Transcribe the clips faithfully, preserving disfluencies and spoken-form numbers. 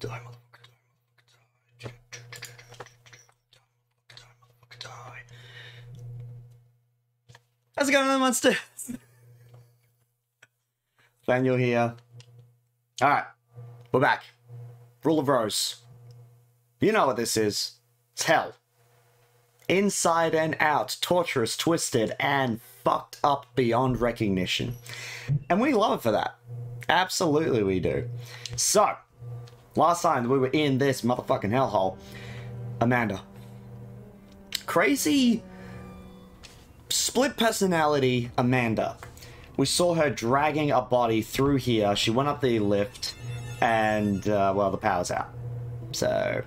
Die, motherfucker, die, motherfucker, die. How's it going, monsters? Daniel here. Alright, we're back. Rule of Rose. You know what this is. It's hell. Inside and out, torturous, twisted, and fucked up beyond recognition. And we love it for that. Absolutely we do. So, last time we were in this motherfucking hellhole, Amanda. Crazy... split personality Amanda. We saw her dragging a body through here. She went up the lift and, uh, well, the power's out. So,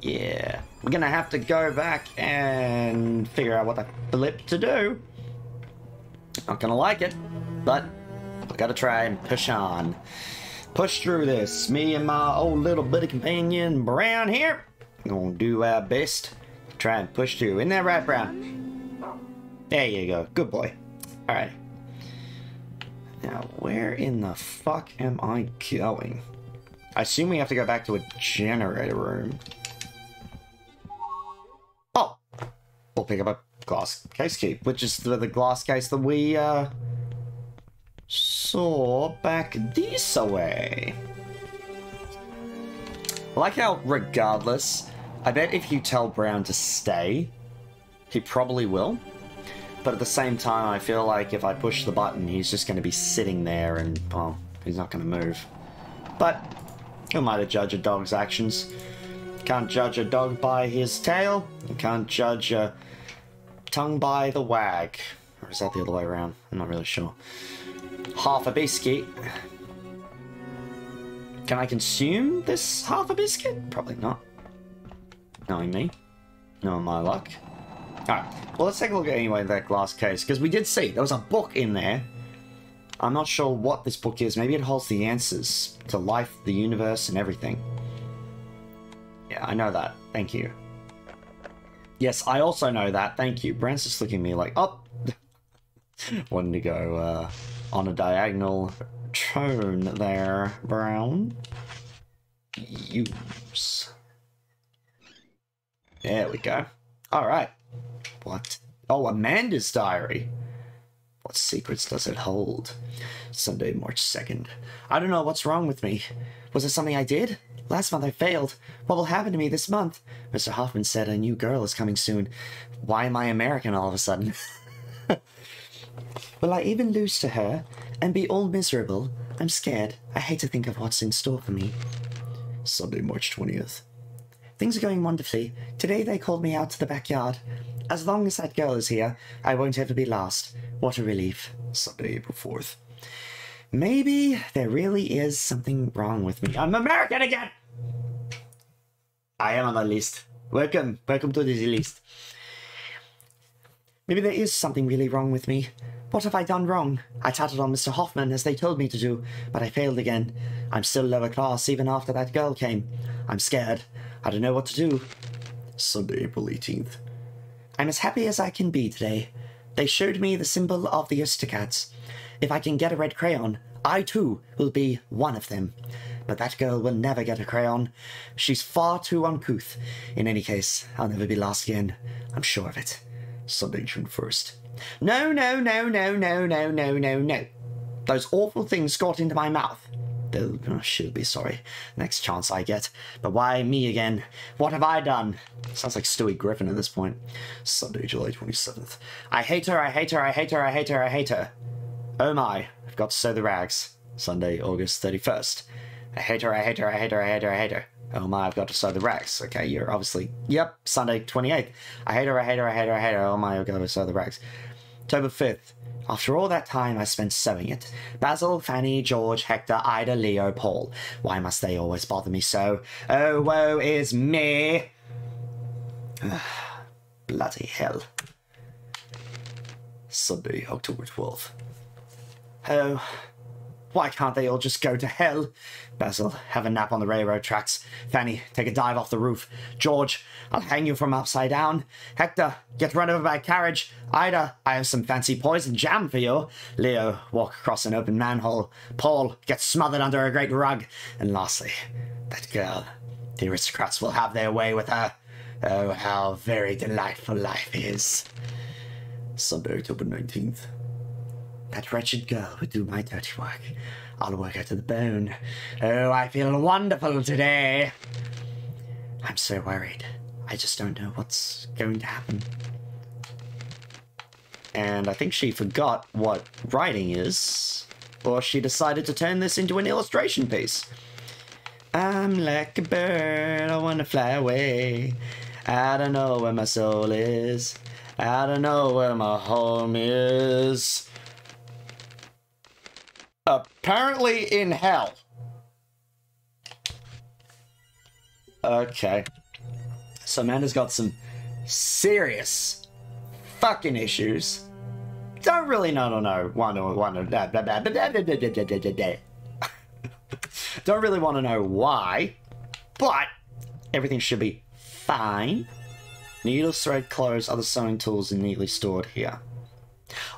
yeah. We're gonna have to go back and figure out what the flip to do. Not gonna like it, but I gotta try and push on. Push through this. Me and my old little bitty companion, Brown, here. We're gonna do our best. Try and push through. Isn't that right, Brown? There you go. Good boy. Alright. Now, where in the fuck am I going? I assume we have to go back to a generator room. Oh! We'll pick up a glass case key, which is the, the glass case that we, uh... saw back this way. I like how, regardless, I bet if you tell Brown to stay, he probably will. But at the same time, I feel like if I push the button, he's just going to be sitting there and, well, he's not going to move. But, who am I to judge a dog's actions? Can't judge a dog by his tail. You can't judge a tongue by the wag. Or is that the other way around? I'm not really sure. Half a biscuit. Can I consume this half a biscuit? Probably not. Knowing me. Knowing my luck. Alright, well let's take a look at anyway that glass case, because we did see there was a book in there. I'm not sure what this book is. Maybe it holds the answers to life, the universe, and everything. Yeah, I know that. Thank you. Yes, I also know that. Thank you. Brant's just looking at me like, oh! Wanted to go uh, on a diagonal tone there, Brown. Oops. There we go. Alright. What? Oh, Amanda's diary. What secrets does it hold? Sunday, March second. I don't know what's wrong with me. Was it something I did? Last month I failed. What will happen to me this month? Mister Hoffman said a new girl is coming soon. Why am I American all of a sudden? Will I even lose to her and be all miserable? I'm scared. I hate to think of what's in store for me. Sunday, March twentieth. Things are going wonderfully. Today they called me out to the backyard. As long as that girl is here, I won't ever be lost. What a relief. Sunday, April fourth. Maybe there really is something wrong with me. I'm American again! I am on the list. Welcome. Welcome to the list. Maybe there is something really wrong with me. What have I done wrong? I tattled on Mister Hoffman as they told me to do, but I failed again. I'm still lower class even after that girl came. I'm scared. I don't know what to do. Sunday, April eighteenth. I'm as happy as I can be today. They showed me the symbol of the Aristocats. If I can get a red crayon, I too will be one of them. But that girl will never get a crayon. She's far too uncouth. In any case, I'll never be lost again. I'm sure of it. Sunday, June first. No, no, no, no, no, no, no, no, no. Those awful things got into my mouth. They'll, oh, she'll be sorry. Next chance I get. But why me again? What have I done? Sounds like Stewie Griffin at this point. Sunday, July twenty-seventh. I hate her, I hate her, I hate her, I hate her, I hate her. Oh my, I've got to sew the rags. Sunday, August thirty-first. I hate her, I hate her, I hate her, I hate her, I hate her. Oh my, I've got to sew the rags. Okay, you're obviously... Yep, Sunday, twenty-eighth. I hate her, I hate her, I hate her, I hate her. Oh my, I've got to sew the rags. October fifth. After all that time I spent sewing it. Basil, Fanny, George, Hector, Ida, Leo, Paul. Why must they always bother me so? Oh, woe is me! Bloody hell. Sunday, October twelfth. Oh, why can't they all just go to hell? Basil, have a nap on the railroad tracks. Fanny, take a dive off the roof. George, I'll hang you from upside down. Hector, get run over by a carriage. Ida, I have some fancy poison jam for you. Leo, walk across an open manhole. Paul, get smothered under a great rug. And lastly, That girl. The aristocrats will have their way with her. Oh, how very delightful life is. Sunday, October nineteenth. That wretched girl would do my dirty work. I'll work her to the bone. Oh, I feel wonderful today. I'm so worried. I just don't know what's going to happen. And I think she forgot what writing is, or she decided to turn this into an illustration piece. I'm like a bird, I wanna fly away. I don't know where my soul is. I don't know where my home is. Apparently in hell. Okay. So Amanda's got some serious fucking issues. Don't really know, no, no, one or one or blah, blah, blah, blah, blah, blah, blah, blah, blah, blah. Don't really want to know why, but everything should be fine. Needles, thread, clothes, other sewing tools are neatly stored here.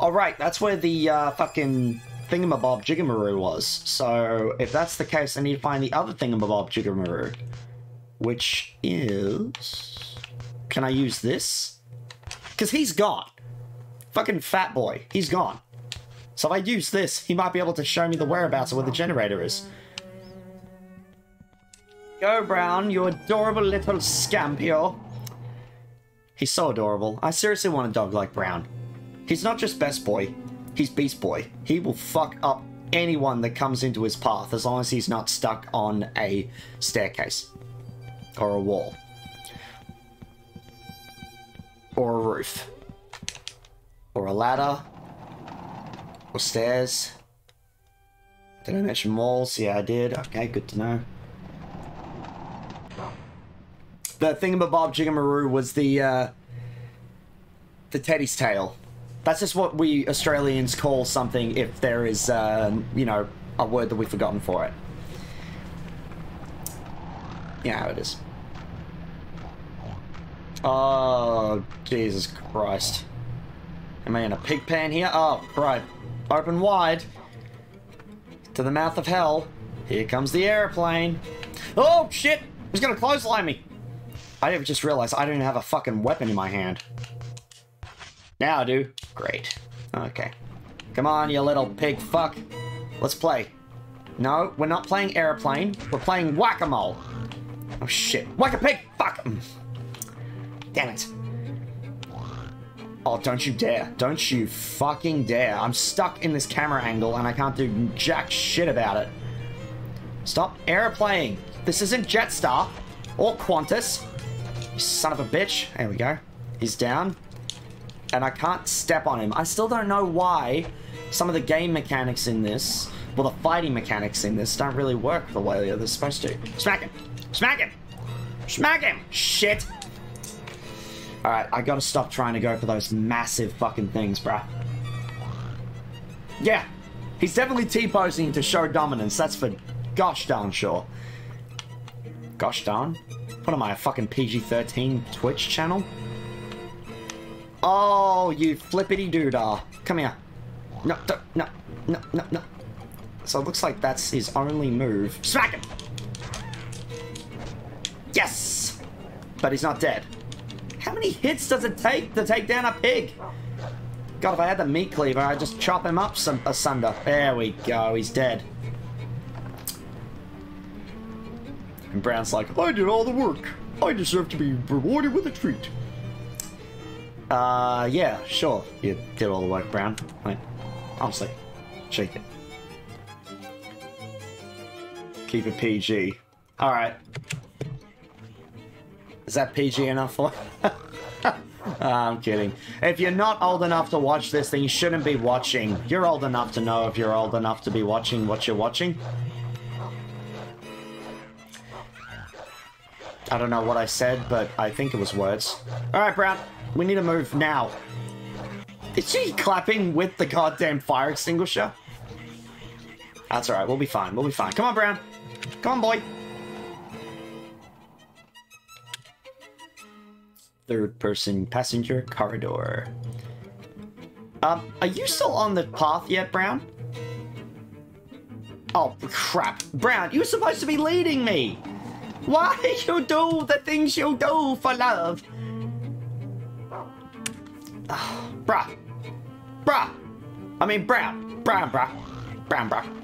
Alright, that's where the uh, fucking thingamabob jigamaroo was. So if that's the case, I need to find the other thingamabob jigamaroo, which is... Can I use this? Because he's gone. Fucking fat boy. He's gone. So if I use this, he might be able to show me the whereabouts of where the generator is. Go, Brown, you adorable little scamp, yo. He's so adorable. I seriously want a dog like Brown. He's not just best boy. He's beast boy. He will fuck up anyone that comes into his path as long as he's not stuck on a staircase. Or a wall. Or a roof. Or a ladder. Or stairs. Did I mention walls? Yeah, I did. Okay, good to know. The thingamabob jigamaroo was the, uh, the teddy's tail. That's just what we Australians call something if there is, uh, you know, a word that we've forgotten for it. You know how it is. Oh, Jesus Christ. Am I in a pig pan here? Oh, right. Open wide. To the mouth of hell. Here comes the airplane. Oh, shit! He's gonna clothesline me! I just realized I don't have a fucking weapon in my hand. Now I do. Great. Okay. Come on, you little pig fuck. Let's play. No, we're not playing airplane. We're playing whack-a-mole. Oh shit. Whack-a-pig! Fuck! Damn it. Oh, don't you dare. Don't you fucking dare. I'm stuck in this camera angle and I can't do jack shit about it. Stop airplaning. This isn't Jetstar or Qantas. You son of a bitch. There we go. He's down. And I can't step on him. I still don't know why some of the game mechanics in this, well, the fighting mechanics in this, don't really work the way they're supposed to. Smack him! Smack him! Smack him! Shit! Alright, I gotta stop trying to go for those massive fucking things, bruh. Yeah! He's definitely T-posing to show dominance. That's for gosh darn sure. Gosh darn? What am I, a fucking P G thirteen Twitch channel? Oh, you flippity-doodah. Come here. No, no, no, no, no. So it looks like that's his only move. Smack him! Yes! But he's not dead. How many hits does it take to take down a pig? God, if I had the meat cleaver, I'd just chop him up some asunder. There we go, he's dead. And Brown's like, I did all the work. I deserve to be rewarded with a treat. Uh, yeah, sure. You did all the work, Brown. Like, honestly, shake it. Keep it P G. Alright. Is that P G enough for uh, I'm kidding. If you're not old enough to watch this, then you shouldn't be watching. You're old enough to know if you're old enough to be watching what you're watching. I don't know what I said, but I think it was words. Alright, Brown. We need to move now. Is she clapping with the goddamn fire extinguisher? That's alright. We'll be fine. We'll be fine. Come on, Brown. Come on, boy. Third-person passenger corridor. Um, are you still on the path yet, Brown? Oh, crap. Brown, you were supposed to be leading me. Why you do the things you do for love? Oh, bruh. Bruh. I mean, Brown. Brown, bruh. Brown, bruh.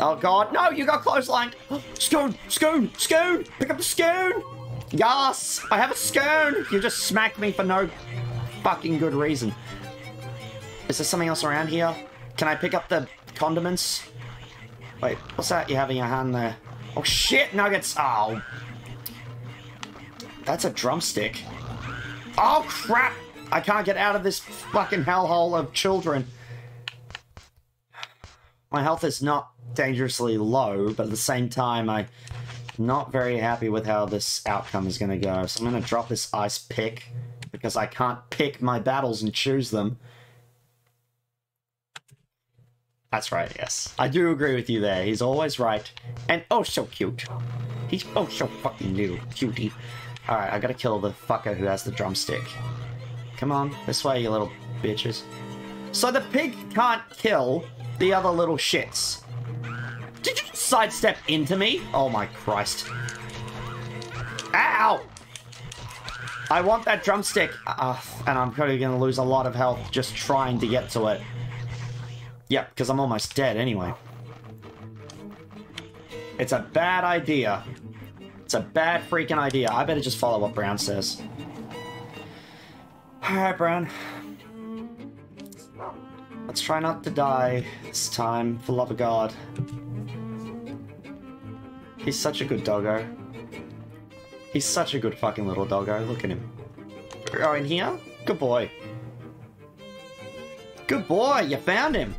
Oh, God. No, you got clotheslined. Scoon, scoon, scoon. Pick up the scoon. Yes, I have a scoon. You just smacked me for no fucking good reason. Is there something else around here? Can I pick up the condiments? Wait, what's that you have in your hand there? Oh, shit, nuggets. Oh. That's a drumstick. Oh, crap. I can't get out of this fucking hellhole of children. My health is not dangerously low, but at the same time, I'm not very happy with how this outcome is going to go. So I'm going to drop this ice pick, because I can't pick my battles and choose them. That's right, yes. I do agree with you there. He's always right. And oh, so cute. He's oh, so fucking little cutie. Alright, I gotta kill the fucker who has the drumstick. Come on, this way, you little bitches. So the pig can't kill the other little shits. Did you just sidestep into me? Oh my Christ. Ow! I want that drumstick. Uh, and I'm probably gonna lose a lot of health just trying to get to it. Yep, yeah, because I'm almost dead anyway. It's a bad idea. It's a bad freaking idea. I better just follow what Brown says. Alright, Brown. Let's try not to die this time, for love of God. He's such a good doggo. He's such a good fucking little doggo. Look at him. Oh, in here? Good boy. Good boy, you found him.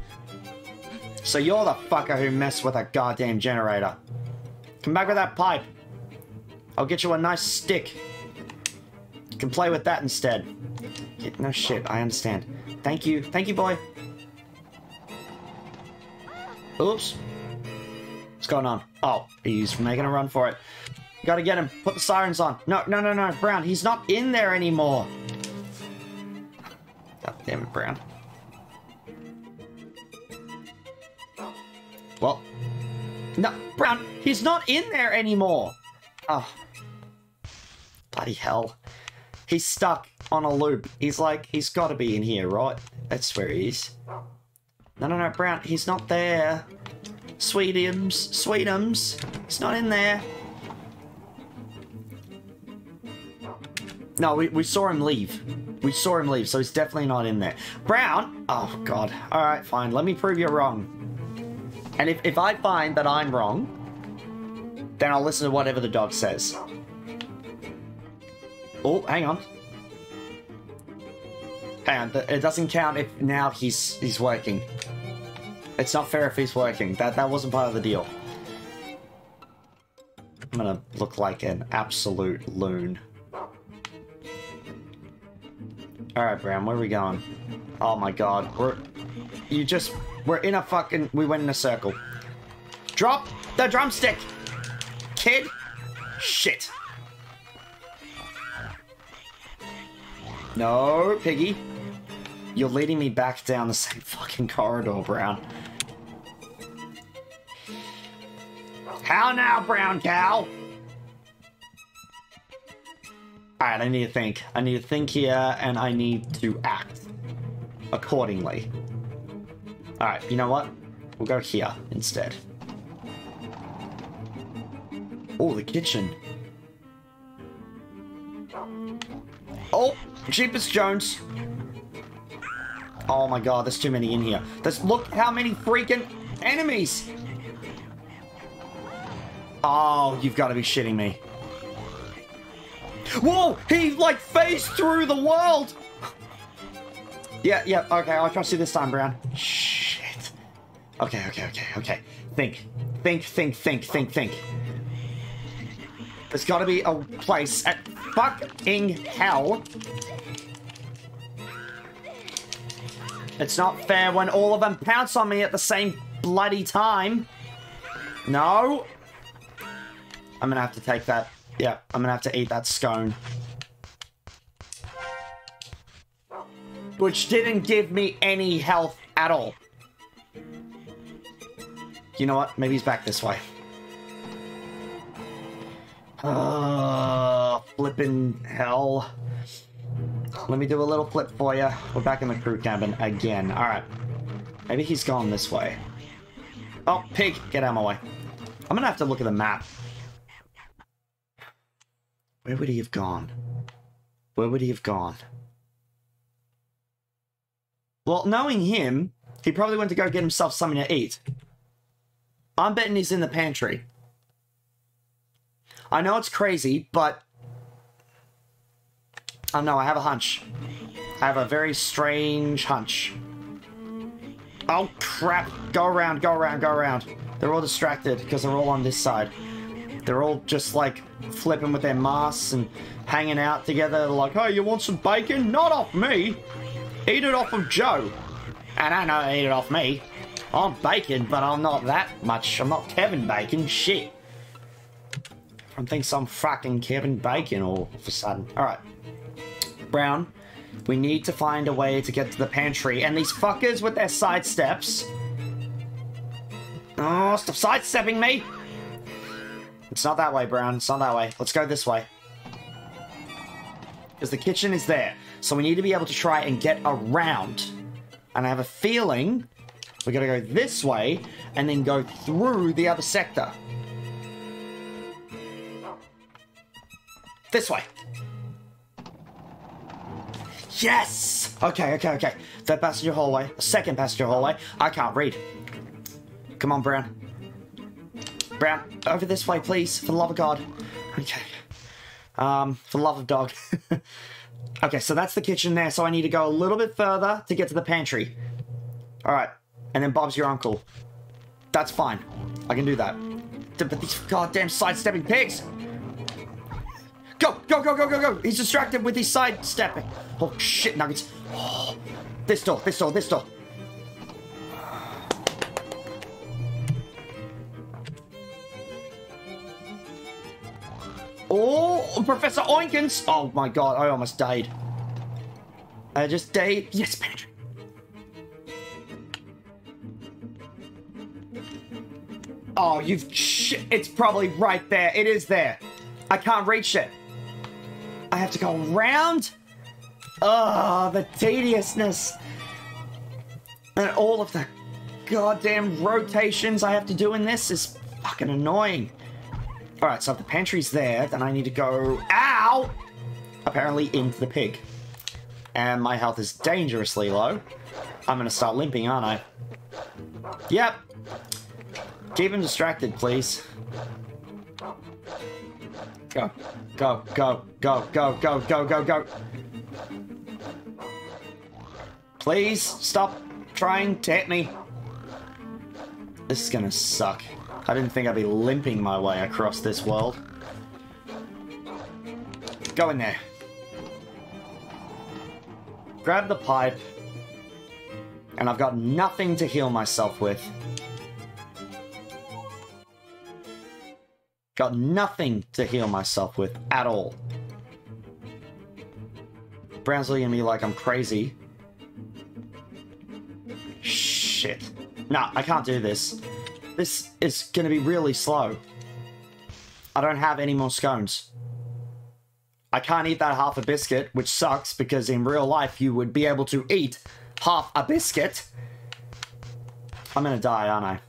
So you're the fucker who messed with a goddamn generator. Come back with that pipe. I'll get you a nice stick. You can play with that instead. Yeah, no shit, I understand. Thank you. Thank you, boy. Oops. What's going on? Oh, he's making a run for it. You gotta get him. Put the sirens on. No, no, no, no, Brown. He's not in there anymore. God damn it, Brown. Well, no, Brown, he's not in there anymore. Oh, bloody hell. He's stuck on a loop. He's like, he's got to be in here, right? That's where he is. No, no, no, Brown, he's not there. Sweetums, sweetums, he's not in there. No, we, we saw him leave. We saw him leave, so he's definitely not in there. Brown, oh, God. All right, fine. Let me prove you wrong. And if, if I find that I'm wrong, then I'll listen to whatever the dog says. Oh, hang on. Hang on, it doesn't count if now he's he's working. It's not fair if he's working. That, that wasn't part of the deal. I'm gonna look like an absolute loon. Alright, Brown, where are we going? Oh my God, we're... You just... We're in a fucking... We went in a circle. Drop the drumstick! Kid! Shit. No, piggy. You're leading me back down the same fucking corridor, Brown. How now, brown cow? Alright, I need to think. I need to think here, and I need to act accordingly. Alright, you know what? We'll go here instead. Oh, the kitchen. Oh, Jeepers Jones. Oh my God, there's too many in here. There's, look how many freaking enemies. Oh, you've got to be shitting me. Whoa, he like phased through the world. Yeah, yeah, okay, I'll trust you this time, Brown. Shit. Okay, okay, okay, okay. Think. Think, think, think, think, think. There's gotta be a place at fucking hell. It's not fair when all of them pounce on me at the same bloody time. No. I'm gonna have to take that. Yeah, I'm gonna have to eat that scone. Which didn't give me any health at all. You know what? Maybe he's back this way. Uh, flippin' hell. Let me do a little flip for ya. We're back in the crew cabin again. Alright. Maybe he's going this way. Oh, pig! Get out of my way. I'm gonna have to look at the map. Where would he have gone? Where would he have gone? Well, knowing him, he probably went to go get himself something to eat. I'm betting he's in the pantry. I know it's crazy, but... I don't know, I have a hunch. I have a very strange hunch. Oh, crap! Go around, go around, go around. They're all distracted, because they're all on this side. They're all just, like, flipping with their masks and hanging out together. They're like, hey, you want some bacon? Not off me! Eat it off of Joe! And I know eat it off me. I'm bacon, but I'm not that much. I'm not Kevin Bacon, shit. Everyone thinks I'm fucking Kevin Bacon all of a sudden. Alright. Brown, we need to find a way to get to the pantry. And these fuckers with their sidesteps. Oh, stop sidestepping me! It's not that way, Brown. It's not that way. Let's go this way. Because the kitchen is there. So we need to be able to try and get around. And I have a feeling we're going to go this way and then go through the other sector. This way. Yes! Okay, okay, okay. Third passenger hallway. Second passenger hallway. I can't read. Come on, Brown. Brown, over this way, please. For the love of God. Okay. Um, for the love of dog. Okay, so that's the kitchen there, so I need to go a little bit further to get to the pantry. Alright, and then Bob's your uncle. That's fine. I can do that. But these goddamn sidestepping pigs! Go, go, go, go, go, go! He's distracted with his sidestepping. Oh, shit, nuggets. Oh, this door, this door, this door. Oh, Professor Oinkins! Oh my god, I almost died. I just died. Yes, pantry. Oh, you've shit. It's probably right there. It is there. I can't reach it. I have to go around? Oh, the tediousness. And all of the goddamn rotations I have to do in this is fucking annoying. Alright, so if the pantry's there, then I need to go... Ow! Apparently into the pig. And my health is dangerously low. I'm gonna start limping, aren't I? Yep. Keep him distracted, please. Go. Go, go, go, go, go, go, go, go. Please stop trying to hit me. This is gonna suck. I didn't think I'd be limping my way across this world. Go in there. Grab the pipe. And I've got nothing to heal myself with. Got nothing to heal myself with at all. Brown's looking at me like I'm crazy. Shit. No, I can't do this. This is going to be really slow. I don't have any more scones. I can't eat that half a biscuit, which sucks because in real life you would be able to eat half a biscuit. I'm going to die, aren't I?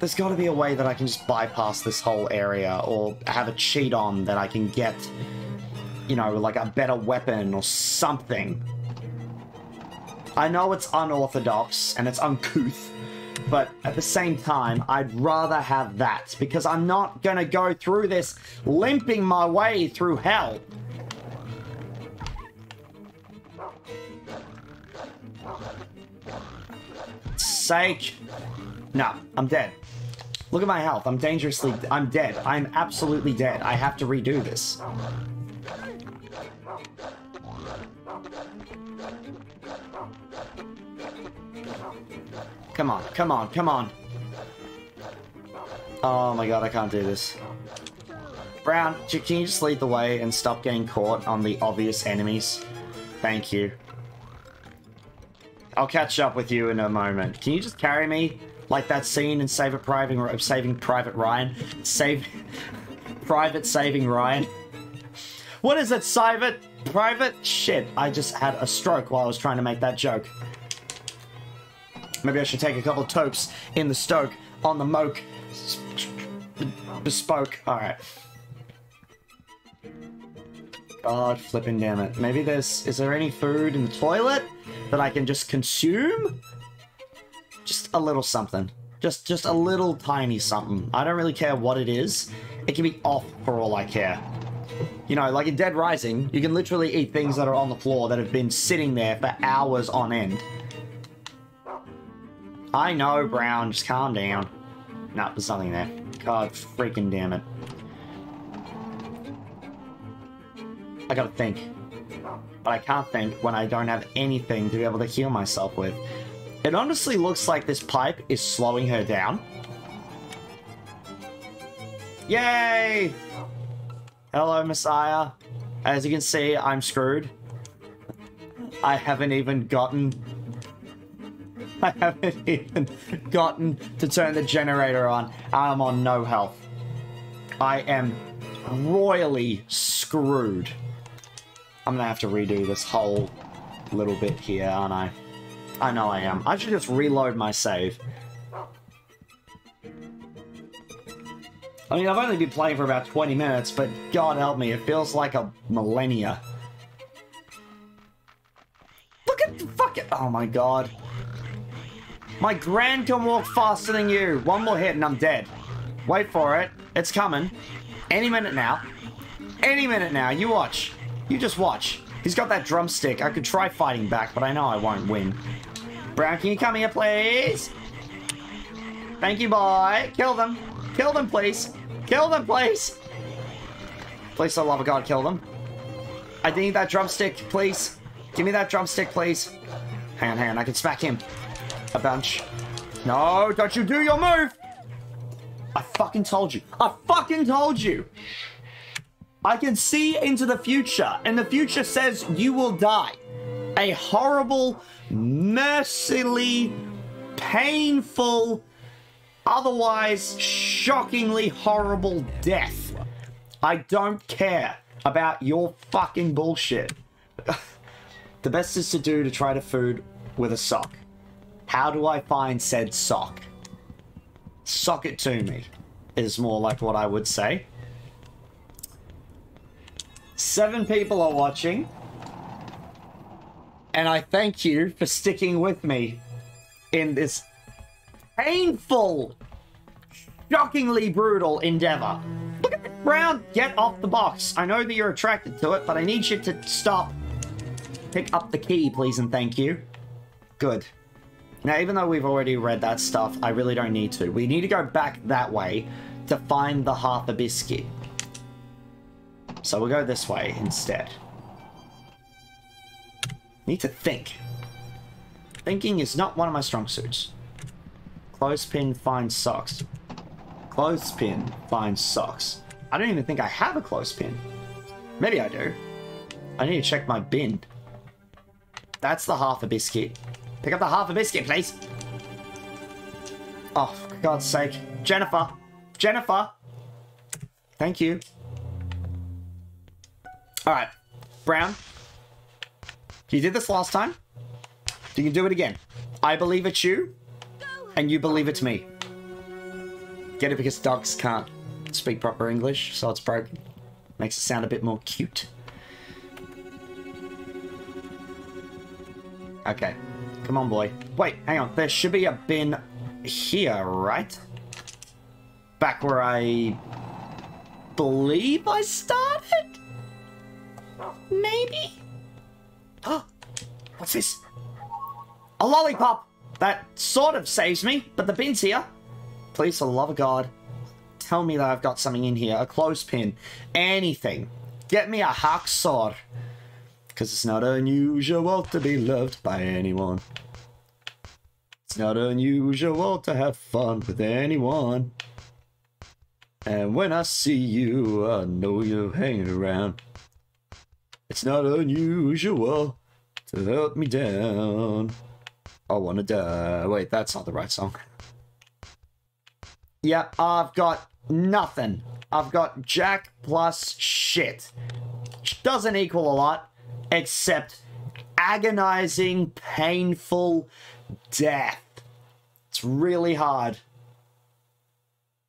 There's got to be a way that I can just bypass this whole area or have a cheat on that I can get, you know, like a better weapon or something. I know it's unorthodox and it's uncouth, but at the same time, I'd rather have that because I'm not gonna go through this limping my way through hell. Sake. No, I'm dead. Look at my health. I'm dangerously... I'm dead. I'm absolutely dead. I have to redo this. Come on, come on, come on. Oh my god, I can't do this. Brown, can you just lead the way and stop getting caught on the obvious enemies? Thank you. I'll catch up with you in a moment. Can you just carry me? Like that scene in Saving Private, Saving Private Ryan. Save... Private Saving Ryan. What is it, Private? Private? Shit, I just had a stroke while I was trying to make that joke. Maybe I should take a couple of topes in the stoke, on the moke. Bespoke. Alright. God flipping damn it. Maybe there's... Is there any food in the toilet that I can just consume? Just a little something. Just, just a little tiny something. I don't really care what it is. It can be off for all I care. You know, like in Dead Rising, you can literally eat things that are on the floor that have been sitting there for hours on end. I know, Brown. Just calm down. Nah, there's nothing there. God freaking damn it. I gotta think. But I can't think when I don't have anything to be able to heal myself with. It honestly looks like this pipe is slowing her down. Yay! Hello, Messiah. As you can see, I'm screwed. I haven't even gotten... I haven't even gotten to turn the generator on. I'm on no health. I am royally screwed. I'm gonna have to redo this whole little bit here, aren't I? I know I am. I should just reload my save. I mean, I've only been playing for about twenty minutes, but God help me, it feels like a millennia. Look at the fucking... Oh my God. My grand can walk faster than you. One more hit and I'm dead. Wait for it. It's coming. Any minute now. Any minute now. You watch. You just watch. He's got that drumstick. I could try fighting back, but I know I won't win. Brown, can you come here, please? Thank you, boy. Kill them. Kill them, please. Kill them, please. Please, for the love of God, kill them. I need that drumstick, please. Give me that drumstick, please. Hang on, hang on. I can smack him. A bunch. No, don't you do your move! I fucking told you. I fucking told you! I can see into the future, and the future says you will die. A horrible, mercilessly, painful, otherwise shockingly horrible death. I don't care about your fucking bullshit. The best is to do to try to food with a sock. How do I find said sock? Sock it to me is more like what I would say. Seven people are watching. And I thank you for sticking with me in this painful, shockingly brutal endeavor. Look at that, Brown. Get off the box. I know that you're attracted to it, but I need you to stop. Pick up the key, please, and thank you. Good. Now, even though we've already read that stuff, I really don't need to. We need to go back that way to find the half a biscuit. So we'll go this way instead. Need to think. Thinking is not one of my strong suits. Clothespin, find socks. Clothespin, find socks. I don't even think I have a clothespin. Maybe I do. I need to check my bin. That's the half a biscuit. Pick up the half a biscuit, please. Oh, for God's sake. Jennifer. Jennifer. Thank you. All right. Brown. You did this last time. You can do it again. I believe it's you. And you believe it's me. Get it because dogs can't speak proper English, so it's broken. Makes it sound a bit more cute. Okay. Come on, boy. Wait, hang on. There should be a bin here, right? Back where I believe I started? Maybe? Oh, what's this? A lollipop! That sort of saves me, but the bin's here. Please, for the love of God, tell me that I've got something in here. A clothespin. Anything. Get me a hacksaw. Because it's not unusual to be loved by anyone. It's not unusual to have fun with anyone. And when I see you, I know you're hanging around. It's not unusual to help me down. I wanna die. Wait, that's not the right song. Yep, I've got nothing. I've got jack plus shit. Which doesn't equal a lot, except agonizing, painful death. It's really hard.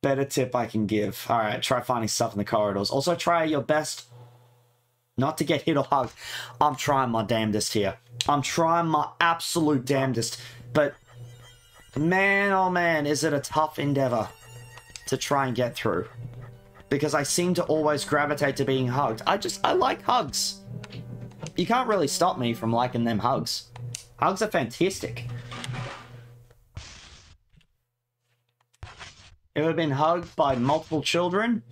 Better tip I can give. All right, try finding stuff in the corridors. Also, try your best not to get hit or hugged. I'm trying my damnedest here. I'm trying my absolute damnedest. But man, oh man, is it a tough endeavor to try and get through. Because I seem to always gravitate to being hugged. I just, I like hugs. You can't really stop me from liking them hugs. Hugs are fantastic. Ever been hugged by multiple children?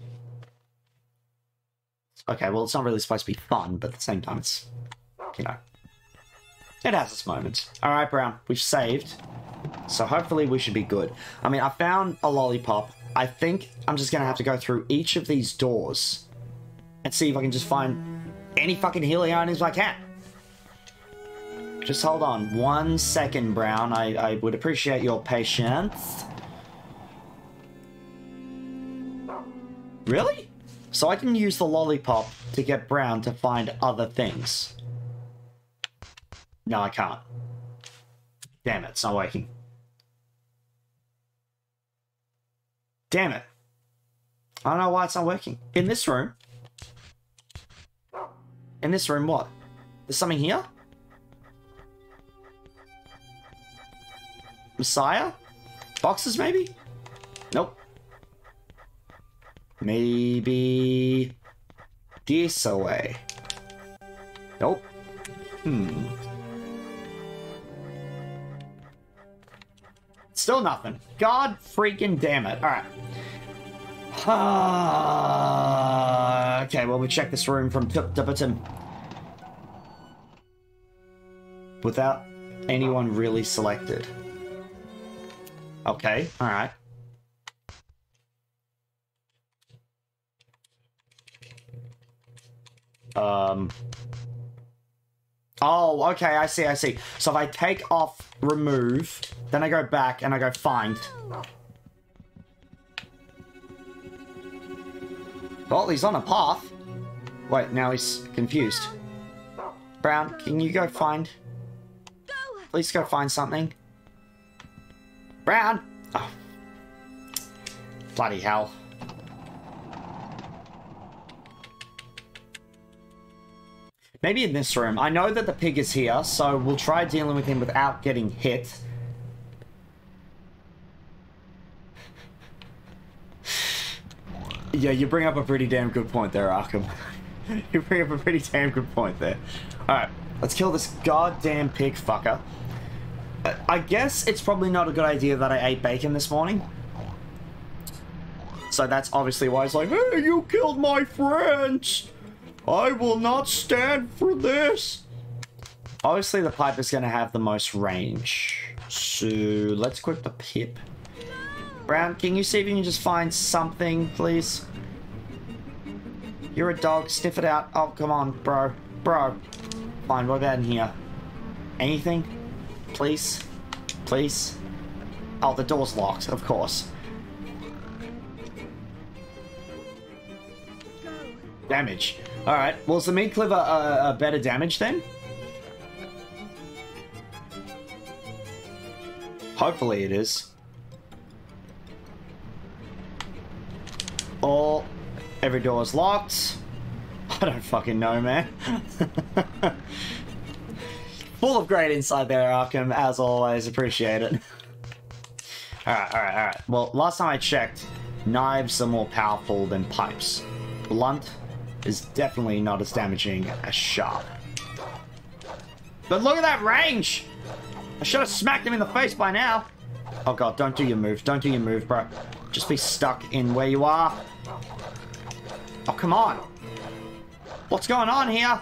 Okay, well, it's not really supposed to be fun, but at the same time, it's, you know, it has its moments. All right, Brown, we've saved. So hopefully we should be good. I mean, I found a lollipop. I think I'm just going to have to go through each of these doors and see if I can just find any fucking helioniums I can. Just hold on one second, Brown. I, I would appreciate your patience. Really? So I can use the lollipop to get Brown to find other things. No, I can't. Damn it, it's not working. Damn it. I don't know why it's not working. In this room? In this room, what? There's something here? Messiah? Boxes, maybe? Nope. Maybe this away. Nope. Hmm. Still nothing. God freaking damn it. All right. Uh, okay, well, we check this room from top to bottom. Without anyone really selected. Okay, all right. Um. Oh, okay, I see, I see. So if I take off, remove, then I go back and I go find. Well, he's on a path. Wait, now he's confused. Brown, can you go find? Please go find something. Brown! Oh. Bloody hell. Maybe in this room. I know that the pig is here, so we'll try dealing with him without getting hit. Yeah, you bring up a pretty damn good point there, Arkham. You bring up a pretty damn good point there. Alright, let's kill this goddamn pig fucker. I guess it's probably not a good idea that I ate bacon this morning. So that's obviously why it's like, hey, you killed my friends! I will not stand for this. Obviously, the pipe is going to have the most range. So, let's equip the pip. Brown, can you see if you can just find something, please? You're a dog. Sniff it out. Oh, come on, bro. Bro. Fine, what about in here? Anything? Please? Please? Oh, the door's locked, of course. Damage. Alright, well, is the meat cleaver a, a better damage then? Hopefully it is. Oh, every door is locked. I don't fucking know, man. Full of great insight there, Arkham, as always. Appreciate it. Alright, alright, alright. Well, last time I checked, knives are more powerful than pipes. Blunt is definitely not as damaging as sharp. But look at that range! I should have smacked him in the face by now. Oh god, don't do your move. Don't do your move, bro. Just be stuck in where you are. Oh, come on. What's going on here?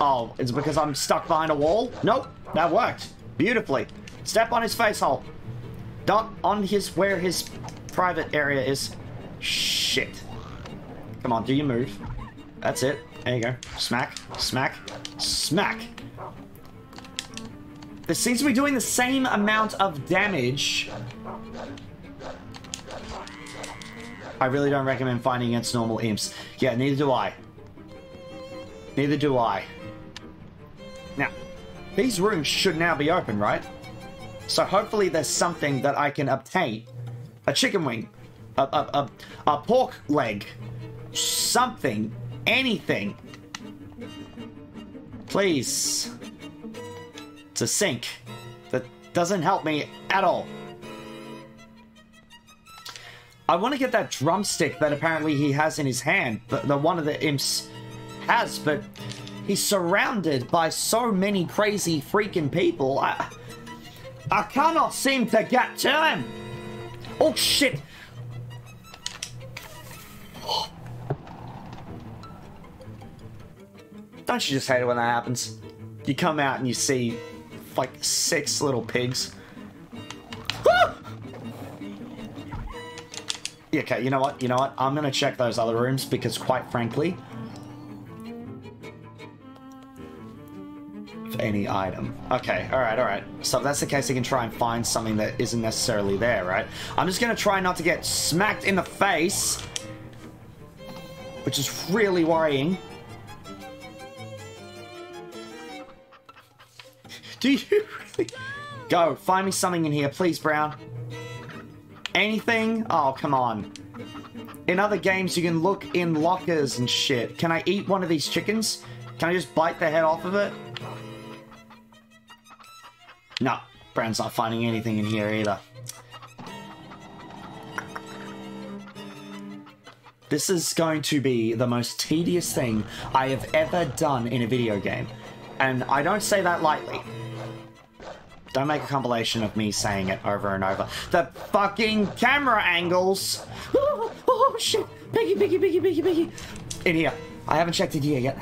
Oh, it's because I'm stuck behind a wall? Nope, that worked. Beautifully. Step on his face hole. Don't on his, where his private area is. Shit. Come on, do your move. That's it. There you go. Smack, smack, smack. This seems to be doing the same amount of damage. I really don't recommend fighting against normal imps. Yeah, neither do I. Neither do I. Now, these rooms should now be open, right? So hopefully there's something that I can obtain. A chicken wing. A, a, a, a pork leg. Something. Anything. Please. It's a sink. That doesn't help me at all. I want to get that drumstick that apparently he has in his hand. The, the one of the imps has, but he's surrounded by so many crazy freaking people. I, I cannot seem to get to him. Oh, shit. Oh. Don't you just hate it when that happens? You come out and you see, like, six little pigs. Ah! Okay, you know what? You know what? I'm going to check those other rooms because, quite frankly... any item. Okay, alright, alright. So if that's the case, I can try and find something that isn't necessarily there, right? I'm just gonna try not to get smacked in the face, which is really worrying. Do you really? Go, find me something in here, please, Brown. Anything? Oh, come on. In other games, you can look in lockers and shit. Can I eat one of these chickens? Can I just bite the head off of it? No, Brown's not finding anything in here either. This is going to be the most tedious thing I have ever done in a video game. And I don't say that lightly. Don't make a compilation of me saying it over and over. The fucking camera angles! Oh, oh shit! Piggy, piggy, piggy, piggy, piggy! In here. I haven't checked in here yet.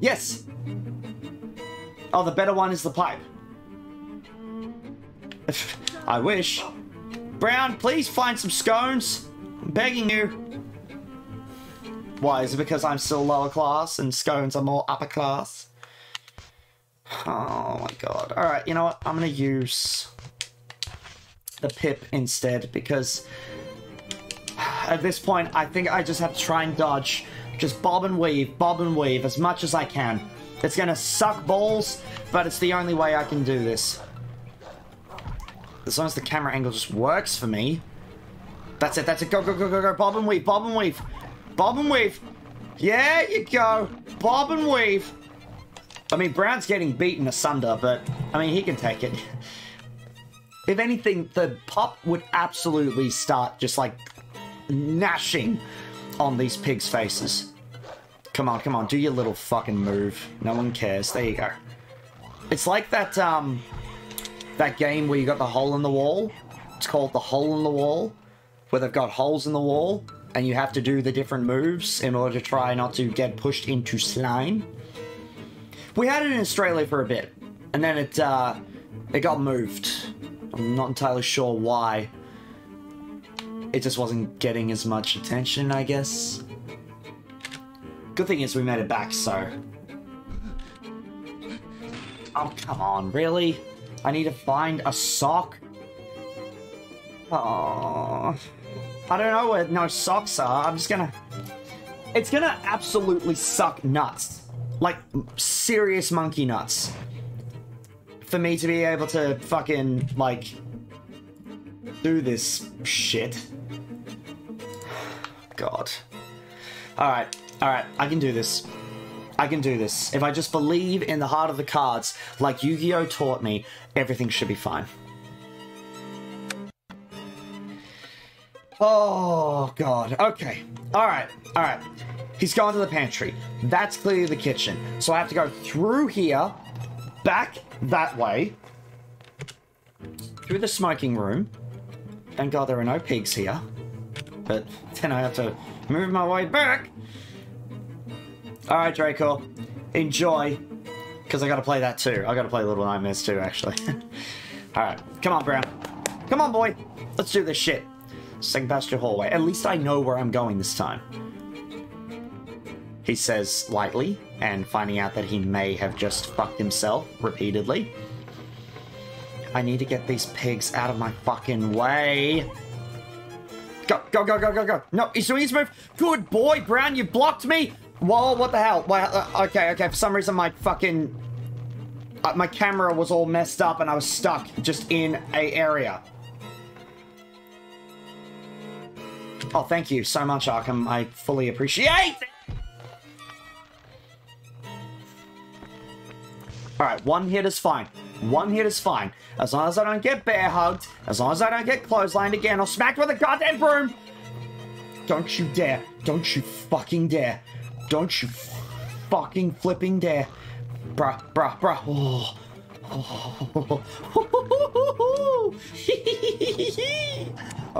Yes! Oh, the better one is the pipe. I wish. Brown, please find some scones. I'm begging you. Why? Is it because I'm still lower class and scones are more upper class? Oh, my God. All right, you know what? I'm going to use the pip instead because at this point, I think I just have to try and dodge. Just bob and weave, bob and weave as much as I can. It's gonna suck balls, but it's the only way I can do this. As long as the camera angle just works for me. That's it, that's it. Go, go, go, go, go. Bob and weave, bob and weave. Bob and weave. Yeah, you go. Bob and weave. I mean, Brown's getting beaten asunder, but, I mean, he can take it. If anything, the pop would absolutely start just, like, gnashing on these pigs' faces. Come on, come on, do your little fucking move. No one cares. There you go. It's like that, um... that game where you got the hole in the wall. It's called the hole in the wall. Where they've got holes in the wall. And you have to do the different moves in order to try not to get pushed into slime. We had it in Australia for a bit. And then it, uh... it got moved. I'm not entirely sure why. It just wasn't getting as much attention, I guess. Good thing is we made it back, so... Oh, come on, really? I need to find a sock? Oh, I don't know where no socks are. I'm just gonna... It's gonna absolutely suck nuts. Like, serious monkey nuts. For me to be able to fucking, like... do this shit. God. Alright. Alright, I can do this. I can do this. If I just believe in the heart of the cards, like Yu-Gi-Oh taught me, everything should be fine. Oh, God. Okay. Alright. Alright. He's gone to the pantry. That's clearly the kitchen. So I have to go through here, back that way, through the smoking room. Thank God there are no pigs here. But then I have to move my way back. Alright, Draco. Enjoy. Because I gotta play that too. I gotta play Little Nightmares too, actually. Alright. Come on, Brown. Come on, boy. Let's do this shit. Sing past your hallway. At least I know where I'm going this time. He says lightly, and finding out that he may have just fucked himself repeatedly. I need to get these pigs out of my fucking way. Go, go, go, go, go, go. No, he's doing his move. Good boy, Brown, you blocked me. Whoa, what the hell? Why, uh, okay, okay, for some reason my fucking... Uh, my camera was all messed up and I was stuck just in a area. Oh, thank you so much, Arkham. I fully appreciate it. Alright, one hit is fine. One hit is fine. As long as I don't get bear hugged, as long as I don't get clotheslined again or smacked with a goddamn broom. Don't you dare. Don't you fucking dare. Don't you fucking flipping dare. Bruh, bruh, bruh. Oh. Oh.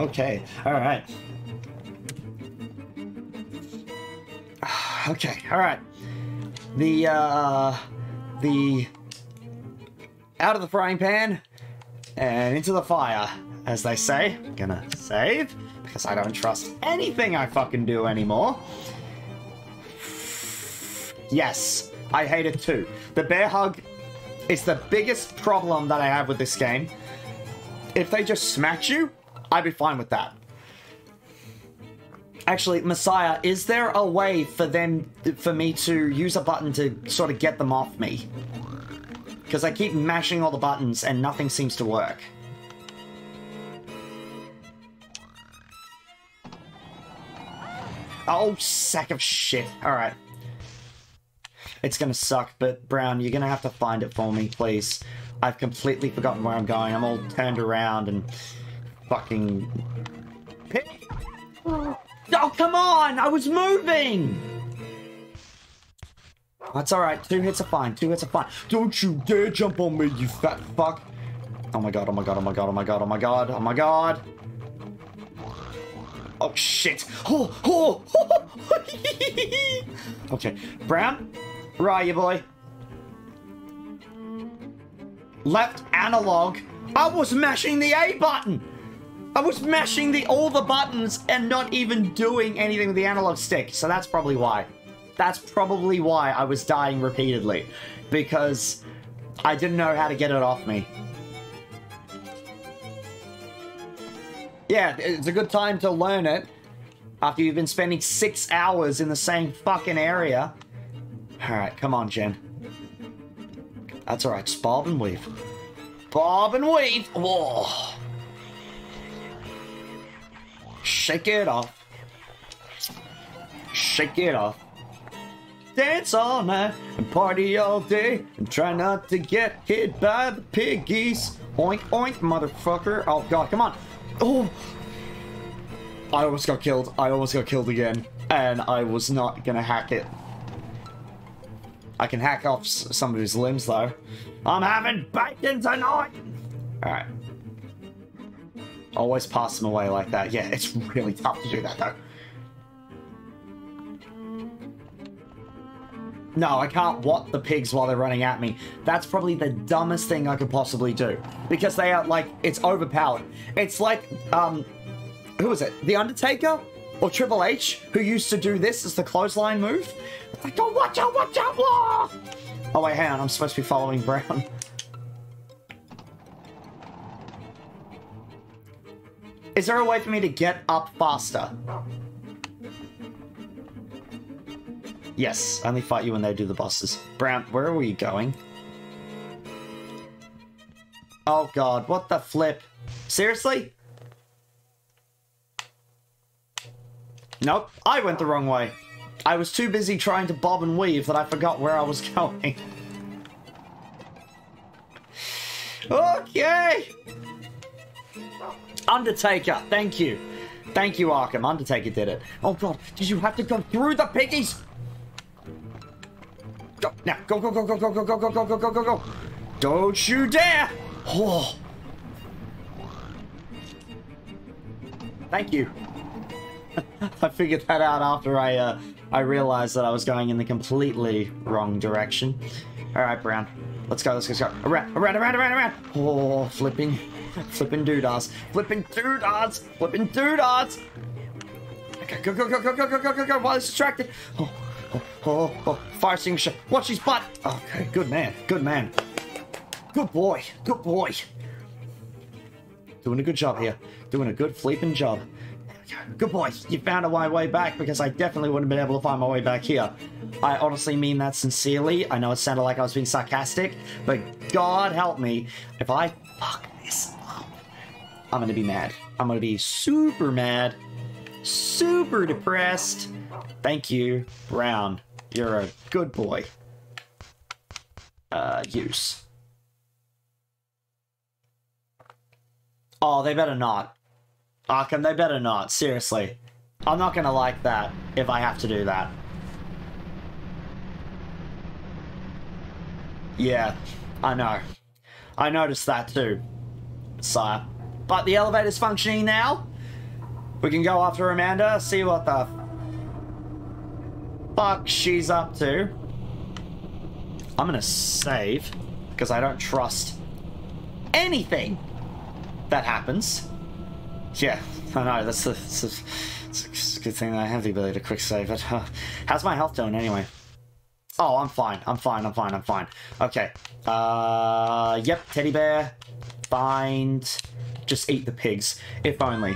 Okay, alright. Okay, alright. The, uh... the out of the frying pan and into the fire, as they say. I'm gonna save because I don't trust anything I fucking do anymore. Yes, I hate it too. The bear hug is the biggest problem that I have with this game. If they just smack you, I'd be fine with that. Actually, Messiah, is there a way for them, for me to use a button to sort of get them off me? Because I keep mashing all the buttons and nothing seems to work. Oh, sack of shit. Alright. It's gonna suck, but Brown, you're gonna have to find it for me, please. I've completely forgotten where I'm going. I'm all turned around and fucking... Oh, come on! I was moving! That's alright. Two hits are fine. Two hits are fine. Don't you dare jump on me, you fat fuck. Oh my god, oh my god, oh my god, oh my god, oh my god, oh my god. Oh, shit. Oh, oh, oh. Okay. Brown, right, you boy. Left analog. I was mashing the A button! I was mashing the all the buttons and not even doing anything with the analog stick, so that's probably why. That's probably why I was dying repeatedly, because I didn't know how to get it off me. Yeah, it's a good time to learn it after you've been spending six hours in the same fucking area. Alright, come on, Jen. That's alright, just bob and weave. Bob and weave! Whoa! Shake it off. Shake it off. Dance all night and party all day and try not to get hit by the piggies. Oink, oink, motherfucker. Oh, God, come on. Oh. I almost got killed. I almost got killed again. And I was not going to hack it. I can hack off somebody's limbs, though. I'm having bacon tonight. All right. Always pass them away like that. Yeah, it's really tough to do that, though. No, I can't whop the pigs while they're running at me. That's probably the dumbest thing I could possibly do. Because they are, like, it's overpowered. It's like, um, who was it? The Undertaker? Or Triple H? Who used to do this as the clothesline move? It's like, oh, watch out, watch out! Blah! Oh, wait, hang on. I'm supposed to be following Brown. Is there a way for me to get up faster? Yes, only fight you when they do the bosses. Brown, where are we going? Oh god, what the flip? Seriously? Nope, I went the wrong way. I was too busy trying to bob and weave that I forgot where I was going. Okay! Undertaker, thank you. Thank you, Arkham. Undertaker did it. Oh, God. Did you have to go through the piggies? Go. Now, go, go, go, go, go, go, go, go, go, go, go, go, go. Don't you dare. Oh. Thank you. I figured that out after I, uh, I realized that I was going in the completely wrong direction. All right, Brown. Let's go, let's go, let's go. Around, around, around, around, around. Oh, flipping. Flipping doodads. Flipping doodads. Flipping doodads. Okay, go, go, go, go, go, go, go, go, go. While he's distracted. Oh, oh, oh, oh. Fire extinguisher. Watch his butt. Okay, good man. Good man. Good boy. Good boy. Doing a good job here. Doing a good flipping job. Good boy, you found my way back, because I definitely wouldn't have been able to find my way back here. I honestly mean that sincerely. I know it sounded like I was being sarcastic, but God help me. If I fuck this up, I'm gonna be mad. I'm gonna be super mad, super depressed. Thank you, Brown. You're a good boy. Uh, use. Oh, they better not. Arkham, they better not. Seriously. I'm not gonna like that if I have to do that. Yeah, I know. I noticed that too, sire. But the elevator's functioning now. We can go after Amanda, see what the fuck she's up to. I'm gonna save, because I don't trust anything that happens. Yeah, I know, that's a, that's, a, that's a good thing that I have the ability to quick save it. How's my health doing anyway? Oh, I'm fine, I'm fine, I'm fine, I'm fine. Okay, uh, yep, teddy bear, bind, just eat the pigs, if only.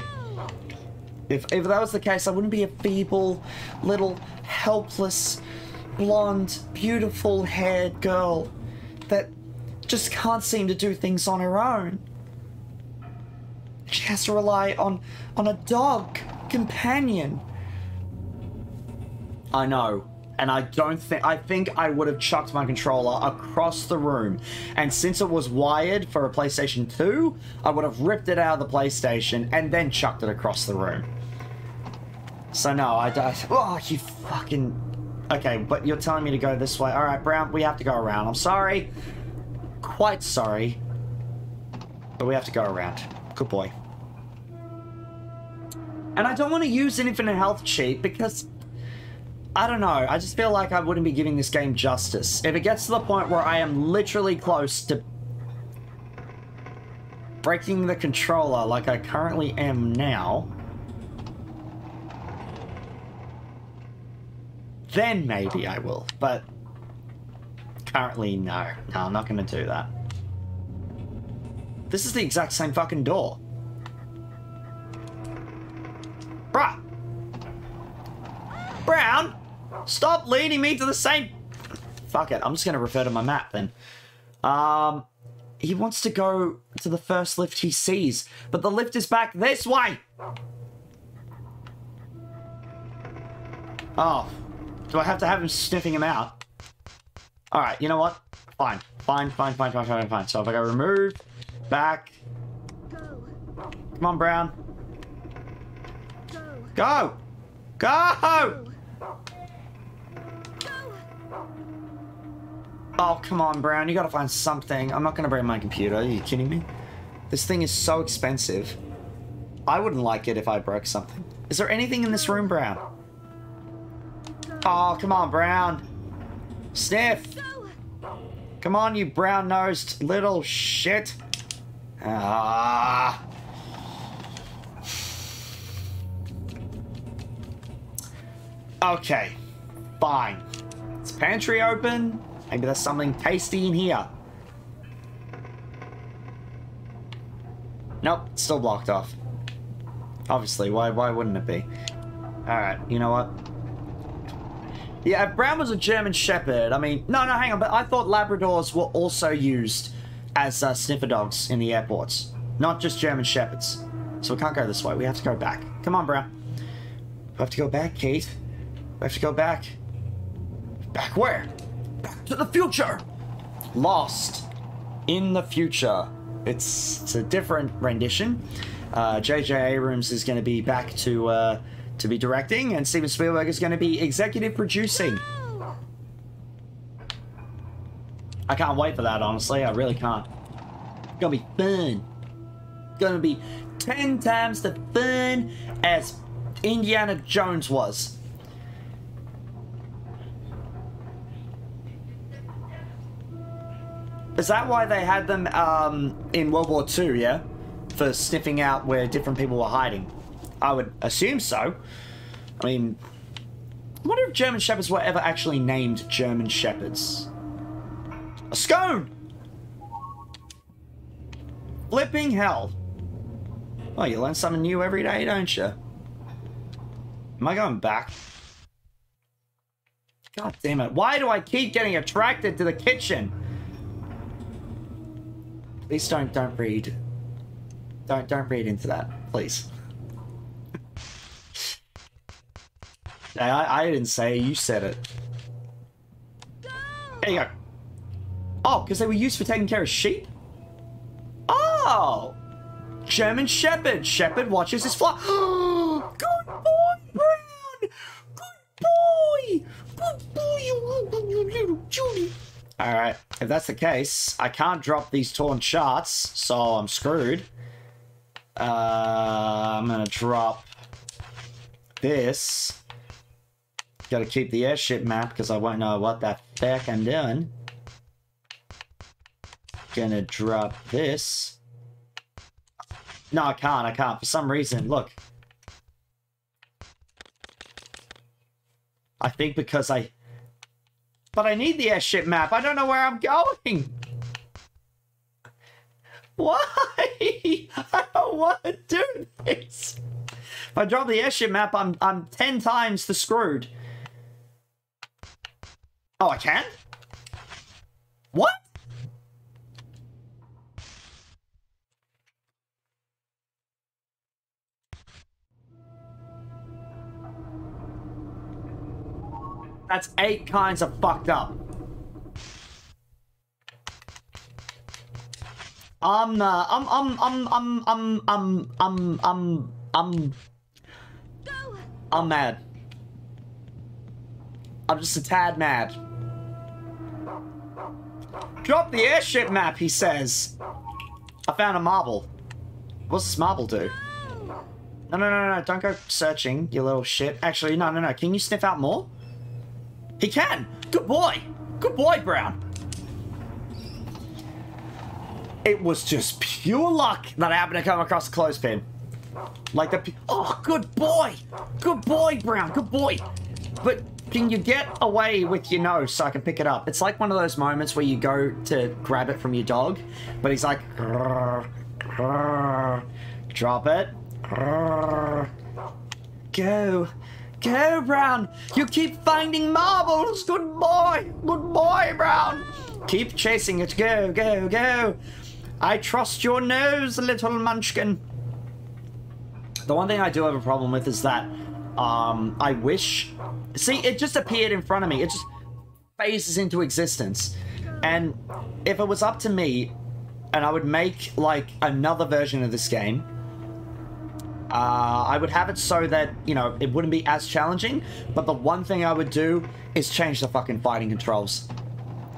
If, if that was the case, I wouldn't be a feeble, little, helpless, blonde, beautiful-haired girl that just can't seem to do things on her own. She has to rely on, on a dog companion. I know. And I don't think... I think I would have chucked my controller across the room. And since it was wired for a PlayStation two, I would have ripped it out of the PlayStation and then chucked it across the room. So no, I... I oh, you fucking... Okay, but you're telling me to go this way. Alright, Brown, we have to go around. I'm sorry. Quite sorry. But we have to go around. Good boy. And I don't want to use an infinite health cheat because... I don't know, I just feel like I wouldn't be giving this game justice. If it gets to the point where I am literally close to breaking the controller like I currently am now, then maybe I will, but currently no. No, I'm not gonna do that. This is the exact same fucking door. Bruh! Brown! Stop leading me to the same... Fuck it. I'm just going to refer to my map then. Um, he wants to go to the first lift he sees, but the lift is back this way! Oh. Do I have to have him sniffing him out? Alright, you know what? Fine. Fine, fine, fine, fine, fine, fine. So if I go remove, back... Go. Come on, Brown. Go! Go! Go! Oh, come on, Brown. You gotta find something. I'm not gonna bring my computer. Are you kidding me? This thing is so expensive. I wouldn't like it if I broke something. Is there anything in this room, Brown? Oh, come on, Brown. Sniff. Come on, you brown-nosed little shit. Ah. Okay. Fine. Is the pantry open? Maybe there's something tasty in here. Nope, still blocked off. Obviously, why why wouldn't it be? Alright, you know what? Yeah, Brown was a German Shepherd. I mean, no, no, hang on, but I thought Labradors were also used as uh, sniffer dogs in the airports. Not just German Shepherds. So we can't go this way, we have to go back. Come on, Brown. We have to go back, Kate. We have to go back. Back where? Back to the future! Lost in the future. It's, it's a different rendition. Uh, J J Abrams is going to be back to uh, to be directing, and Steven Spielberg is going to be executive producing. No! I can't wait for that, honestly. I really can't. It's going to be fun. It's going to be ten times the fun as Indiana Jones was. Is that why they had them um, in World War Two, yeah? For sniffing out where different people were hiding? I would assume so. I mean, I wonder if German Shepherds were ever actually named German Shepherds. A scone! Flipping hell. Oh, you learn something new every day, don't you? Am I going back? God damn it. Why do I keep getting attracted to the kitchen? Please don't, don't read. Don't, don't read into that, please. I, I didn't say it, you said it. There you go. Oh, because they were used for taking care of sheep? Oh! German Shepherd. Shepherd watches his flock. Good boy, Brown! Good boy! Good boy, you little Judy. Alright, if that's the case, I can't drop these torn charts, so I'm screwed. Uh, I'm gonna drop this. Gotta keep the airship map because I won't know what the heck I'm doing. Gonna drop this. No, I can't. I can't. For some reason, look. I think because I... But I need the airship map. I don't know where I'm going. Why? I don't want to do this. If I drop the airship map, I'm I'm ten times the screwed. Oh, I can? What? That's eight kinds of fucked up. I'm uh, I'm I'm I'm I'm I'm I'm I'm I'm I'm I'm mad. I'm just a tad mad. Drop the airship map, he says. I found a marble. What's this marble do? No, no, no, no, don't go searching, you little shit. Actually, no, no, no. Can you sniff out more? He can! Good boy! Good boy, Brown! It was just pure luck that I happened to come across the clothespin. Like the... Oh, good boy! Good boy, Brown! Good boy! But... Can you get away with your nose so I can pick it up? It's like one of those moments where you go to grab it from your dog, but he's like, grr, grr, drop it. Grr. Go. Go, Brown. You keep finding marbles. Good boy. Good boy, Brown. Keep chasing it. Go, go, go. I trust your nose, little munchkin. The one thing I do have a problem with is that Um, I wish... See, it just appeared in front of me. It just phases into existence. And if it was up to me, and I would make, like, another version of this game, uh, I would have it so that, you know, it wouldn't be as challenging, but the one thing I would do is change the fucking fighting controls.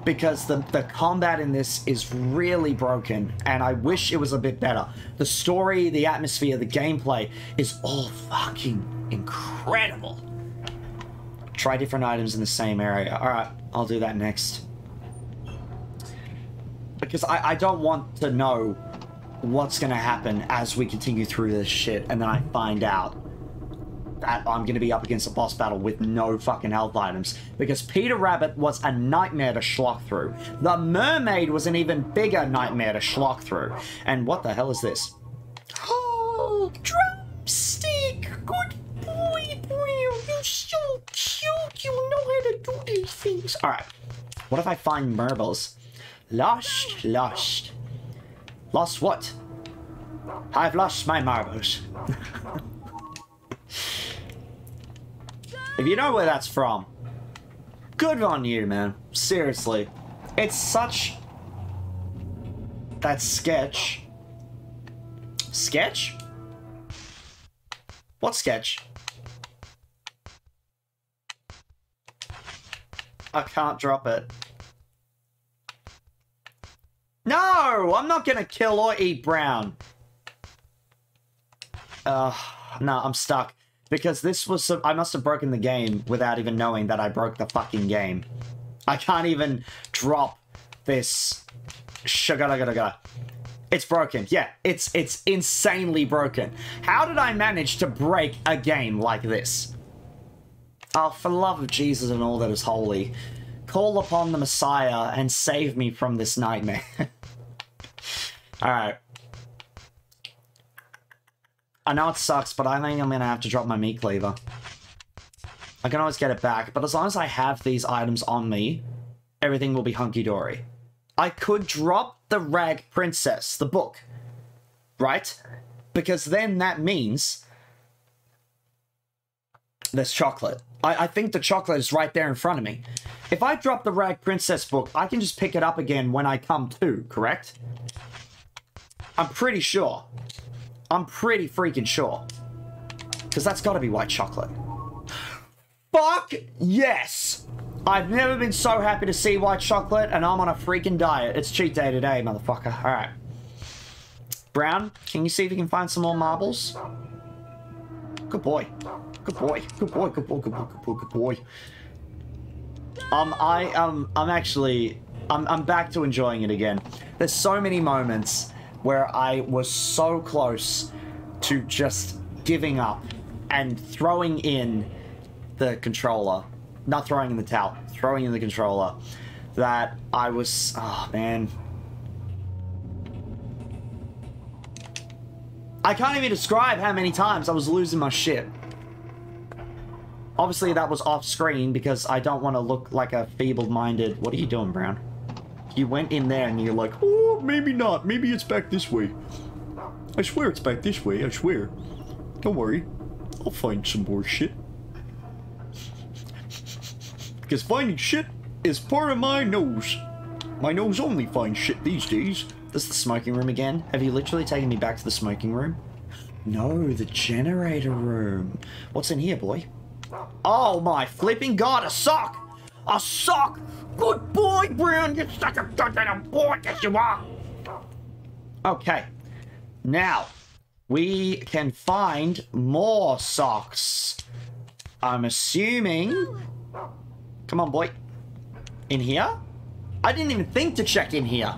Because the, the combat in this is really broken, and I wish it was a bit better. The story, the atmosphere, the gameplay is all fucking incredible. Try different items in the same area. Alright, I'll do that next. Because I, I don't want to know what's going to happen as we continue through this shit, and then I find out that I'm going to be up against a boss battle with no fucking health items. Because Peter Rabbit was a nightmare to schlock through. The Mermaid was an even bigger nightmare to schlock through. And what the hell is this? Oh, drumstick! Good boy, boy! You're so cute! You know how to do these things! Alright. What if I find marbles? Lost, lost. Lost what? I've lost my marbles. If you know where that's from, good on you, man. Seriously. It's such... That sketch. Sketch? What sketch? I can't drop it. No! I'm not gonna kill or eat Brown. Uh, no, I'm stuck. Because this was... Some, I must have broken the game without even knowing that I broke the fucking game. I can't even drop this... It's broken. Yeah, it's it's insanely broken. How did I manage to break a game like this? Oh, for the love of Jesus and all that is holy, call upon the Messiah and save me from this nightmare. Alright. I know it sucks, but I think I'm going to have to drop my meat cleaver. I can always get it back, but as long as I have these items on me, everything will be hunky-dory. I could drop the Rag Princess, the book, right? Because then that means there's chocolate. I, I think the chocolate is right there in front of me. If I drop the Rag Princess book, I can just pick it up again when I come to, correct? I'm pretty sure. I'm pretty freaking sure. Because that's got to be white chocolate. Fuck yes! I've never been so happy to see white chocolate, and I'm on a freaking diet. It's cheat day today, motherfucker. All right. Brown, can you see if you can find some more marbles? Good boy. Good boy. Good boy. Good boy. Good boy. Good boy. Good boy. Um, I, um, I'm actually, I'm, I'm back to enjoying it again. There's so many moments where I was so close to just giving up and throwing in the controller. Not throwing in the towel, throwing in the controller. That I was, oh man. I can't even describe how many times I was losing my shit. Obviously that was off screen because I don't want to look like a feeble-minded... What are you doing, Brown? You went in there and you're like, oh, maybe not. Maybe it's back this way. I swear it's back this way. I swear. Don't worry. I'll find some more shit. Because finding shit is part of my nose. My nose only finds shit these days. This is the smoking room again. Have you literally taken me back to the smoking room? No, the generator room. What's in here, boy? Oh my flipping god, a sock! A sock! Good boy, Brown! You're such a good little boy, yes you are! Okay. Now, we can find more socks. I'm assuming... Come on, boy. In here? I didn't even think to check in here.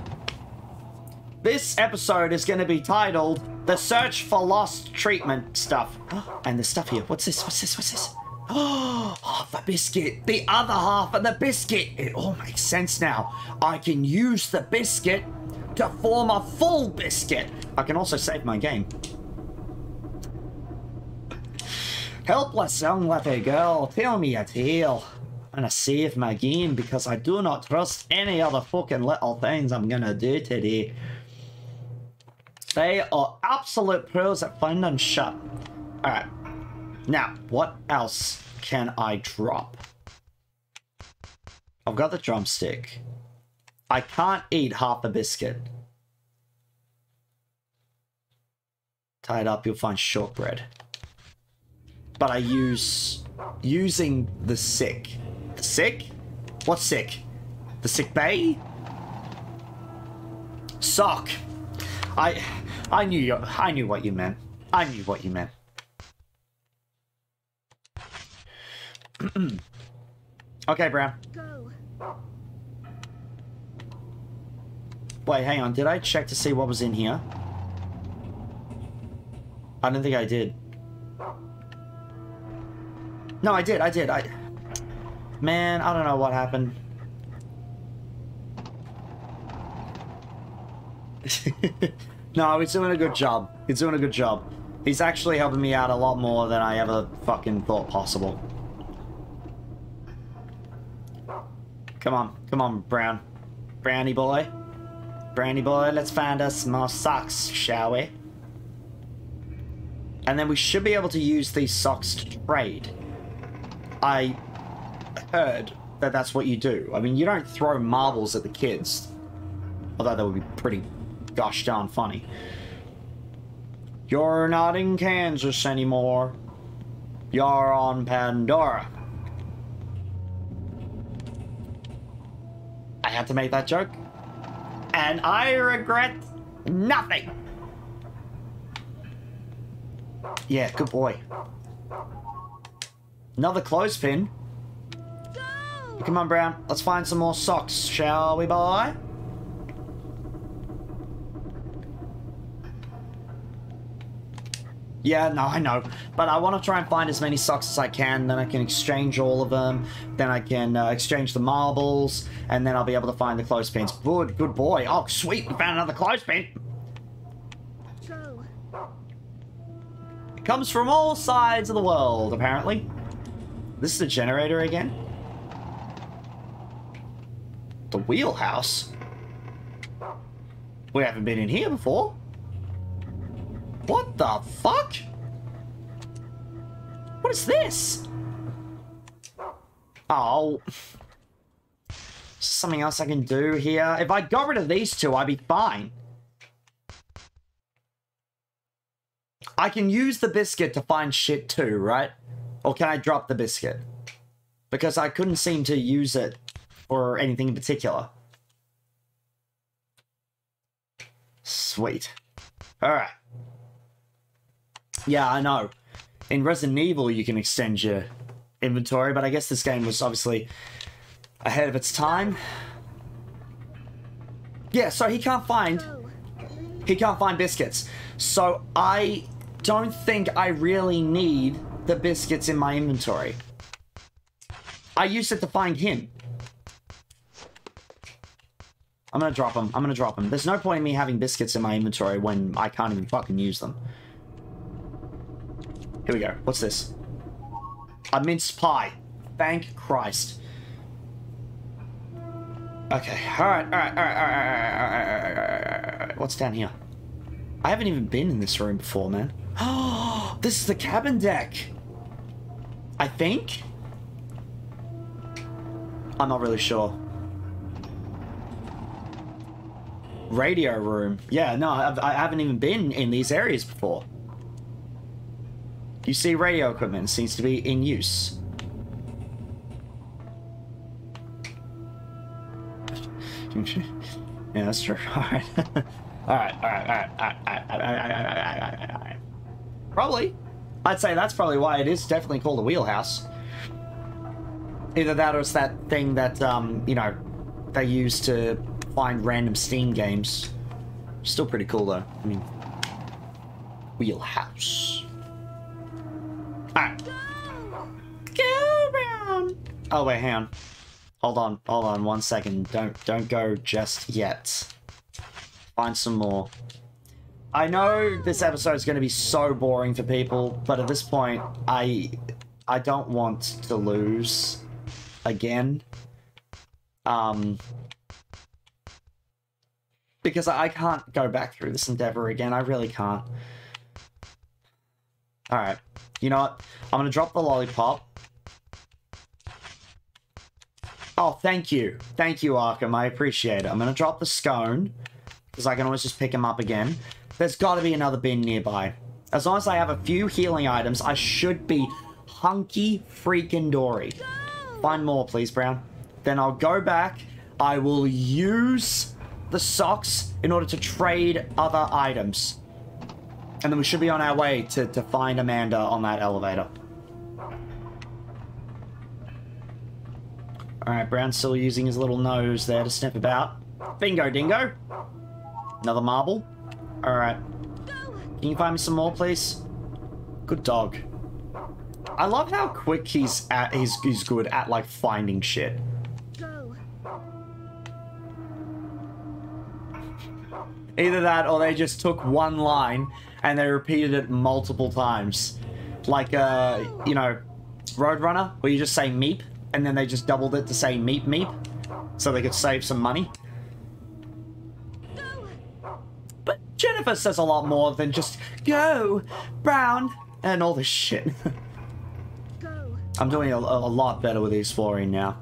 This episode is going to be titled, The Search for Lost Treatment Stuff. And the stuff here. What's this? What's this? What's this? Oh, half a biscuit. The other half of the biscuit. It all makes sense now. I can use the biscuit to form a full biscuit. I can also save my game. Helpless young lovely girl, tell me a tale. I'm gonna save my game because I do not trust any other fucking little things I'm gonna do today. They are absolute pros at finding shit. Alright. Now, what else can I drop? I've got the drumstick. I can't eat half a biscuit. Tie it up, you'll find shortbread. But I use... Using the sick. The sick? What's sick? The sick bay? Sock. I... I knew you... I knew what you meant. I knew what you meant. Okay, Brown. Go. Wait, hang on. Did I check to see what was in here? I don't think I did. No, I did. I did. I... Man, I don't know what happened. No, he's doing a good job. He's doing a good job. He's actually helping me out a lot more than I ever fucking thought possible. Come on. Come on, Brown. Brownie boy. Brownie boy, let's find us more socks, shall we? And then we should be able to use these socks to trade. I heard that that's what you do. I mean, you don't throw marbles at the kids. Although that would be pretty gosh darn funny. You're not in Kansas anymore. You're on Pandora. I had to make that joke. And I regret nothing. Yeah, good boy. Another clothespin. Go! Come on, Brown. Let's find some more socks, shall we, boy? Yeah, no, I know. But I want to try and find as many socks as I can. Then I can exchange all of them. Then I can uh, exchange the marbles. And then I'll be able to find the clothespins. Good, good boy. Oh, sweet. We found another clothespin. Go. It comes from all sides of the world, apparently. This is the generator again? The wheelhouse? We haven't been in here before. What the fuck? What is this? Oh. Something else I can do here. If I got rid of these two, I'd be fine. I can use the biscuit to find shit too, right? Or can I drop the biscuit? Because I couldn't seem to use it for anything in particular. Sweet. Alright. Yeah, I know. In Resident Evil, you can extend your inventory, but I guess this game was obviously ahead of its time. Yeah, so he can't find... He can't find biscuits. So I don't think I really need the biscuits in my inventory. I used it to find him. I'm gonna drop him. I'm gonna drop him. There's no point in me having biscuits in my inventory when I can't even fucking use them. Here we go. What's this? A mince pie. Thank Christ. Okay. Alright, alright, alright, alright, alright, alright, alright. What's down here? I haven't even been in this room before, man. Oh, this is the cabin deck. I think? I'm not really sure. Radio room. Yeah, no, I've, I haven't even been in these areas before. You see, radio equipment seems to be in use. Yeah, that's true. All right. All right, all right, all right, all right, all right, all right, all right, all right. Probably. I'd say that's probably why it is definitely called a wheelhouse. Either that or it's that thing that, um, you know, they use to find random Steam games. Still pretty cool, though. I mean, wheelhouse. All right. Go Brown. Oh, wait, hang on. Hold on, hold on one second. Don't, don't go just yet. Find some more. I know this episode is going to be so boring for people, but at this point, I I don't want to lose again. Um, because I can't go back through this endeavor again. I really can't. All right. You know what? I'm going to drop the lollipop. Oh, thank you. Thank you, Arkham. I appreciate it. I'm going to drop the scone. Because I can always just pick him up again. There's got to be another bin nearby. As long as I have a few healing items, I should be hunky freaking dory. Find more, please, Brown. Then I'll go back. I will use the socks in order to trade other items. And then we should be on our way to, to find Amanda on that elevator. Alright, Brown's still using his little nose there to sniff about. Bingo, dingo. Another marble. Alright. Can you find me some more, please? Good dog. I love how quick he's at. He's, he's good at, like, finding shit. Go. Either that or they just took one line and they repeated it multiple times. Like, uh, you know, Roadrunner, where you just say meep and then they just doubled it to say meep meep so they could save some money. Jennifer says a lot more than just, go, Brown, and all this shit. Go. I'm doing a, a lot better with the exploring now.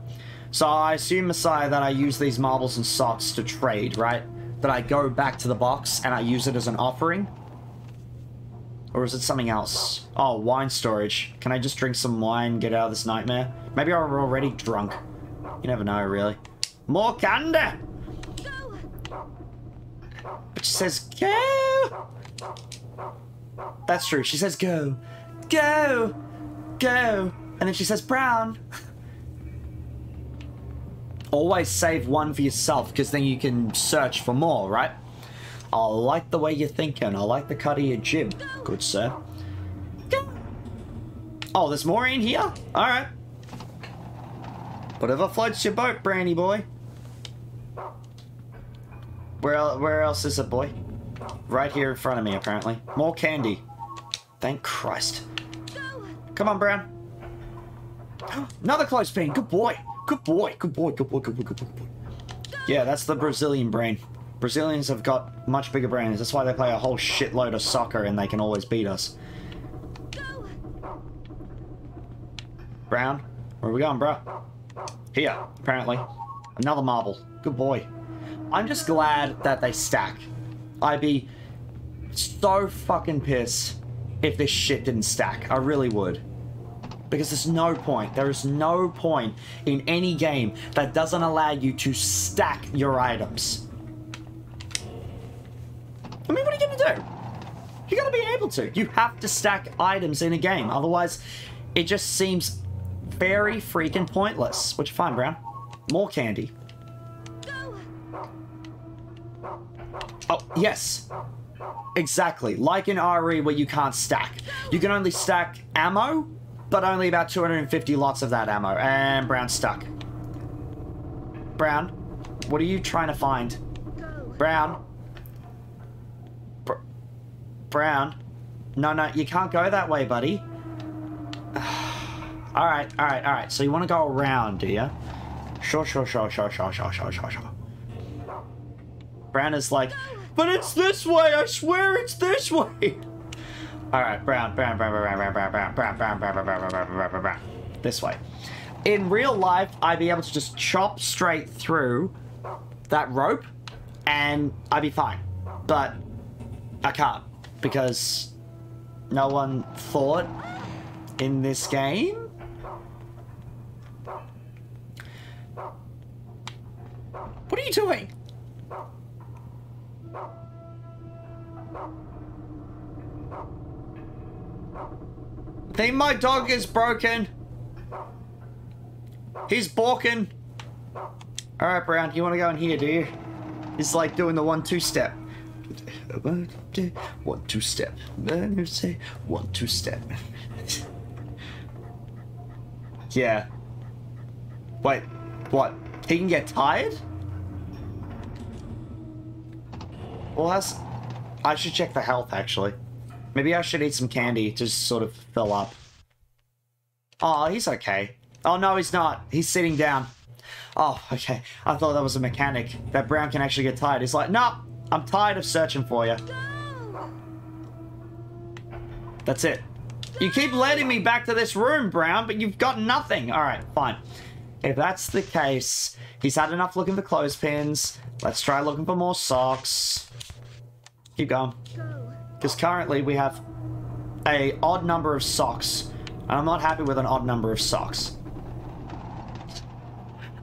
So I assume, Messiah, that I use these marbles and socks to trade, right? That I go back to the box and I use it as an offering? Or is it something else? Oh, wine storage. Can I just drink some wine, get out of this nightmare? Maybe I'm already drunk. You never know, really. More candy! But she says, go! That's true. She says, go. Go! Go! And then she says, Brown! Always save one for yourself, because then you can search for more, right? I like the way you're thinking. I like the cut of your jib. Good, sir. Go! Oh, there's more in here? Alright. Whatever floats your boat, Brandy boy. Where else, where else is it, boy? Right here in front of me, apparently. More candy. Thank Christ. Come on, Brown. Another close fan. Good boy. Good boy. Good boy. Good boy. Good boy. Good boy. Yeah, that's the Brazilian brain. Brazilians have got much bigger brains. That's why they play a whole shitload of soccer and they can always beat us. Brown, where are we going, bro? Here, apparently. Another marble. Good boy. I'm just glad that they stack. I'd be so fucking pissed if this shit didn't stack. I really would. Because there's no point. There is no point in any game that doesn't allow you to stack your items. I mean, what are you gonna do? You gotta be able to. You have to stack items in a game. Otherwise, it just seems very freaking pointless. What you find, Brown? More candy. Oh, yes. Exactly. Like in R E where you can't stack. You can only stack ammo, but only about two hundred fifty lots of that ammo. And Brown's stuck. Brown, what are you trying to find? Brown. Br Brown. No, no, you can't go that way, buddy. Alright, alright, alright. So you want to go around, do you? Sure, sure, sure, sure, sure, sure, sure, sure, sure. Brown is like, but it's this way, I swear it's this way. Alright, Brown, Brown, Brown, Brown, Brown, Brown, Brown, Brown, Brown, Brown, Brown, Brown, Brown, Brown. This way. In real life, I'd be able to just chop straight through that rope and I'd be fine. But I can't because no one thought in this game. What are you doing? I think my dog is broken. He's balking. Alright, Brown, you want to go in here, do you? It's like doing the one-two step. One-two step. One-two step. Yeah. Wait, what? He can get tired? Well, that's... I should check the health, actually. Maybe I should eat some candy to just sort of fill up. Oh, he's okay. Oh, no, he's not. He's sitting down. Oh, okay. I thought that was a mechanic. That Brown can actually get tired. He's like, no, I'm tired of searching for you. No. That's it. You keep letting me back to this room, Brown, but you've got nothing. All right, fine. If that's the case, he's had enough looking for clothespins. Let's try looking for more socks. Keep going. Go. Because currently we have a odd number of socks. And I'm not happy with an odd number of socks.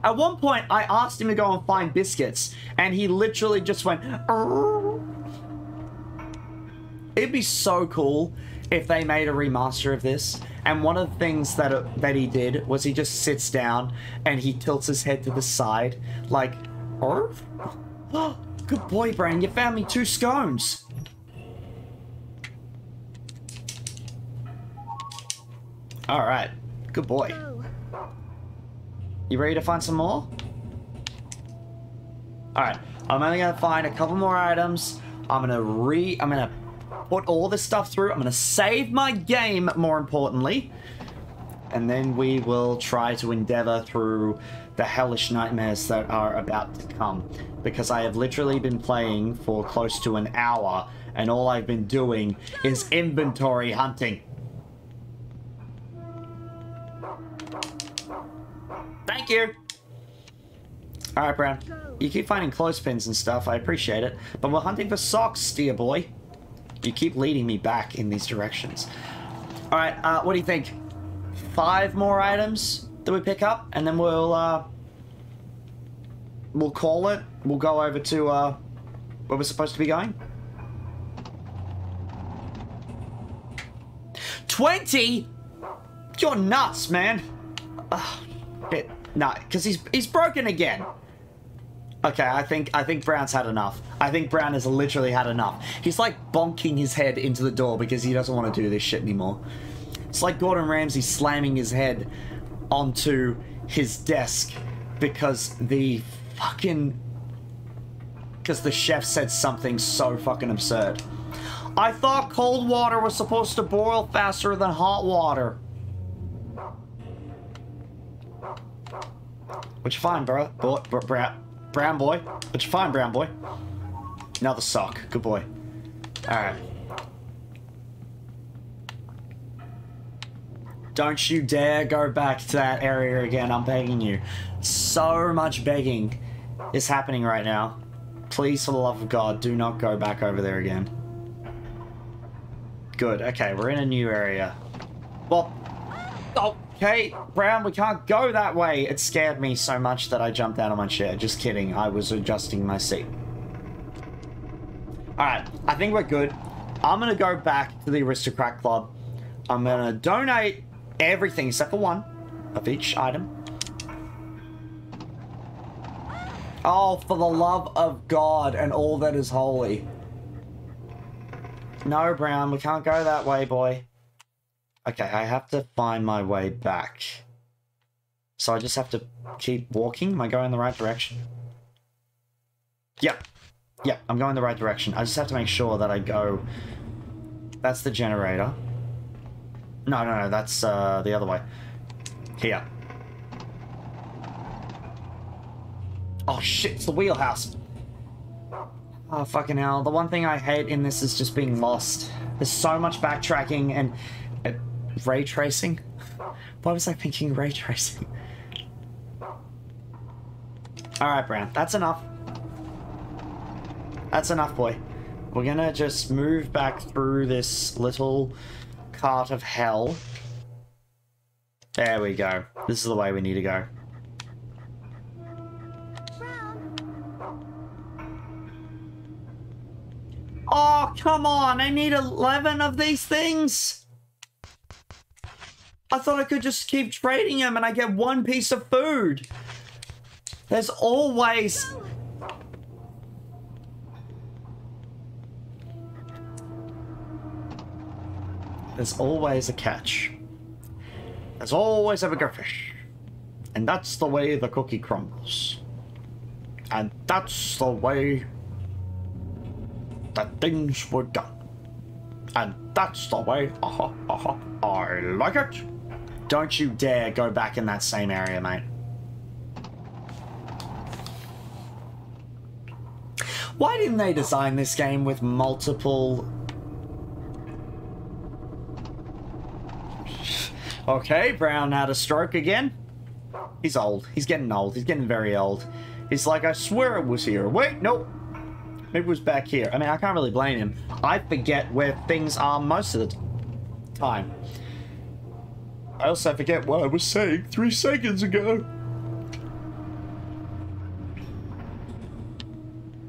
At one point, I asked him to go and find biscuits. And he literally just went... Arr. It'd be so cool if they made a remaster of this. And one of the things that, it, that he did was he just sits down and he tilts his head to the side. Like... Arr. Good boy, Brain. You found me two scones. All right, good boy. You ready to find some more? All right, I'm only gonna find a couple more items. I'm gonna re, I'm gonna put all this stuff through. I'm gonna save my game, more importantly. And then we will try to endeavor through the hellish nightmares that are about to come. Because I have literally been playing for close to an hour and all I've been doing is inventory hunting. Thank you. All right, Brown. You keep finding clothespins and stuff. I appreciate it. But we're hunting for socks, dear boy. You keep leading me back in these directions. All right, uh, what do you think? Five more items that we pick up, and then we'll, uh, we'll call it. We'll go over to uh, where we're supposed to be going. twenty? You're nuts, man. Ugh. It, no, because he's he's broken again. Okay, I think I think Brown's had enough. I think Brown has literally had enough. He's like bonking his head into the door because he doesn't want to do this shit anymore. It's like Gordon Ramsay slamming his head onto his desk because the fucking because the chef said something so fucking absurd. I thought cold water was supposed to boil faster than hot water. What you find, bro? Boy, bro, bro brown boy? What you find, brown boy? Another sock. Good boy. Alright. Don't you dare go back to that area again. I'm begging you. So much begging is happening right now. Please, for the love of God, do not go back over there again. Good. Okay, we're in a new area. Well, okay, Brown, we can't go that way. It scared me so much that I jumped out of my chair. Just kidding. I was adjusting my seat. Alright, I think we're good. I'm going to go back to the Aristocrat Club. I'm going to donate everything except for one of each item. Oh, for the love of God and all that is holy. No, Brown, we can't go that way, boy. Okay, I have to find my way back. So I just have to keep walking. Am I going the right direction? Yep. Yep, I'm going the right direction. I just have to make sure that I go... That's the generator. No, no, no, that's uh, the other way. Here. Oh shit, it's the wheelhouse. Oh fucking hell, the one thing I hate in this is just being lost. There's so much backtracking and uh, ray tracing. Why was I thinking ray tracing? Alright, Brown, that's enough. That's enough, boy. We're gonna just move back through this little cart of hell. There we go. This is the way we need to go. Oh, come on! I need eleven of these things! I thought I could just keep trading them and I get one piece of food! There's always... There's always a catch. There's always a bigger fish. And that's the way the cookie crumbles. And that's the way that things were done. And that's the way uh-huh, uh-huh, I like it. Don't you dare go back in that same area, mate. Why didn't they design this game with multiple... Okay, Brown had a stroke again. He's old. He's getting old. He's getting very old. He's like, I swear it was here. Wait, nope. Maybe it was back here. I mean, I can't really blame him. I forget where things are most of the time. I also forget what I was saying three seconds ago.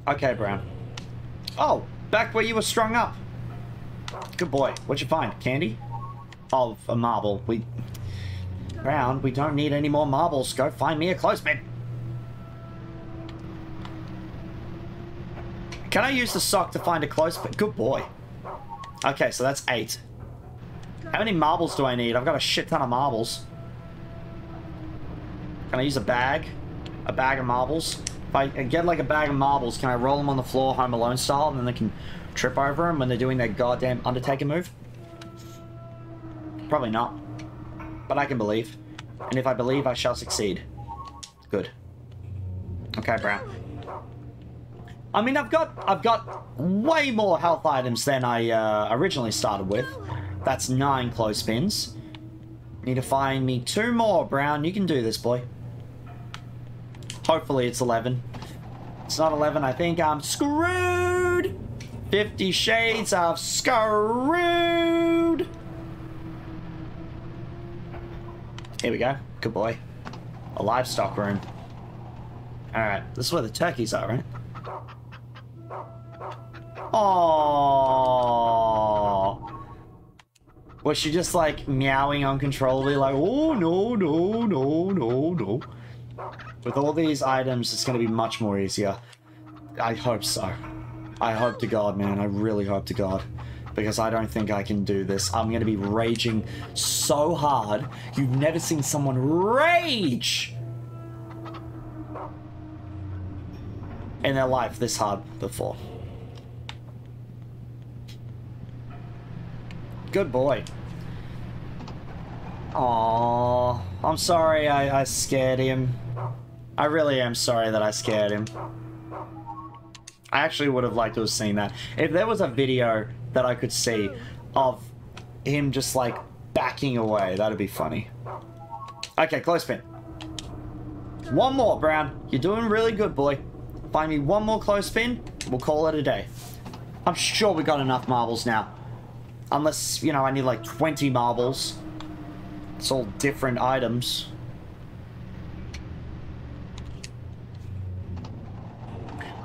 Okay, Brown. Oh, back where you were strung up. Good boy. What'd you find? Candy? Of a marble. We... Brown, we don't need any more marbles. Go find me a clothespin. Can I use the sock to find a clothespin? Good boy. Okay, so that's eight. How many marbles do I need? I've got a shit ton of marbles. Can I use a bag? A bag of marbles? If I get like a bag of marbles, can I roll them on the floor Home Alone style and then they can trip over them when they're doing their goddamn Undertaker move? Probably not, but I can believe, and if I believe, I shall succeed. Good. Okay, Brown. I mean, I've got I've got way more health items than I uh, originally started with. That's nine clothespins. Need to find me two more, Brown. You can do this, boy. Hopefully, it's eleven. It's not eleven. I think I'm screwed. Fifty Shades of Screwed. Here we go. Good boy. A livestock room. Alright, this is where the turkeys are, right? Oh. Was she just like meowing uncontrollably like, oh no, no, no, no, no. With all these items, it's going to be much more easier. I hope so. I hope to God, man. I really hope to God. Because I don't think I can do this. I'm going to be raging so hard. You've never seen someone rage in their life this hard before. Good boy. Aww. I'm sorry I, I scared him. I really am sorry that I scared him. I actually would have liked to have seen that. If there was a video that I could see of him just like backing away, that'd be funny. Okay, close pin. One more, Brown. You're doing really good, boy. Find me one more close pin, we'll call it a day. I'm sure we got enough marbles now. Unless, you know, I need like twenty marbles. It's all different items.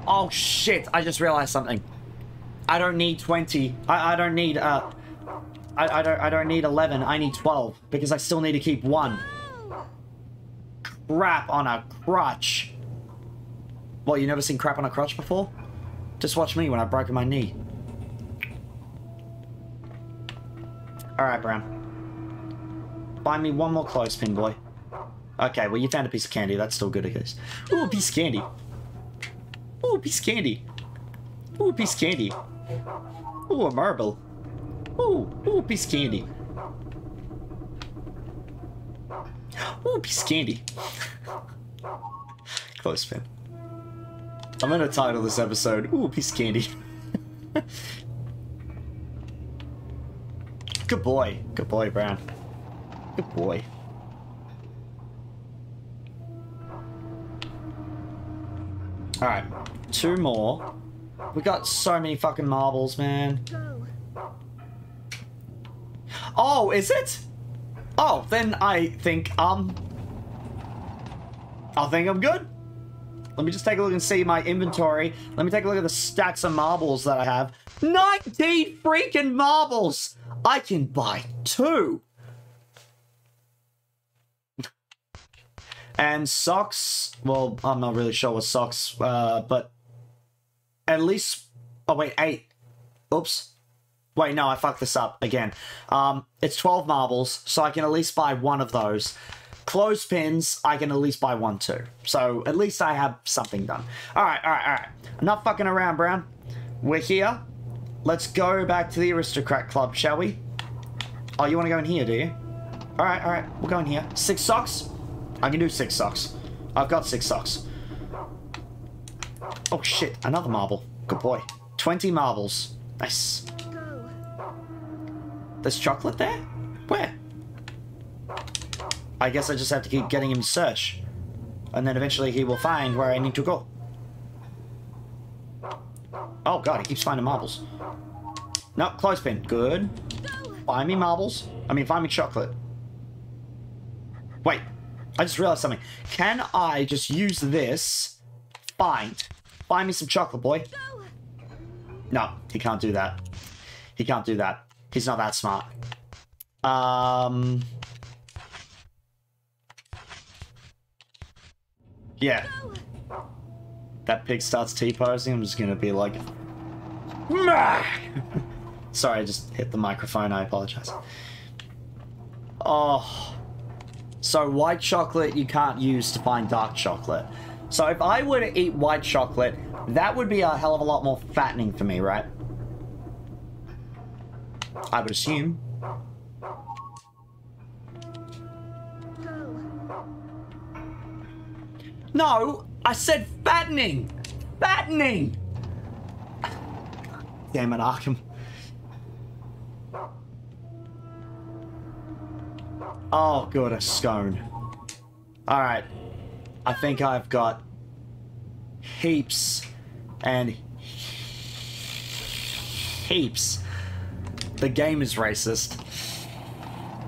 Oh shit, I just realized something. I don't need twenty. I, I don't need uh I, I don't I don't need eleven, I need twelve, because I still need to keep one. Crap on a crutch. What, you never seen crap on a crutch before? Just watch me when I've broken my knee. Alright, Brown. Find me one more clothespin, boy. Okay, well you found a piece of candy, that's still good, I guess. Ooh, a piece of candy. Ooh, a piece of candy. Ooh, a piece of candy. Ooh, a marble. Ooh, ooh, a piece of candy. Ooh, a piece of candy. Close pin. I'm gonna title this episode, ooh, a piece of candy. Good boy. Good boy, Brown. Good boy. Alright, two more. We got so many fucking marbles, man. Oh, is it? Oh, then I think, um... I think I'm good. Let me just take a look and see my inventory. Let me take a look at the stacks of marbles that I have. nineteen freaking marbles! I can buy two! And socks, well, I'm not really sure what socks, uh, but at least, oh wait, eight. Oops. Wait, no, I fucked this up again. Um, it's twelve marbles, so I can at least buy one of those. Clothespins, I can at least buy one too. So at least I have something done. All right, all right, all right. Enough fucking around, Brown. We're here. Let's go back to the Aristocrat Club, shall we? Oh, you want to go in here, do you? All right, all right, we'll go in here. Six socks? I can do six socks. I've got six socks. Oh shit, another marble. Good boy. twenty marbles. Nice. There's chocolate there? Where? I guess I just have to keep getting him to search. And then eventually he will find where I need to go. Oh god, he keeps finding marbles. No, clothespin. Good. Find me marbles. I mean, find me chocolate. Wait. I just realized something. Can I just use this? Find. Find me some chocolate, boy. No, he can't do that. He can't do that. He's not that smart. Um. Yeah. That pig starts T-posing. I'm just going to be like... Sorry, I just hit the microphone. I apologize. Oh... So white chocolate you can't use to find dark chocolate. So if I were to eat white chocolate, that would be a hell of a lot more fattening for me, right? I would assume. No, I said fattening! Fattening! Damn it, Arkham. Oh, good, a scone. Alright. I think I've got heaps and heaps. The game is racist.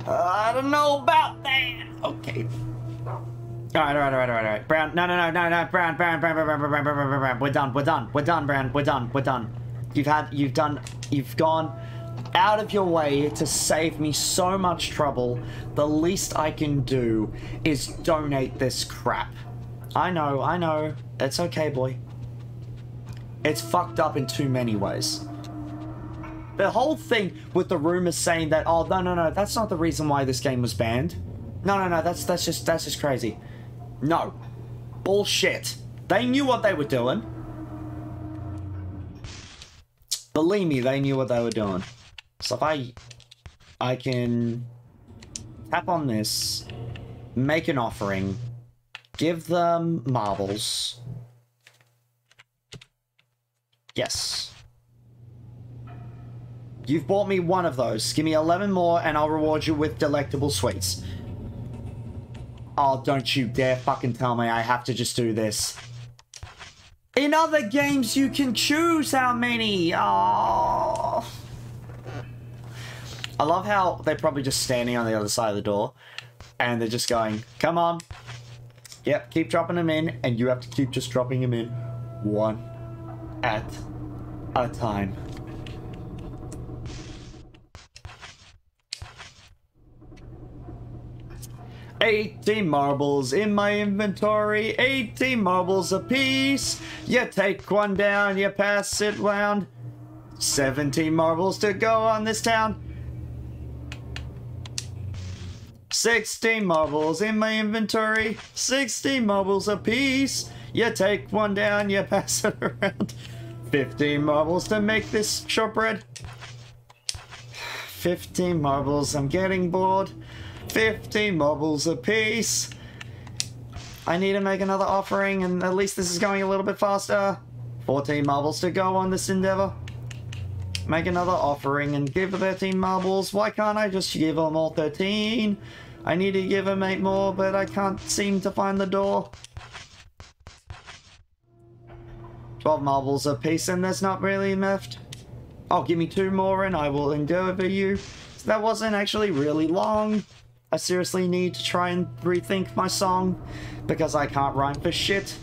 I don't know about that. Okay. Alright, alright, alright, alright, alright. Brown, no, no, no, no, no, Brown, Brown, Brown, Brown, Brown, Brown, Brown, Brown, Brown, Brown. We're done, we're done, we're done, Brown, we're done, we're done. You've had, you've done, you've gone out of your way to save me so much trouble. The least I can do is donate this crap. I know, I know. It's okay, boy. It's fucked up in too many ways. The whole thing with the rumors saying that, oh, no, no, no, that's not the reason why this game was banned. No, no, no, that's, that's just, that's just crazy. No. Bullshit. They knew what they were doing. Believe me, they knew what they were doing. So if I, I can tap on this, make an offering, give them marbles. Yes. You've bought me one of those. Give me eleven more and I'll reward you with delectable sweets. Oh, don't you dare fucking tell me I have to just do this. In other games, you can choose how many. Oh. I love how they're probably just standing on the other side of the door and they're just going, come on. Yep, keep dropping them in, and you have to keep just dropping them in one at a time. eighteen marbles in my inventory, eighteen marbles apiece. You take one down, you pass it round. seventeen marbles to go on this town. sixteen marbles in my inventory, sixteen marbles apiece. You take one down, you pass it around. fifteen marbles to make this shortbread. fifteen marbles, I'm getting bored. fifteen marbles apiece. I need to make another offering, and at least this is going a little bit faster. fourteen marbles to go on this endeavor. Make another offering and give thirteen marbles. Why can't I just give them all thirteen? I need to give them eight more, but I can't seem to find the door. twelve marbles apiece, and there's not really left. Oh, give me two more and I will endeavor you. So that wasn't actually really long. I seriously need to try and rethink my song because I can't rhyme for shit.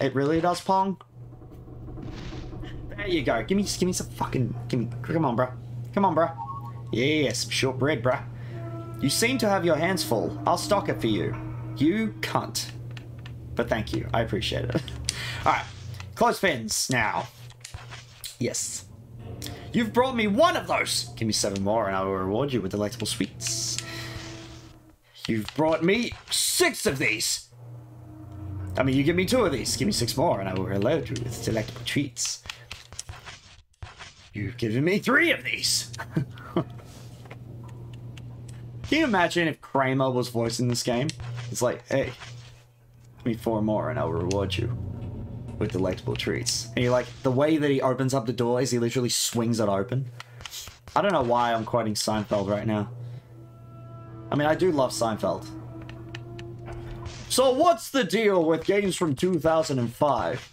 It really does pong. There you go. Give me, just give me some fucking, give me, come on, bruh. Come on, bruh. Yes, shortbread, bruh. You seem to have your hands full. I'll stock it for you. You cunt. But thank you. I appreciate it. All right. Close fins now. Yes. You've brought me one of those. Give me seven more and I will reward you with delectable sweets. You've brought me six of these. I mean, you give me two of these. Give me six more and I will reward you with delectable treats. You've given me three of these. Can you imagine if Kramer was voicing this game? It's like, hey, give me four more and I will reward you with delectable treats. And you're like, the way that he opens up the door is he literally swings it open. I don't know why I'm quoting Seinfeld right now. I mean, I do love Seinfeld. So what's the deal with games from two thousand five?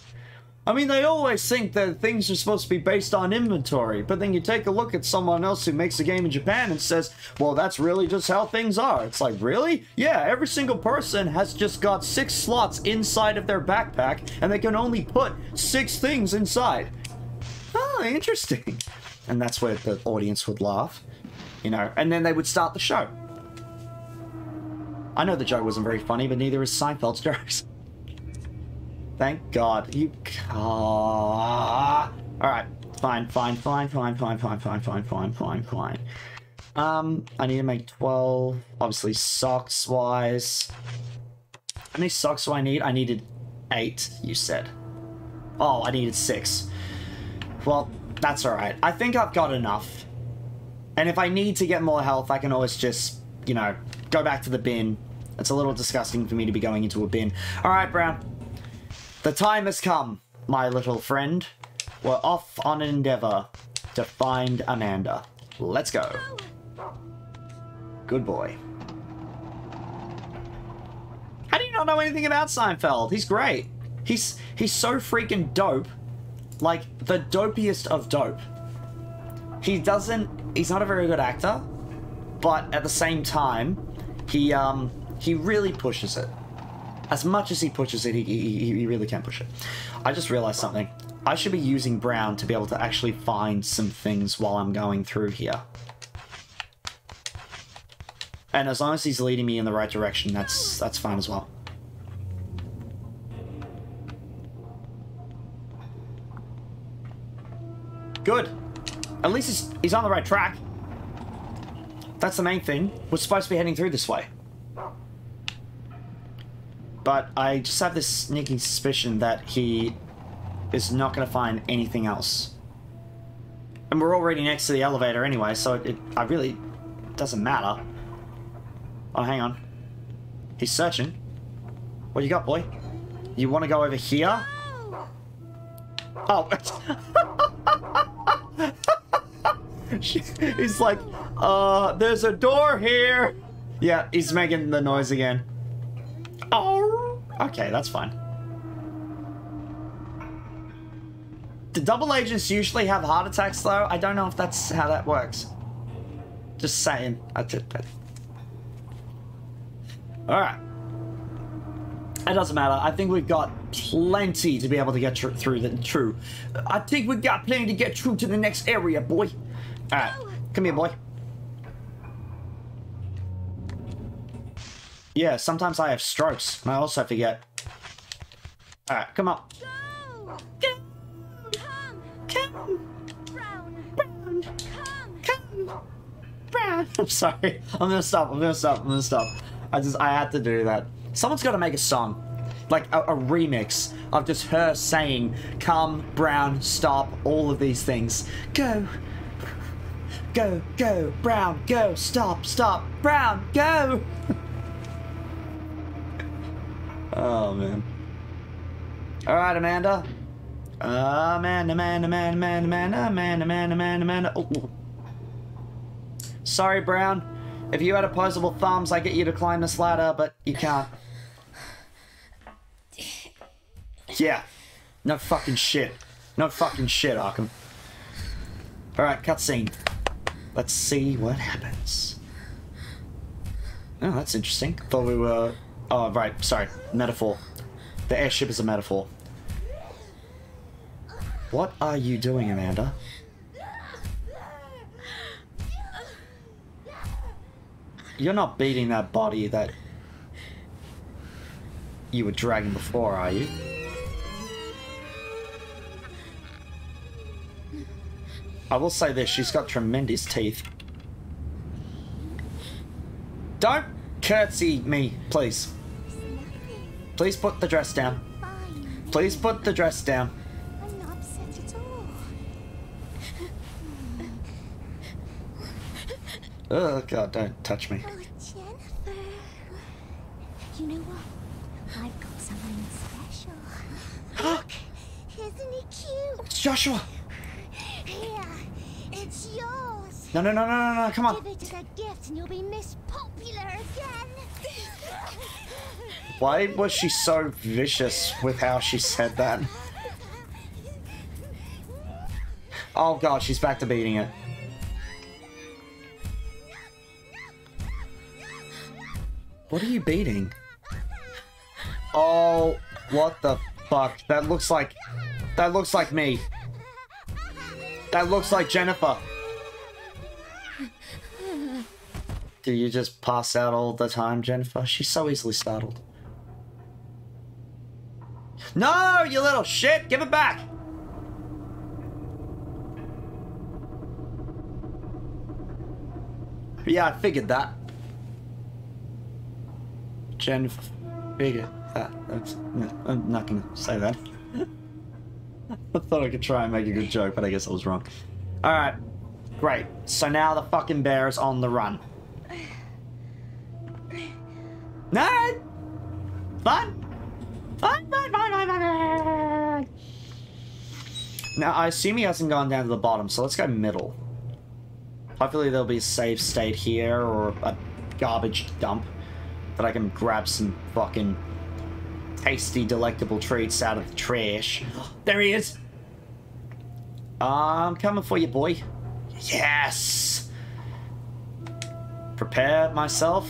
I mean, they always think that things are supposed to be based on inventory, but then you take a look at someone else who makes a game in Japan and says, well, that's really just how things are. It's like, really? Yeah, every single person has just got six slots inside of their backpack, and they can only put six things inside. Oh, interesting. And that's where the audience would laugh, you know, and then they would start the show. I know the joke wasn't very funny, but neither is Seinfeld's jokes. Thank God. You... Aww. Alright. Fine, fine, fine, fine, fine, fine, fine, fine, fine, fine, fine. Um, I need to make twelve. Obviously, socks-wise. How many socks do I need? I needed eight, you said. Oh, I needed six. Well, that's alright. I think I've got enough. And if I need to get more health, I can always just, you know, go back to the bin. It's a little disgusting for me to be going into a bin. Alright, Brown. The time has come, my little friend. We're off on an endeavor to find Amanda. Let's go. Good boy. How do you not know anything about Seinfeld? He's great. He's he's so freaking dope. Like, the dopiest of dope. He doesn't... He's not a very good actor. But at the same time, he, um, he really pushes it. As much as he pushes it, he, he, he really can push it. I just realized something. I should be using Brown to be able to actually find some things while I'm going through here. And as long as he's leading me in the right direction, that's that's fine as well. Good. At least he's, he's on the right track. That's the main thing. We're supposed to be heading through this way. But I just have this sneaking suspicion that he is not going to find anything else. And we're already next to the elevator anyway, so it, it I really doesn't matter. Oh, hang on. He's searching. What you got, boy? You want to go over here? Oh. He's like, uh, there's a door here. Yeah, he's making the noise again. Oh. Okay, that's fine. Do double agents usually have heart attacks, though? I don't know if that's how that works. Just saying. That's it. That's... All right. It doesn't matter. I think we've got plenty to be able to get tr through the true. I think we've got plenty to get through to the next area, boy. All right. Come here, boy. Yeah, sometimes I have strokes. And I also forget. All right. Come on. Go. Come. Come. Brown. Brown. Come. Come. Brown. I'm sorry. I'm going to stop. I'm going to stop. I'm going to stop. I just, I had to do that. Someone's got to make a song, like a, a remix of just her saying, come, Brown, stop, all of these things. Go, go, go, Brown, go, stop, stop, Brown, go. Oh, man. All right, Amanda. Amanda, Amanda, Amanda, Amanda, Amanda, Amanda, Amanda, Amanda. Oh. Sorry, Brown. If you had opposable thumbs, I get you to climb this ladder, but you can't. Yeah. No fucking shit. No fucking shit, Arkham. Alright, cutscene. Let's see what happens. Oh, that's interesting. Thought we were... Oh, right. Sorry. Metaphor. The airship is a metaphor. What are you doing, Amanda? You're not beating that body that you were dragging before, are you? I will say this, she's got tremendous teeth. Don't curtsy me, please. Please put the dress down. Please put the dress down. I'm not upset at all. Oh, God, don't touch me. You know what? I've got something special. Look, isn't he cute? It's Joshua. Here, it's yours. No, no, no, no, no, no! Come on. Give it as a gift, and you'll be Miss Popular again. Why was she so vicious with how she said that? Oh God, she's back to beating it. What are you beating? Oh, what the fuck? That looks like... That looks like me. That looks like Jennifer. Do you just pass out all the time, Jennifer? She's so easily startled. No, you little shit! Give it back! Yeah, I figured that. Jennifer, figure that. That's, I'm not going to say that. I thought I could try and make a good joke, but I guess I was wrong. All right, great. So now the fucking bear is on the run. No, fun, fun, fun, fun, fun. Now I assume he hasn't gone down to the bottom, so let's go middle. Hopefully there'll be a safe state here or a garbage dump. That I can grab some fucking tasty, delectable treats out of the trash. There he is! I'm coming for you, boy. Yes! Prepared myself.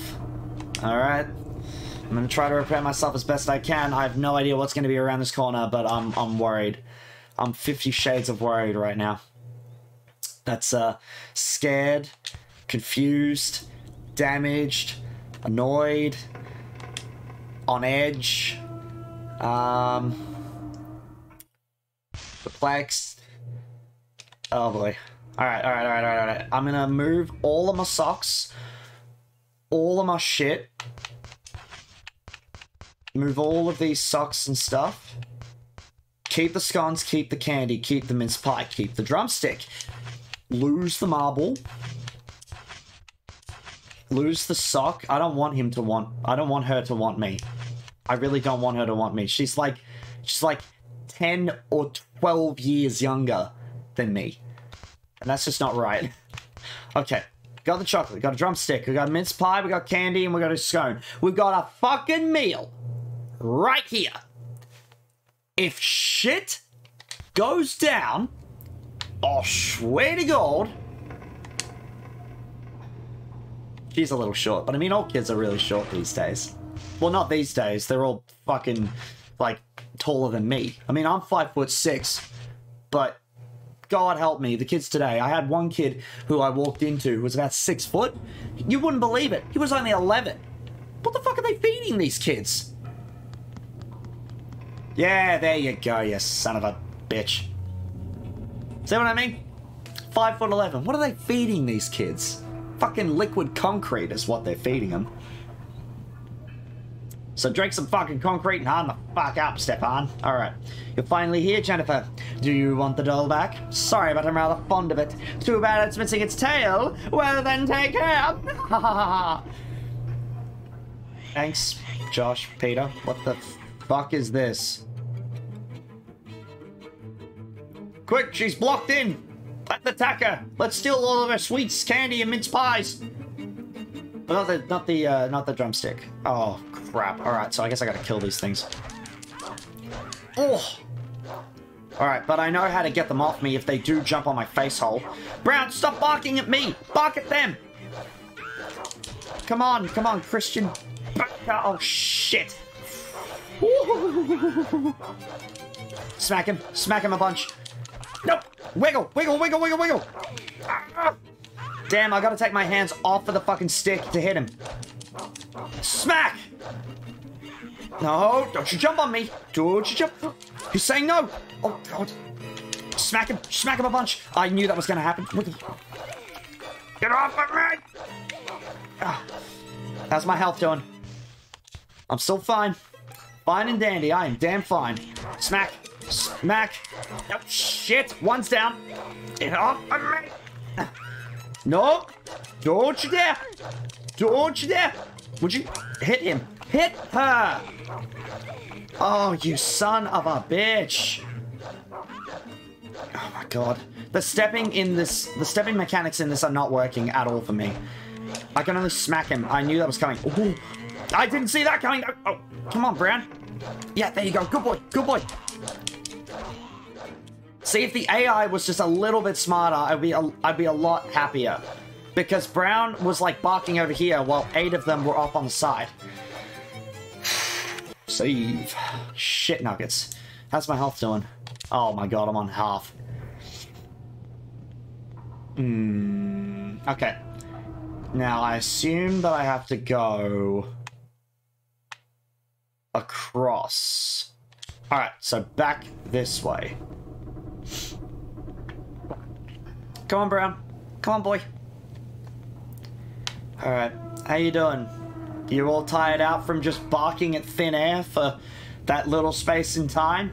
Alright. I'm gonna try to prepare myself as best I can. I have no idea what's gonna be around this corner, but I'm, I'm worried. I'm fifty shades of worried right now. That's, uh, scared, confused, damaged... Annoyed, on edge, um, perplexed. Oh boy. All right, all right, all right, all right, all right. I'm gonna move all of my socks, all of my shit. Move all of these socks and stuff. Keep the scones, keep the candy, keep the mince pie, keep the drumstick. Lose the marble. lose the sock, I don't want him to want... I don't want her to want me. I really don't want her to want me. She's like... She's like ten or twelve years younger than me. And that's just not right. Okay. Got the chocolate. Got a drumstick. We got a mince pie. We got candy. And we got a scone. We got a fucking meal. Right here. If shit goes down... I swear to God. She's a little short, but I mean, all kids are really short these days. Well, not these days. They're all fucking, like, taller than me. I mean, I'm five foot six, but God help me, the kids today. I had one kid who I walked into who was about six foot. You wouldn't believe it. He was only eleven. What the fuck are they feeding these kids? Yeah, there you go, you son of a bitch. See what I mean? five foot eleven. What are they feeding these kids? Fucking liquid concrete is what they're feeding them. So drink some fucking concrete and harden the fuck up, Stefan. Alright. You're finally here, Jennifer. Do you want the doll back? Sorry, but I'm rather fond of it. Too bad it's missing its tail. Well then, take care. Thanks, Josh, Peter. What the fuck is this? Quick, she's blocked in! Let's attack her! Let's steal all of her sweets, candy, and mince pies! But not the, not the, uh, not the drumstick. Oh, crap. Alright, so I guess I gotta kill these things. Oh! Alright, but I know how to get them off me if they do jump on my face hole. Brown, stop barking at me! Bark at them! Come on, come on, Christian. Oh, shit! Smack him, smack him a bunch. Nope! Wiggle! Wiggle! Wiggle! Wiggle! Wiggle! Ah. Damn, I gotta take my hands off of the fucking stick to hit him. Smack! No! Don't you jump on me! Don't you jump! He's saying no! Oh, God! Smack him! Smack him a bunch! I knew that was gonna happen. Get off of me! Ah. How's my health doing? I'm still fine. Fine and dandy. I am damn fine. Smack! Smack! Oh, shit! One's down! Get off of me! No! Don't you dare! Don't you dare! Would you hit him? Hit her! Oh, you son of a bitch! Oh my God! The stepping in this, the stepping mechanics in this are not working at all for me. I can only smack him. I knew that was coming. Ooh. I didn't see that coming! Oh, come on, Brown! Yeah, there you go. Good boy. Good boy. See, if the A I was just a little bit smarter, I'd be a, I'd be a lot happier. Because Brown was, like, barking over here while eight of them were off on the side. Save. Shit nuggets. How's my health doing? Oh, my God, I'm on half. Hmm. Okay. Now, I assume that I have to go... across. Alright, so back this way. Come on, Brown. Come on, boy. Alright, how you doing? You all tired out from just barking at thin air for that little space in time?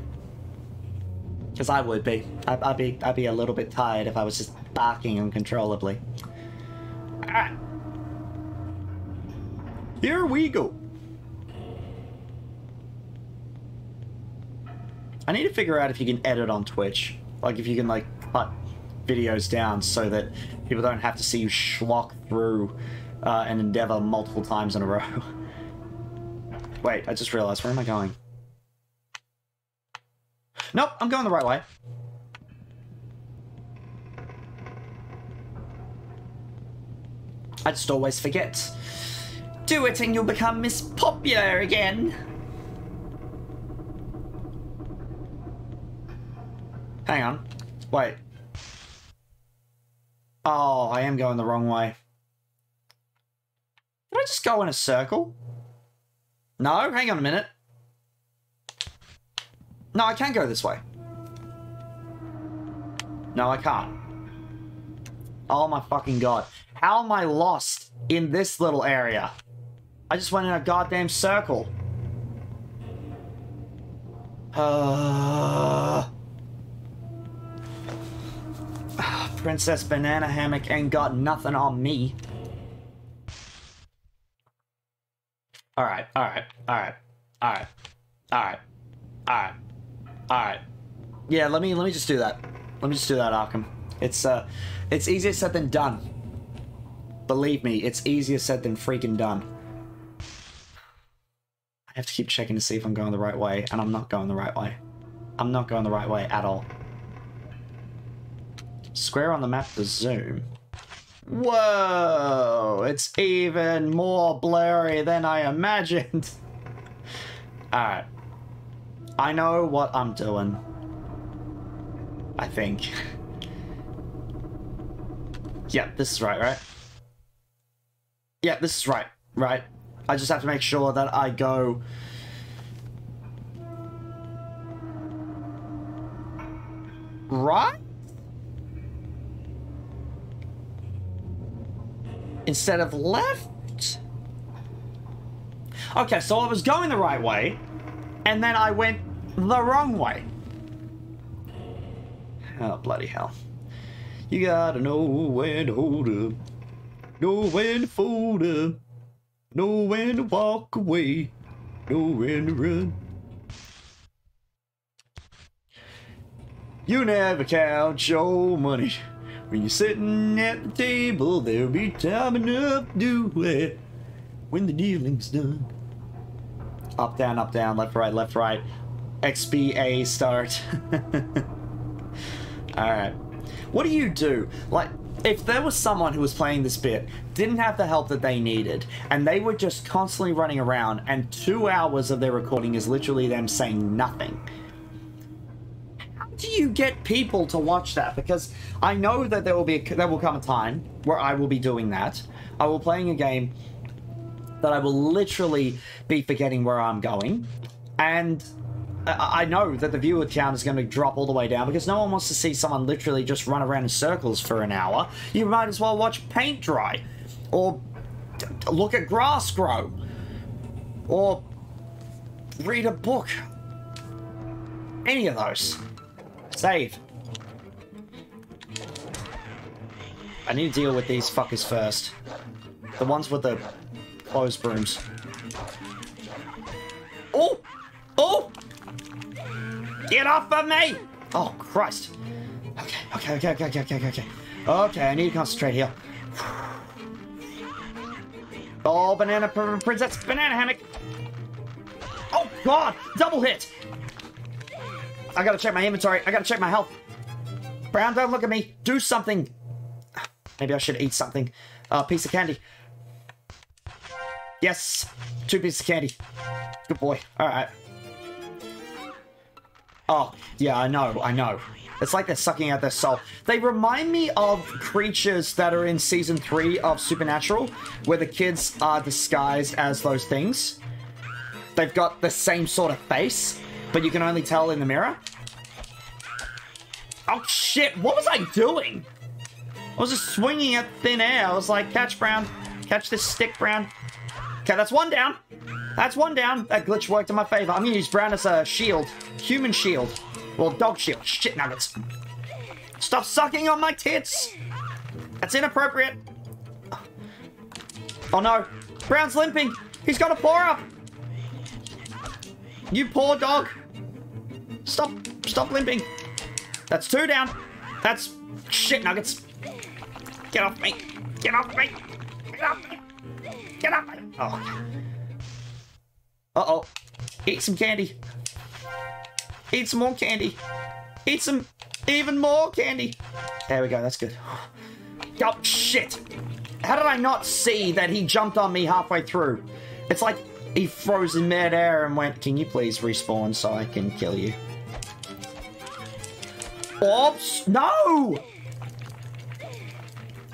Because I would be. I'd, I'd be. I'd be a little bit tired if I was just barking uncontrollably. Alright. Here we go. I need to figure out if you can edit on Twitch. Like, if you can, like, cut videos down so that people don't have to see you schlock through uh, an endeavor multiple times in a row. Wait, I just realized, where am I going? Nope, I'm going the right way. I just always forget. Do it and you'll become Miss Popular again. Hang on. Wait. Oh, I am going the wrong way. Did I just go in a circle? No, hang on a minute. No, I can't go this way. No, I can't. Oh my fucking God. How am I lost in this little area? I just went in a goddamn circle. Uh... Princess Banana Hammock ain't got nothing on me. All right, all right, all right, all right, all right, all right, all right. Yeah, let me let me just do that. Let me just do that, Arkham. It's uh, it's easier said than done. Believe me, it's easier said than freaking done. I have to keep checking to see if I'm going the right way, and I'm not going the right way. I'm not going the right way at all. Square on the map to zoom. Whoa! It's even more blurry than I imagined! Alright. I know what I'm doing. I think. Yeah, this is right, right? Yeah, this is right, right? I just have to make sure that I go... right? Instead of left? Okay, so I was going the right way, and then I went the wrong way. Oh, bloody hell. You gotta know when to hold up, know when to fold up, know when to walk away, know when to run. You never count your money. When you're sitting at the table, there'll be time enough to do it when the dealing's done. Up, down, up, down, left, right, left, right. X B A start. Alright. What do you do? Like, if there was someone who was playing this bit, didn't have the help that they needed, and they were just constantly running around, and two hours of their recording is literally them saying nothing. Do you get people to watch that? Because I know that there will be a, there will come a time where I will be doing that. I will be playing a game that I will literally be forgetting where I'm going, and I know that the viewer count is going to drop all the way down because no one wants to see someone literally just run around in circles for an hour. You might as well watch paint dry, or look at grass grow, or read a book. Any of those. Save. I need to deal with these fuckers first. The ones with the closed brooms. Oh! Oh! Get off of me! Oh, Christ. Okay, okay, okay, okay, okay, okay, okay. Okay, I need to concentrate here. Oh, banana princess, banana hammock! Oh, God! Double hit! I gotta check my inventory. I gotta check my health. Brown, don't look at me. Do something. Maybe I should eat something. A uh, piece of candy. Yes. Two pieces of candy. Good boy. Alright. Oh, yeah, I know. I know. It's like they're sucking out their soul. They remind me of creatures that are in Season three of Supernatural, where the kids are disguised as those things. They've got the same sort of face, but you can only tell in the mirror. Oh shit, what was I doing? I was just swinging at thin air. I was like, catch Brown, catch this stick, Brown. Okay, that's one down. That's one down. That glitch worked in my favor. I'm gonna use Brown as a shield, human shield. Well, dog shield, shit nuggets. Stop sucking on my tits. That's inappropriate. Oh no, Brown's limping. He's got a pour up. You poor dog. Stop, stop limping. That's two down. That's shit nuggets. Get off me. Get off me. Get off me. Get off me. Oh. Uh-oh. Eat some candy. Eat some more candy. Eat some even more candy. There we go. That's good. Oh, shit. How did I not see that he jumped on me halfway through? It's like he froze in mid-air and went, can you please respawn so I can kill you? Oops! No!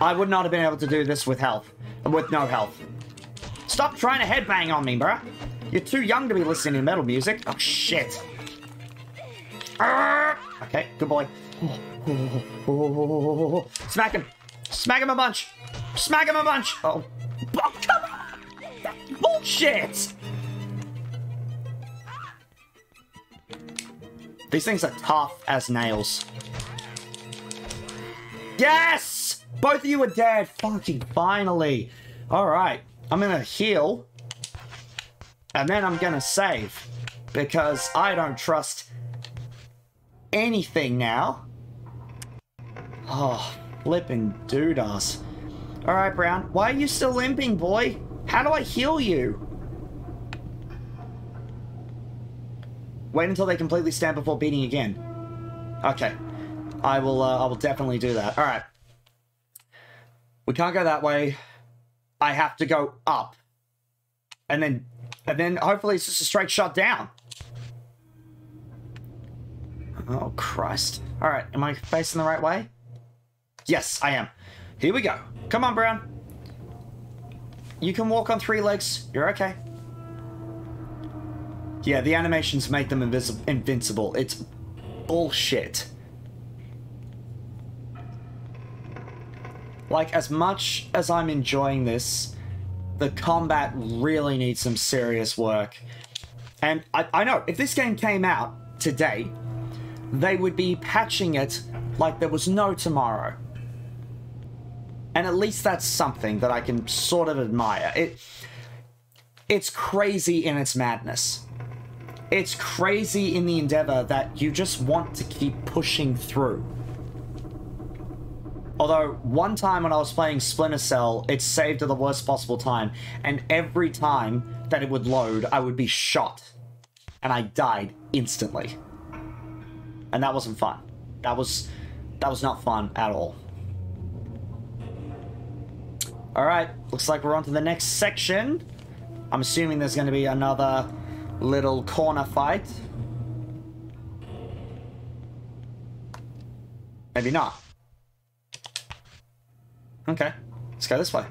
I would not have been able to do this with health. With no health. Stop trying to headbang on me, bruh. You're too young to be listening to metal music. Oh, shit. Arrgh! Okay, good boy. Smack him. Smack him a bunch. Smack him a bunch. Oh, oh come on! Bullshit! These things are tough as nails. Yes! Both of you are dead. Fucking finally. Alright. I'm gonna heal. and then I'm gonna save because I don't trust anything now. Oh, limping doodas. All right, Brown, why are you still limping, boy? How do I heal you? Wait until they completely stand before beating again. Okay, I will. Uh, I will definitely do that. All right. We can't go that way. I have to go up, and then, and then hopefully it's just a straight shot down. Oh Christ! All right, am I facing the right way? Yes, I am. Here we go. Come on, Brown. You can walk on three legs. You're okay. Yeah, the animations make them invisible, invincible. It's bullshit. Like, as much as I'm enjoying this, the combat really needs some serious work. And I, I know, if this game came out today, they would be patching it like there was no tomorrow. And at least that's something that I can sort of admire. It, it's crazy in its madness. It's crazy in the endeavor that you just want to keep pushing through. Although, one time when I was playing Splinter Cell, it saved at the worst possible time, and every time that it would load, I would be shot. And I died instantly. And that wasn't fun. That was... that was not fun at all. Alright, looks like we're on to the next section. I'm assuming there's going to be another little corner fight. Maybe not. Okay, let's go this way.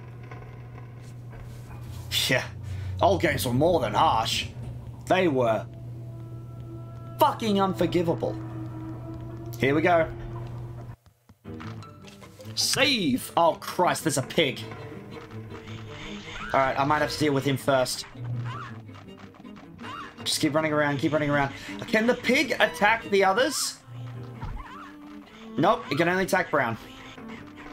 Yeah, old games were more than harsh. They were fucking unforgivable. Here we go. Save! Oh Christ, there's a pig. Alright, I might have to deal with him first. Just keep running around, keep running around. Can the pig attack the others? Nope, it can only attack Brown.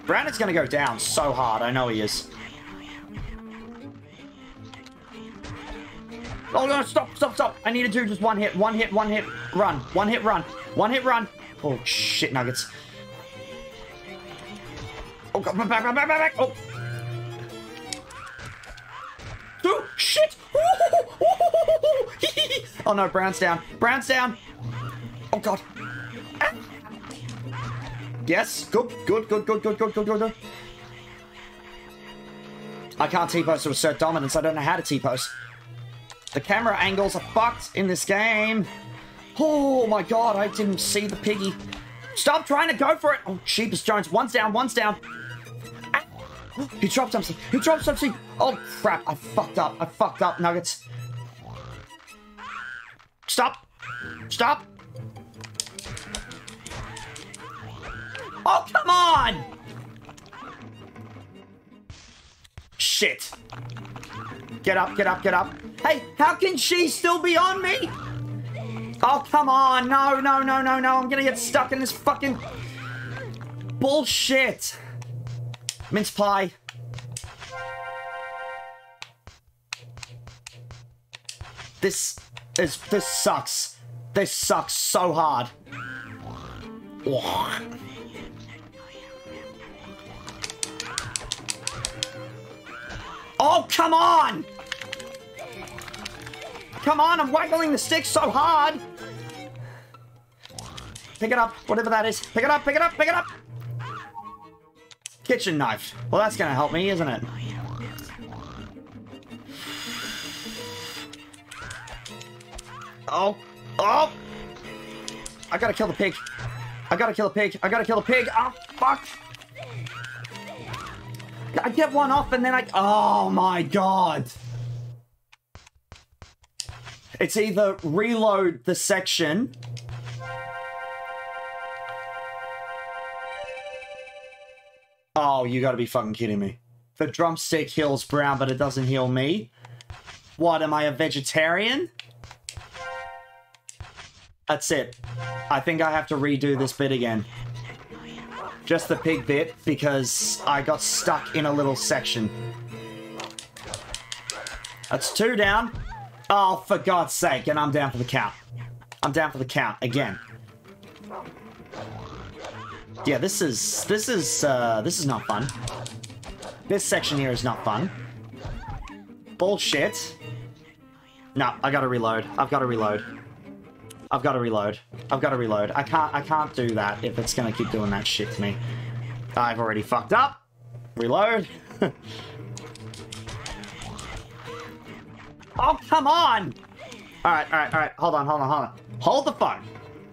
Brown is going to go down so hard. I know he is. Oh, no, stop, stop, stop. I need to do just one hit, one hit, one hit, run. One hit, run. One hit, run. Oh, shit, nuggets. Oh, God, back, back, back, back. Oh. Oh, shit. Oh, no, Brown's down. Brown's down. Oh, God. Yes, good, good, good, good, good, good, good, good, good. I can't T-pose to assert dominance. I don't know how to T-pose. The camera angles are fucked in this game. Oh my God, I didn't see the piggy. Stop trying to go for it. Oh, Jeepers Jones, one's down, one's down. Ah. He dropped something, he dropped something. Oh crap, I fucked up, I fucked up, Nuggets. Stop, stop. Oh, come on! Shit. Get up, get up, get up. Hey, how can she still be on me? Oh, come on. No, no, no, no, no. I'm going to get stuck in this fucking... bullshit. Mince pie. This is... this sucks. This sucks so hard. Oh. Oh, come on! Come on, I'm waggling the stick so hard! Pick it up, whatever that is. Pick it up, pick it up, pick it up! Kitchen knife. Well, that's gonna help me, isn't it? Oh, oh! I gotta kill the pig. I gotta kill the pig. I gotta kill the pig. Oh, fuck! I get one off and then I... oh my God. It's either reload the section. Oh, you gotta be fucking kidding me. The drumstick heals Brown, but it doesn't heal me. What, am I a vegetarian? That's it. I think I have to redo this bit again. Just the pig bit, because I got stuck in a little section. That's two down. Oh, for God's sake. And I'm down for the count. I'm down for the count again. Yeah, this is, this is, uh, this is not fun. This section here is not fun. Bullshit. No, I gotta reload. I've gotta reload. I've gotta reload. I've gotta reload. I can't, I can't do that if it's gonna keep doing that shit to me. I've already fucked up. Reload. Oh, come on! Alright, alright, alright. Hold on, hold on, hold on. Hold the phone.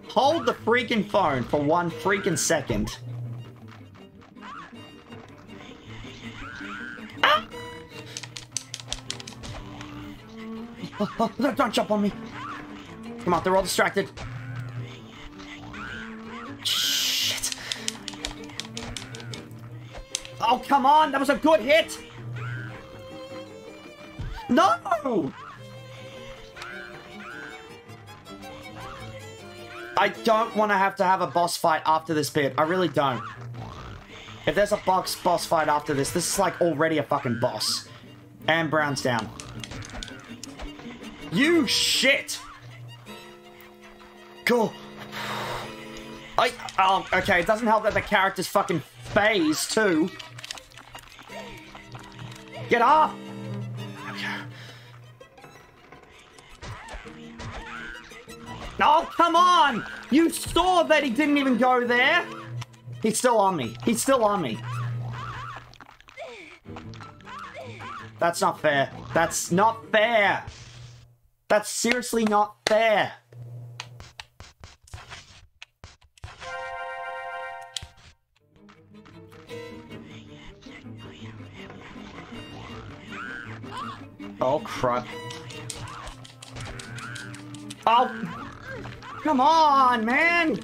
Hold the freaking phone for one freaking second. Ah! Oh, oh, no, don't jump on me. Come on, they're all distracted. Shit. Oh, come on. That was a good hit. No! I don't want to have to have a boss fight after this bit. I really don't. If there's a box boss fight after this, this is like already a fucking boss. And Brown's down. You shit! Cool. I... Oh, okay. It doesn't help that the character's fucking phase too. Get off! Oh, come on! You saw that he didn't even go there! He's still on me. He's still on me. That's not fair. That's not fair! That's seriously not fair! Oh, crap. Oh! Come on, man!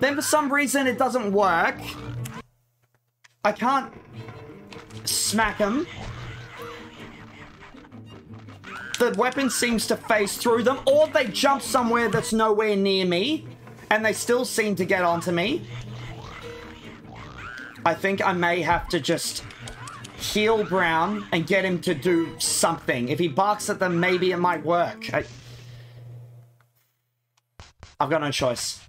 Then for some reason it doesn't work. I can't smack him. The weapon seems to phase through them, or they jump somewhere that's nowhere near me, and they still seem to get onto me. I think I may have to just heal Brown and get him to do something. If he barks at them, maybe it might work. I... I've got no choice.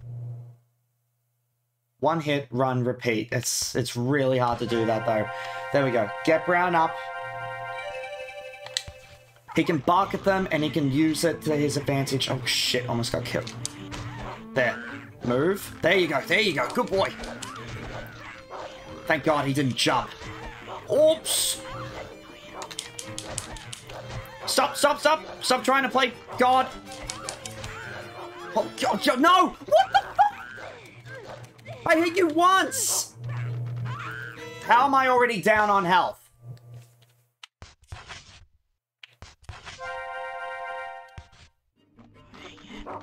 One hit, run, repeat. It's it's really hard to do that, though. There we go. Get Brown up. He can bark at them, and he can use it to his advantage. Oh, shit. Almost got killed. There. Move. There you go. There you go. Good boy. Thank God he didn't jump. Oops! Stop, stop, stop! Stop trying to play God! Oh, God, God, no! What the fuck? I hit you once! How am I already down on health?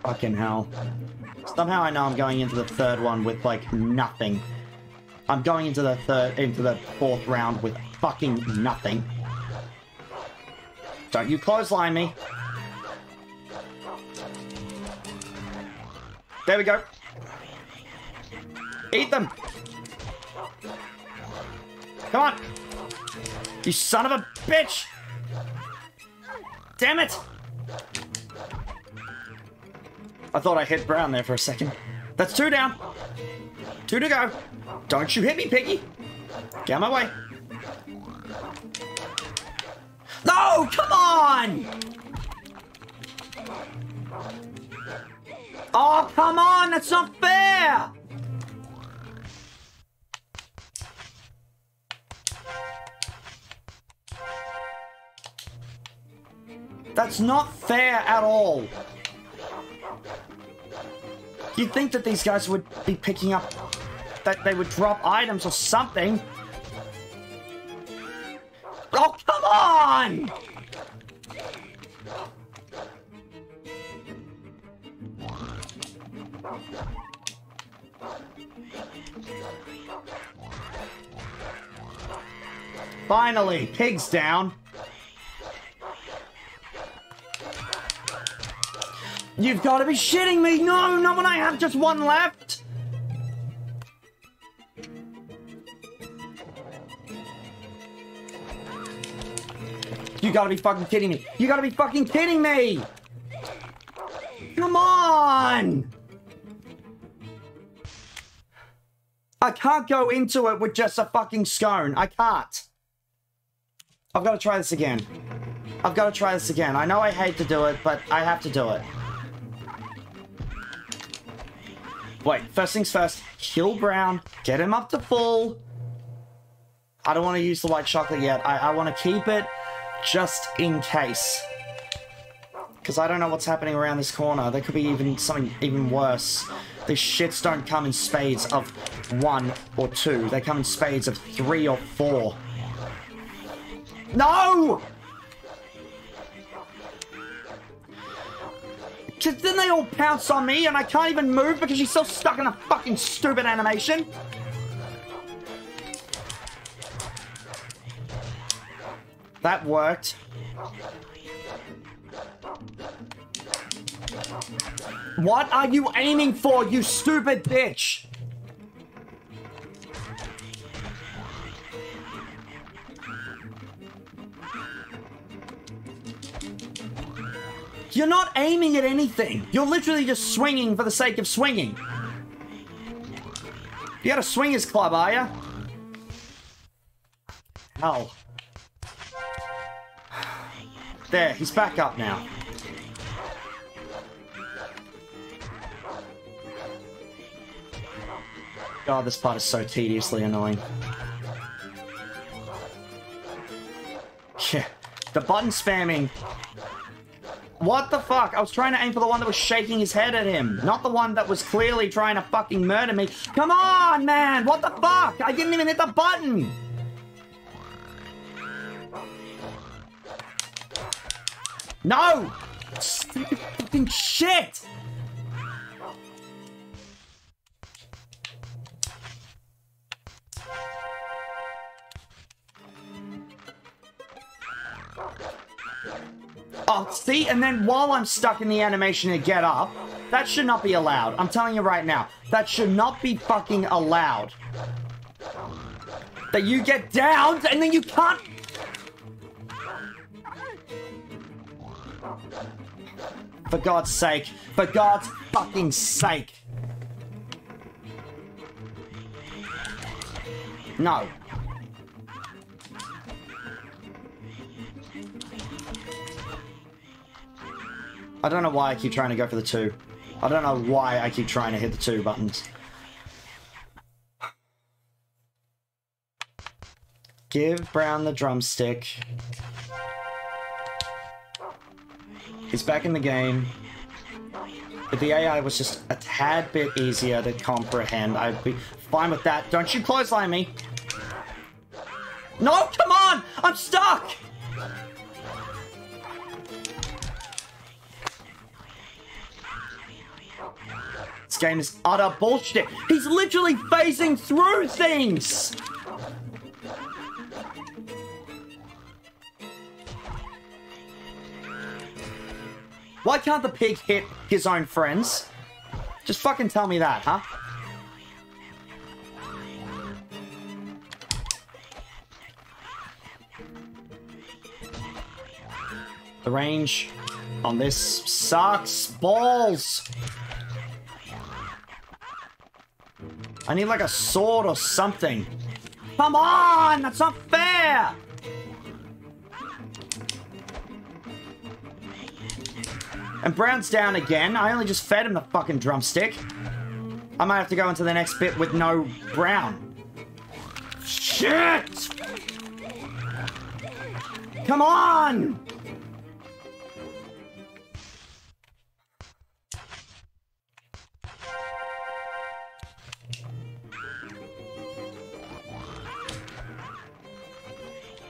Fucking hell. Somehow I know I'm going into the third one with, like, nothing. I'm going into the third, into the fourth round with fucking nothing. Don't you clothesline me. There we go. Eat them. Come on. You son of a bitch. Damn it. I thought I hit Brown there for a second. That's two down. Two to go. Don't you hit me, piggy! Get out my way! No! Come on! Oh, come on! That's not fair! That's not fair at all! You'd think that these guys would be picking up... that they would drop items or something. Oh, come on! Finally, pig's down. You've got to be shitting me. No, not when I have just one left. You gotta be fucking kidding me. You gotta be fucking kidding me! Come on! I can't go into it with just a fucking scone. I can't. I've got to try this again. I've got to try this again. I know I hate to do it, but I have to do it. Wait, first things first. Heal Brown. Get him up to full. I don't want to use the white chocolate yet. I, I want to keep it just in case. Because I don't know what's happening around this corner. There could be even something even worse. These shits don't come in spades of one or two. They come in spades of three or four. No! Because then they all pounce on me and I can't even move because she's so stuck in a fucking stupid animation. That worked. What are you aiming for, you stupid bitch? You're not aiming at anything. You're literally just swinging for the sake of swinging. You got a swingers club, are you? Hell. There, he's back up now. God, this part is so tediously annoying. Yeah, the button spamming. What the fuck? I was trying to aim for the one that was shaking his head at him, not the one that was clearly trying to fucking murder me. Come on, man! What the fuck? I didn't even hit the button! No! Stupid fucking shit! Oh, see, and then while I'm stuck in the animation to get up, that should not be allowed. I'm telling you right now, that should not be fucking allowed. That you get downed and then you can't... For God's sake. For God's fucking sake. No. I don't know why I keep trying to go for the two. I don't know why I keep trying to hit the two buttons. Give Brown the drumstick. He's back in the game. If the A I was just a tad bit easier to comprehend, I'd be fine with that. Don't you clothesline me. No, come on! I'm stuck! This game is utter bullshit. He's literally phasing through things. Why can't the pig hit his own friends? Just fucking tell me that, huh? The range on this sucks balls. I need like a sword or something. Come on! That's not fair! And Brown's down again. I only just fed him the fucking drumstick. I might have to go into the next bit with no Brown. Shit! Come on!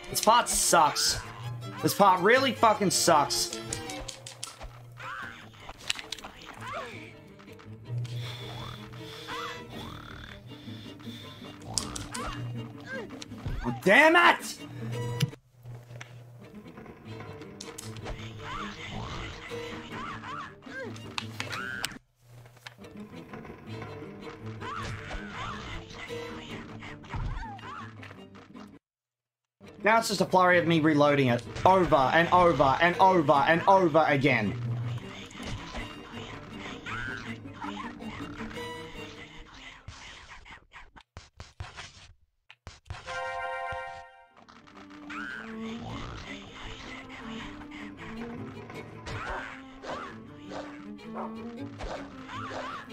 This part sucks. This part really fucking sucks. Oh, damn it! Now it's just a flurry of me reloading it over and over and over and over again.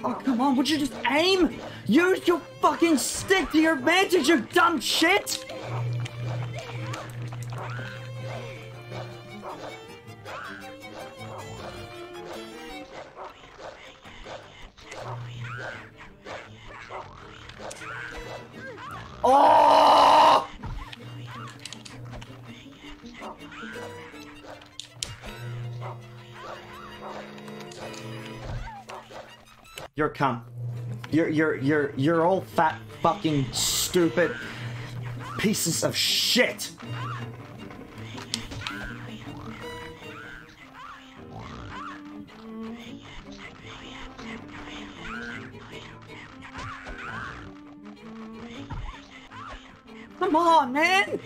Oh, come on, would you just aim? Use your fucking stick to your advantage, you dumb shit! Oh! You're a cunt. You're, you're, you're, you're all fat, fucking, stupid pieces of shit. Come on, man.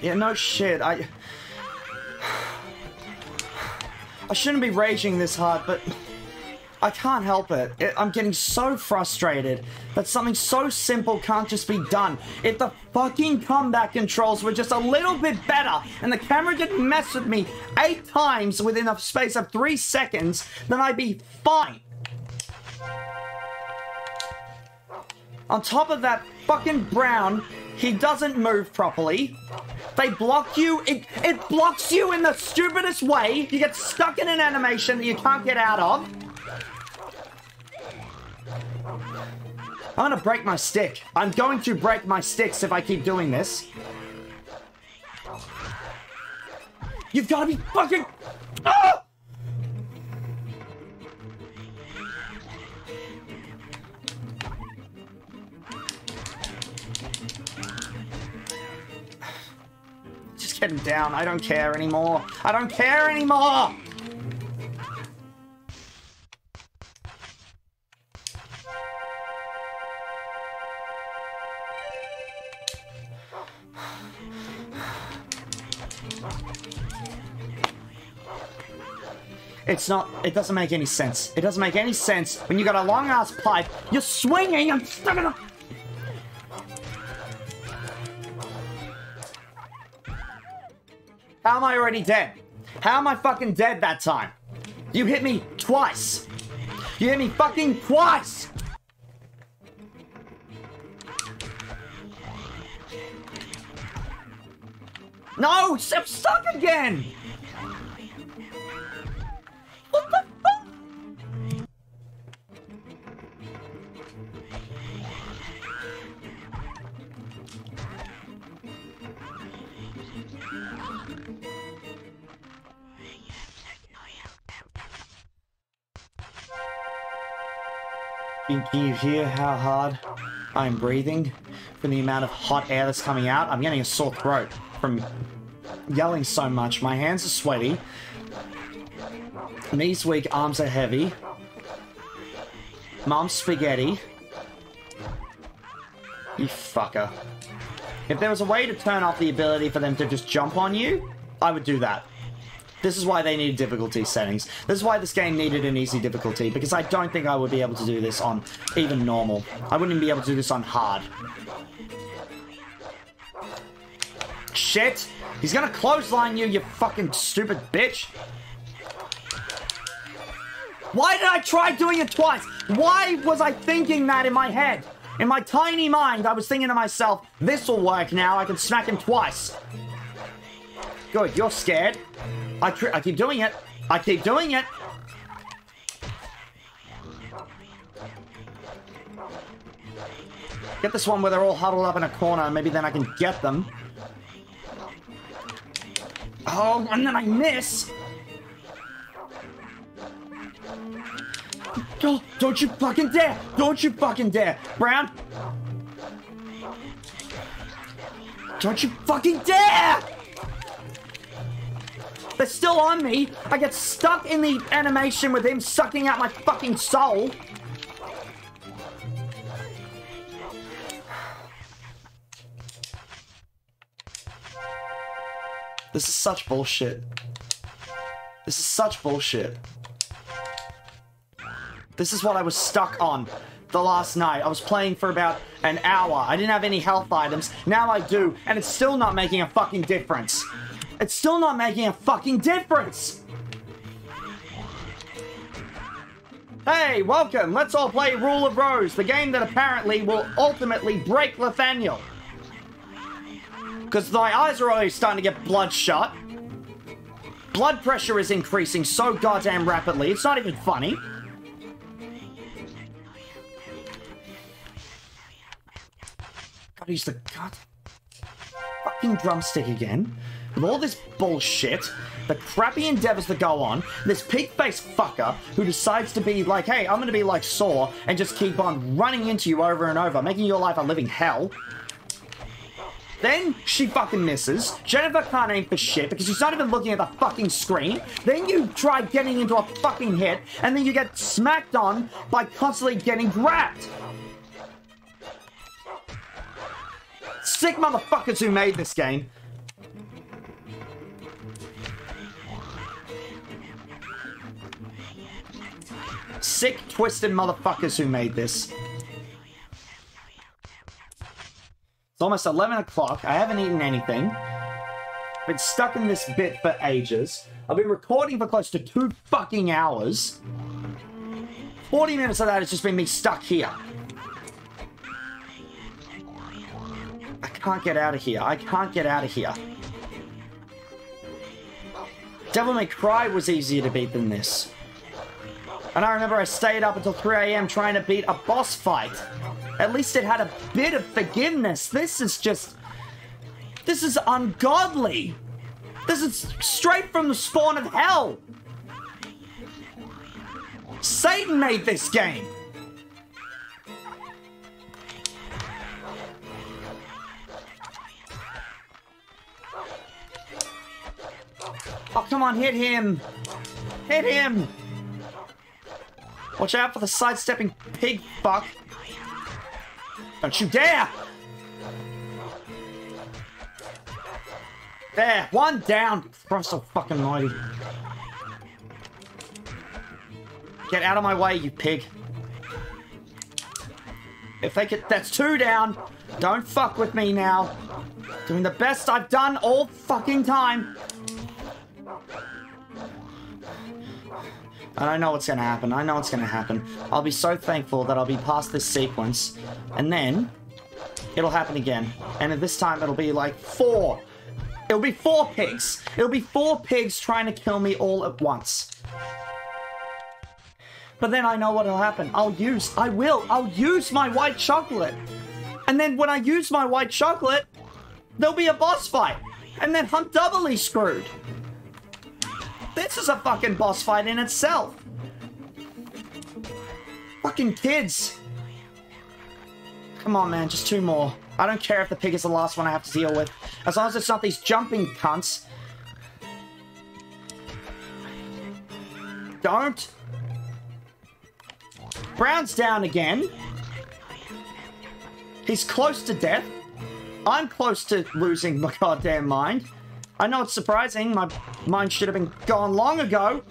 Yeah, no shit. I... I shouldn't be raging this hard, but I can't help it. it. I'm getting so frustrated that something so simple can't just be done. If the fucking combat controls were just a little bit better and the camera didn't mess with me eight times within a space of three seconds, then I'd be fine. On top of that, fucking Brown, he doesn't move properly. They block you. It, it blocks you in the stupidest way. You get stuck in an animation that you can't get out of. I'm gonna break my stick. I'm going to break my sticks if I keep doing this. You've gotta be fucking... Ah! Get him down. I don't care anymore. I don't care anymore! It's not... It doesn't make any sense. It doesn't make any sense when you got a long-ass pipe, you're swinging and stuck in a... How am I already dead? How am I fucking dead that time? You hit me twice. You hit me fucking twice. No, I'm stuck again. What the fuck? Can you hear how hard I'm breathing from the amount of hot air that's coming out? I'm getting a sore throat from yelling so much. My hands are sweaty. Knees weak, arms are heavy. Mom's spaghetti. You fucker. If there was a way to turn off the ability for them to just jump on you, I would do that. This is why they need difficulty settings. This is why this game needed an easy difficulty, because I don't think I would be able to do this on even normal. I wouldn't even be able to do this on hard. Shit! He's gonna clothesline you, you fucking stupid bitch! Why did I try doing it twice? Why was I thinking that in my head? In my tiny mind, I was thinking to myself, this will work now, I can smack him twice. Good, you're scared. I, tr I keep doing it. I keep doing it. Get this one where they're all huddled up in a corner. Maybe then I can get them. Oh, and then I miss. Oh, don't you fucking dare. Don't you fucking dare. Brown. Don't you fucking dare. They're still on me. I get stuck in the animation with him sucking out my fucking soul. This is such bullshit. This is such bullshit. This is what I was stuck on the last night. I was playing for about an hour. I didn't have any health items. Now I do, and it's still not making a fucking difference. It's still not making a fucking difference! Hey, welcome! Let's all play Rule of Rose, the game that apparently will ultimately break Lathaniel. Because my eyes are already starting to get bloodshot. Blood pressure is increasing so goddamn rapidly, it's not even funny. God, he's the god fucking drumstick again. With all this bullshit, the crappy endeavors that go on, this pig-faced fucker who decides to be like, hey, I'm gonna be like Saw and just keep on running into you over and over, making your life a living hell. Then she fucking misses. Jennifer can't aim for shit because she's not even looking at the fucking screen. Then you try getting into a fucking hit, and then you get smacked on by constantly getting grabbed. Sick motherfuckers who made this game. Sick, twisted motherfuckers who made this. It's almost eleven o'clock. I haven't eaten anything. I've been stuck in this bit for ages. I've been recording for close to two fucking hours. forty minutes of that has just been me stuck here. I can't get out of here. I can't get out of here. Devil May Cry was easier to beat than this. And I remember I stayed up until three A M trying to beat a boss fight. At least it had a bit of forgiveness. This is just... This is ungodly. This is straight from the spawn of hell. Satan made this game. Oh, come on, hit him. Hit him. Watch out for the sidestepping pig fuck. Don't you dare! There, one down. Christ so fucking mighty. Get out of my way, you pig. If they could, that's two down. Don't fuck with me now. Doing the best I've done all fucking time. And I know what's gonna happen. I know what's gonna happen. I'll be so thankful that I'll be past this sequence. And then, it'll happen again. And at this time, it'll be like four. It'll be four pigs. It'll be four pigs trying to kill me all at once. But then I know what'll happen. I'll use, I will, I'll use my white chocolate. And then when I use my white chocolate, there'll be a boss fight. And then I'm doubly screwed. This is a fucking boss fight in itself. Fucking kids. Come on, man. Just two more. I don't care if the pig is the last one I have to deal with. As long as it's not these jumping cunts. Don't. Brown's down again. He's close to death. I'm close to losing my goddamn mind. I know it's surprising. My mind should have been gone long ago.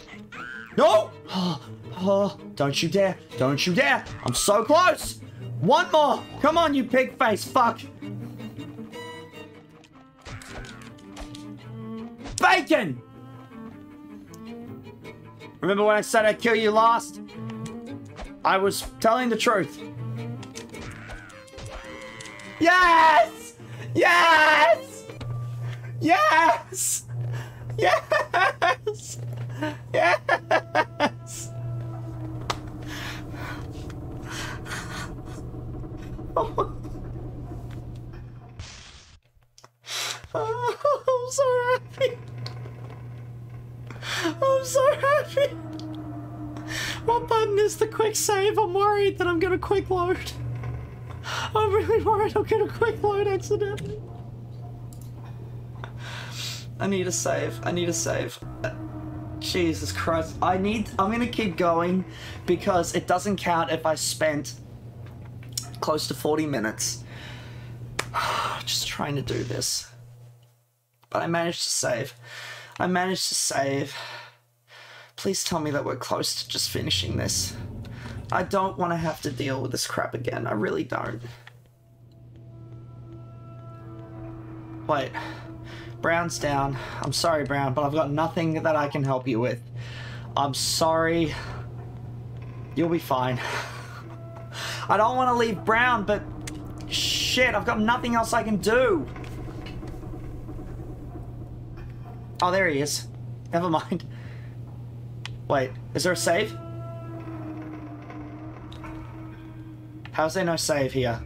No! Oh, oh, don't you dare. Don't you dare. I'm so close. One more. Come on, you pig face. Fuck. Bacon! Remember when I said I'd kill you last? I was telling the truth. Yes! Yes! Yes! Yes! Yes! Oh. Oh, I'm so happy. I'm so happy. What button is the quick save? I'm worried that I'm gonna quick load. I'm really worried I'm gonna quick load accidentally. I need a save. I need a save. Uh, Jesus Christ. I need... I'm gonna keep going because it doesn't count if I spent close to forty minutes just trying to do this. but I managed to save. I managed to save. Please tell me that we're close to just finishing this. I don't want to have to deal with this crap again. I really don't. Wait. Brown's down. I'm sorry, Brown, but I've got nothing that I can help you with. I'm sorry. You'll be fine. I don't want to leave Brown, but shit, I've got nothing else I can do. Oh, there he is. Never mind. Wait, is there a save? How's there no save here?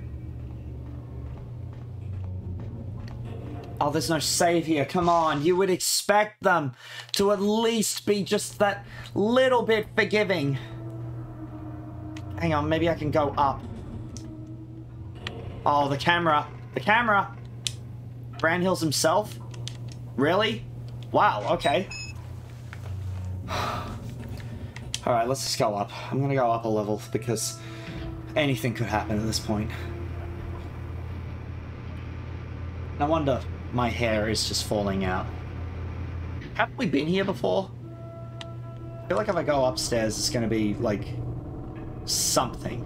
Oh, there's no save here. Come on. You would expect them to at least be just that little bit forgiving. Hang on, maybe I can go up. Oh, the camera. The camera. Brown heals himself? Really? Wow, okay. Alright, let's just go up. I'm gonna go up a level because anything could happen at this point. No wonder my hair is just falling out. Haven't we been here before? I feel like if I go upstairs, it's gonna be like something.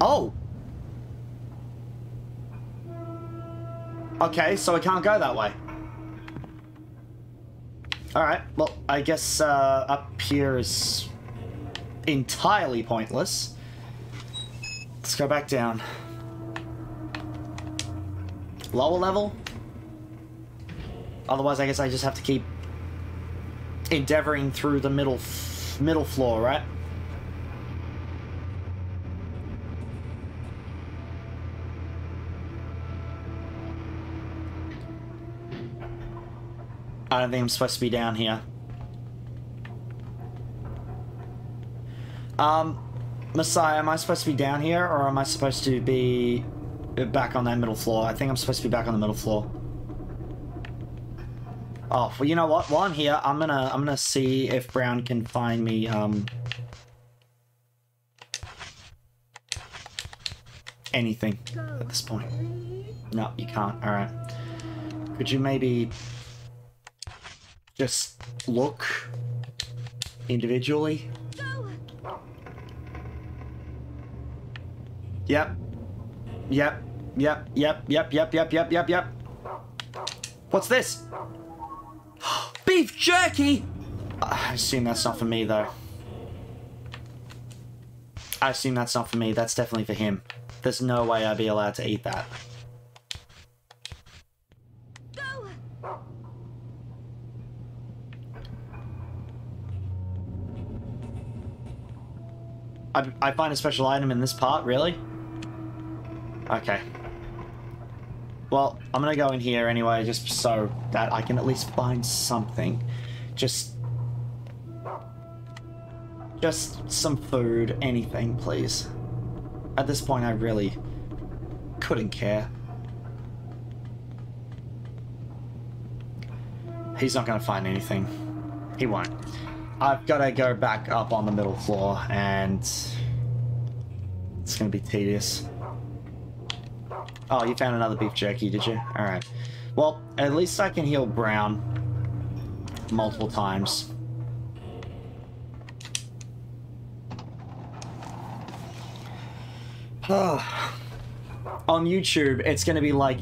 Oh! Okay, so I can't go that way. Alright, well, I guess uh, up here is entirely pointless. Let's go back down. Lower level? Otherwise, I guess I just have to keep endeavoring through the middle f middle floor, right? I don't think I'm supposed to be down here. Um, Messiah, am I supposed to be down here, or am I supposed to be back on that middle floor? I think I'm supposed to be back on the middle floor. Oh, well, you know what? While I'm here, I'm gonna I'm gonna see if Brown can find me. Um, anything at this point? No, you can't. All right. Could you maybe just look individually? Yep. Yep. Yep. Yep. Yep. Yep. Yep. Yep. Yep. Yep. What's this? Beef jerky! I assume that's not for me, though. I assume that's not for me. That's definitely for him. There's no way I'd be allowed to eat that. Go. I, I find a special item in this part, really? Okay. Well, I'm gonna go in here anyway, just so that I can at least find something. Just... Just some food, anything, please. At this point, I really couldn't care. He's not gonna find anything. He won't. I've gotta go back up on the middle floor, and it's gonna be tedious. Oh, you found another beef jerky, did you? Alright. Well, at least I can heal Brown multiple times. Oh. On YouTube, it's going to be like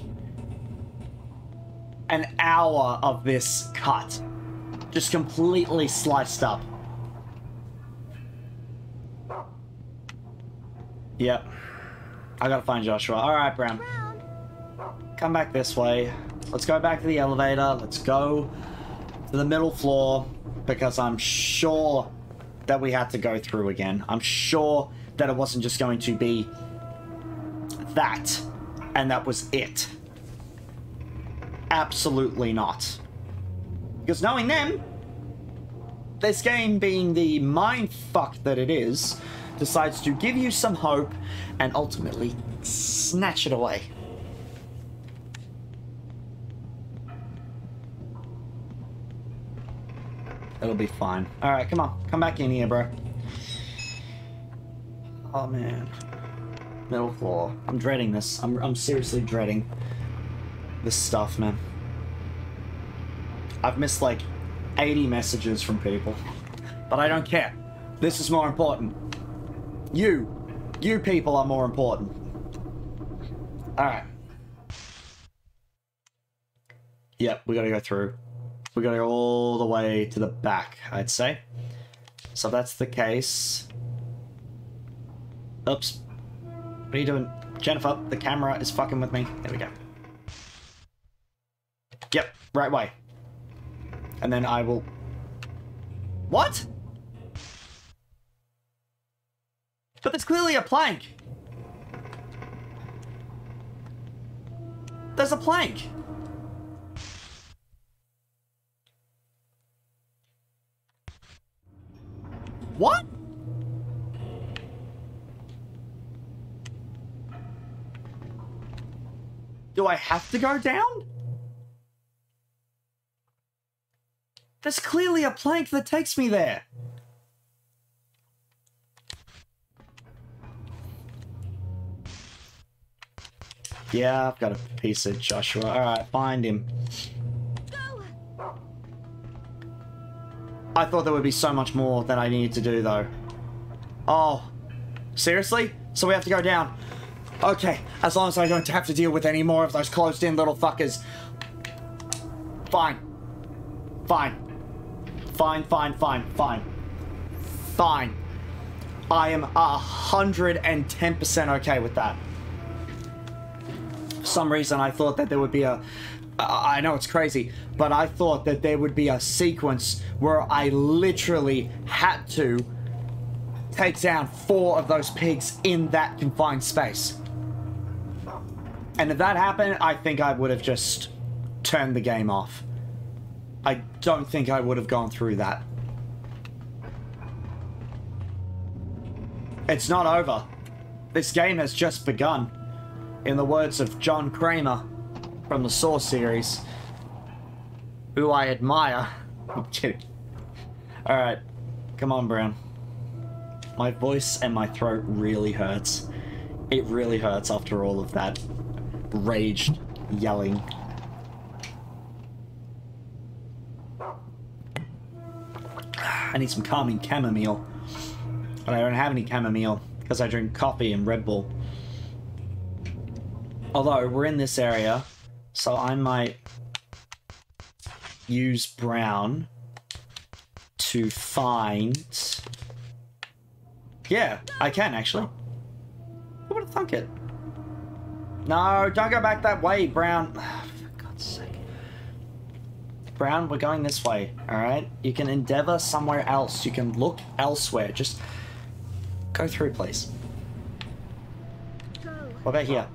an hour of this cut. Just completely sliced up. Yep. I gotta find Joshua. Alright, Brown. Come back this way. Let's go back to the elevator. Let's go to the middle floor because I'm sure that we had to go through again. I'm sure that it wasn't just going to be that and that was it. Absolutely not. Because knowing them, this game being the mindfuck that it is, decides to give you some hope and ultimately snatch it away. It'll be fine. Alright, come on. Come back in here, bro. Oh, man. Middle floor. I'm dreading this. I'm, I'm seriously dreading this stuff, man. I've missed like eighty messages from people, but I don't care. This is more important. You, you people are more important. All right. Yep, we gotta go through. We gotta go all the way to the back, I'd say. So that's the case. Oops. What are you doing? Jennifer, the camera is fucking with me. There we go. Yep, right way. And then I will... What? But there's clearly a plank. There's a plank. What? Do I have to go down? There's clearly a plank that takes me there. Yeah, I've got a piece of Joshua. Alright, find him. Go. I thought there would be so much more that I needed to do, though. Oh. Seriously? So we have to go down. Okay, as long as I don't have to deal with any more of those closed-in little fuckers. Fine. Fine. Fine, fine, fine, fine. Fine. I am one hundred ten percent okay with that. For some reason, I thought that there would be a... I know it's crazy, but I thought that there would be a sequence where I literally had to take down four of those pigs in that confined space. And if that happened, I think I would have just turned the game off. I don't think I would have gone through that. It's not over. This game has just begun. In the words of John Kramer from the Saw series, who I admire. I'm kidding. Alright, come on, Brown. My voice and my throat really hurts. It really hurts after all of that raged yelling. I need some calming chamomile, but I don't have any chamomile because I drink coffee and Red Bull. Although, we're in this area, so I might use Brown to find... Yeah, I can, actually. I would have thunk it. No, don't go back that way, Brown. Oh, for God's sake. Brown, we're going this way, alright? You can endeavor somewhere else. You can look elsewhere. Just go through, please. Go. What about here?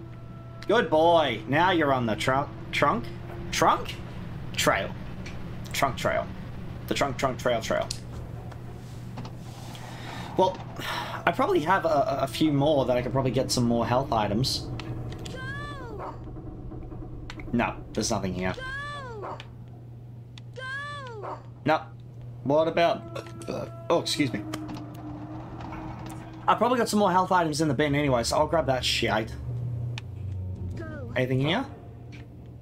Good boy. Now you're on the trunk, trunk, trunk, trail, trunk trail, the trunk, trunk, trail, trail. Well, I probably have a, a few more that I could probably get some more health items. Go. No, there's nothing here. Go. Go. No. What about? Uh, oh, excuse me. I probably got some more health items in the bin anyway, so I'll grab that shit. Anything here?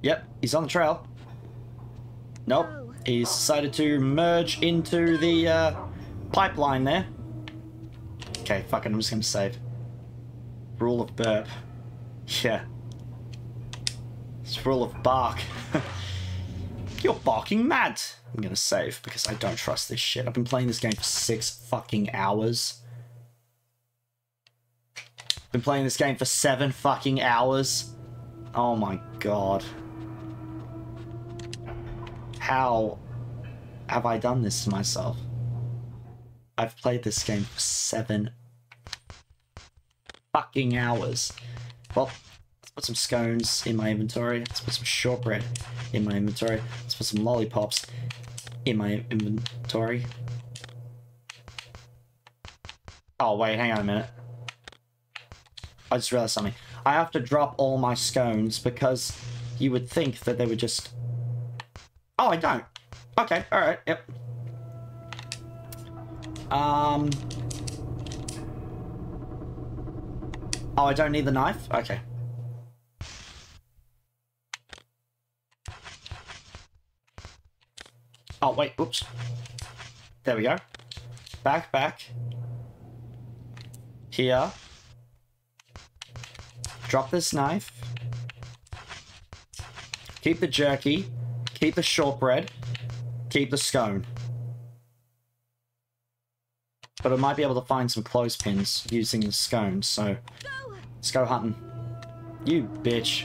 Yep, he's on the trail. Nope, he's decided to merge into the uh, pipeline there. Okay, fuck it, I'm just gonna save. Rule of burp. Yeah. It's rule of bark. You're barking mad. I'm gonna save because I don't trust this shit. I've been playing this game for six fucking hours. Been playing this game for seven fucking hours. Oh my god. How have I done this to myself? I've played this game for seven fucking hours. Well, let's put some scones in my inventory. Let's put some shortbread in my inventory. Let's put some lollipops in my inventory. Oh, wait, hang on a minute. I just realized something. I have to drop all my scones because you would think that they would just... Oh, I don't. Okay, alright, yep. Um... Oh, I don't need the knife? Okay. Oh, wait, oops. There we go. Back, back. Here. Drop this knife. Keep the jerky. Keep the shortbread. Keep the scone. But I might be able to find some clothespins using the scones, so go. Let's go hunting. You bitch.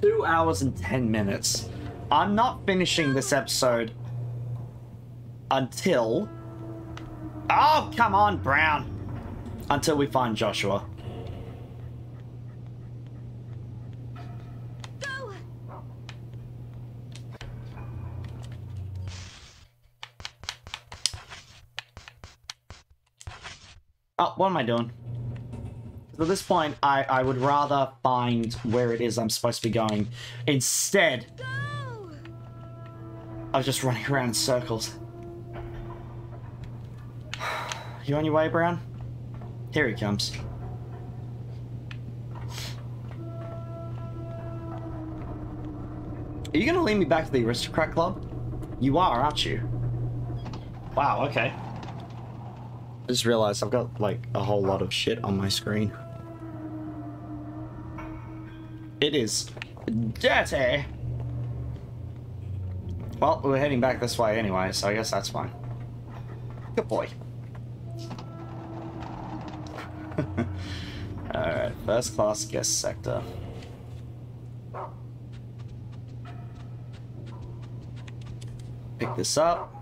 Two hours and ten minutes. I'm not finishing this episode until... Oh, come on, Brown! Until we find Joshua. Oh, what am I doing? At this point, I, I would rather find where it is I'm supposed to be going. Instead, Go! I was just running around in circles. You on your way, Brown? Here he comes. Are you going to lead me back to the Aristocrat Club? You are, aren't you? Wow, okay. I just realized I've got, like, a whole lot of shit on my screen. It is dirty! Well, we're heading back this way anyway, so I guess that's fine. Good boy. Alright, first class guest sector. Pick this up.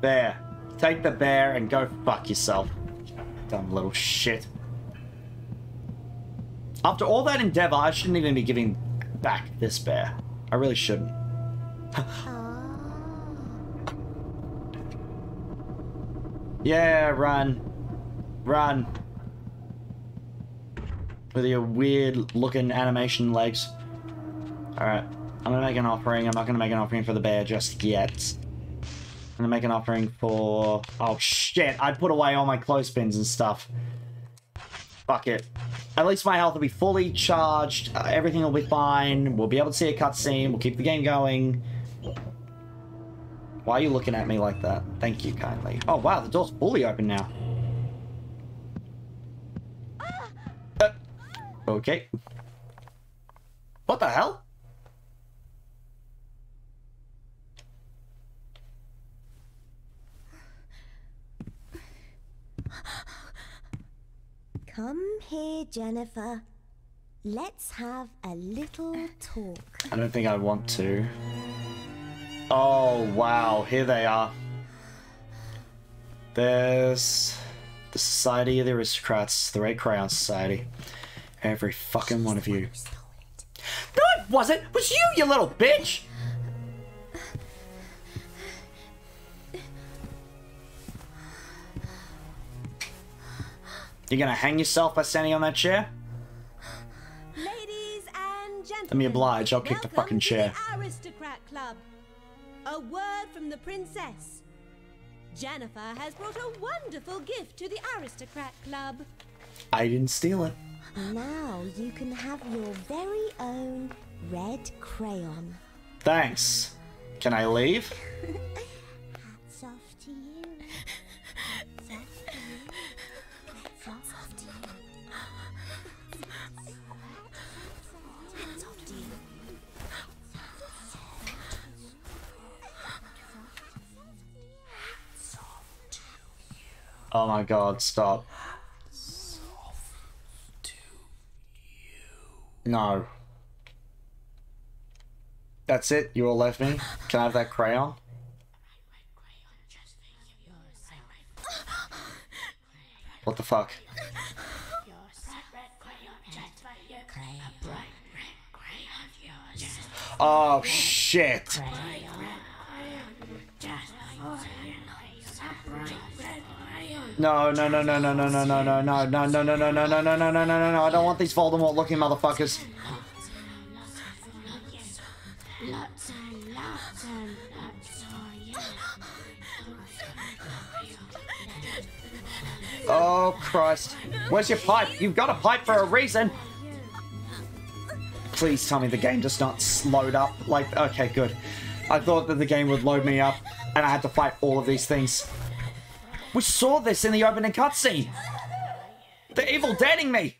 Bear. Take the bear and go fuck yourself. Dumb little shit. After all that endeavor, I shouldn't even be giving back this bear. I really shouldn't. Yeah, run. Run. With your weird looking animation legs. Alright. I'm gonna make an offering. I'm not gonna make an offering for the bear just yet. I'm gonna make an offering for... Oh, shit. I put away all my clothespins and stuff. Fuck it. At least my health will be fully charged. Uh, everything will be fine. We'll be able to see a cutscene. We'll keep the game going. Why are you looking at me like that? Thank you, kindly. Oh, wow. The door's fully open now. Uh, okay. What the hell? Come here, Jennifer. Let's have a little talk. I don't think I want to. Oh, wow. Here they are. There's the Society of the Aristocrats, the Red Crayon Society. Every fucking one of you. No, it wasn't! It was you, you little bitch! You're gonna hang yourself by standing on that chair? Ladies and gentlemen, let me oblige, I'll kick the fucking chair. Welcome to the Aristocrat Club. A word from the princess. Jennifer has brought a wonderful gift to the Aristocrat Club. I didn't steal it. Now you can have your very own red crayon. Thanks. Can I leave? Hats off to you. Oh my god, stop. No. That's it? You all left me? Can I have that crayon? What the fuck? Oh shit! No, no, no, no, no, no, no, no, no, no, no, no, no, no, no, no, no, no, no, no, no, I don't want these Voldemort-looking motherfuckers. Oh, Christ. Where's your pipe? You've got a pipe for a reason. Please tell me the game does not load up. Like, okay, good. I thought that the game would load me up, and I had to fight all of these things. We saw this in the opening cutscene. The evil dating me.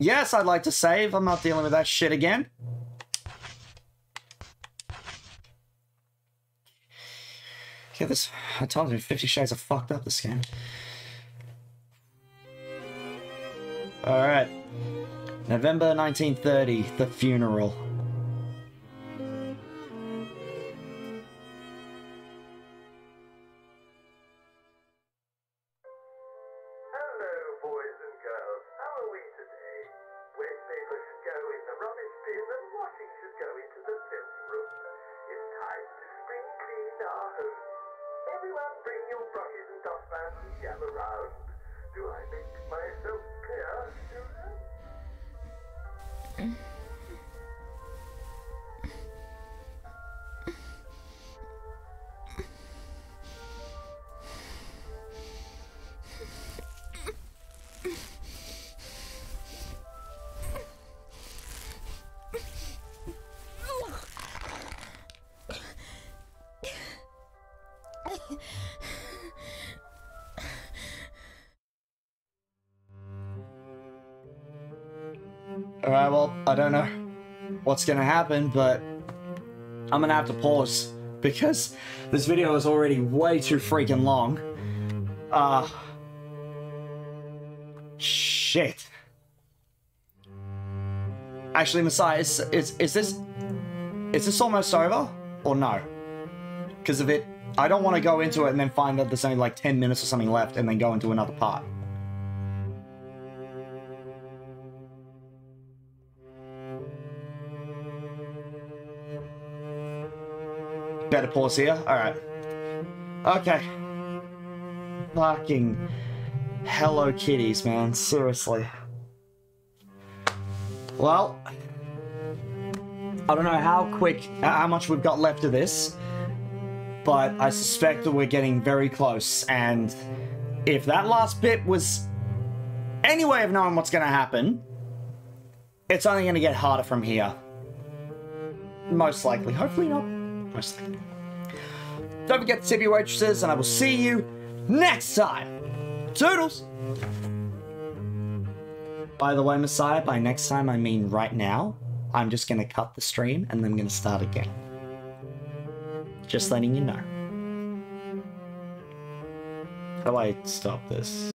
Yes, I'd like to save. I'm not dealing with that shit again. Okay, this... I told you, Fifty Shades are fucked up, this game. Alright. November nineteen thirty, the funeral. Alright, well, I don't know what's gonna happen, but I'm gonna have to pause because this video is already way too freaking long. Uh, shit. Actually, Messiah, is, is, is this... Is this almost over? Or no? Because of it... I don't want to go into it and then find that there's only like ten minutes or something left and then go into another part. Better pause here. Alright. Okay. Fucking Hello Kitties, man. Seriously. Well, I don't know how quick, how much we've got left of this, but I suspect that we're getting very close, and if that last bit was any way of knowing what's going to happen, it's only going to get harder from here. Most likely. Hopefully not. Most likely. Don't forget to tip your waitresses, and I will see you next time. Toodles! By the way, Messiah, by next time I mean right now. I'm just going to cut the stream, and then I'm going to start again. Just letting you know. How do I stop this?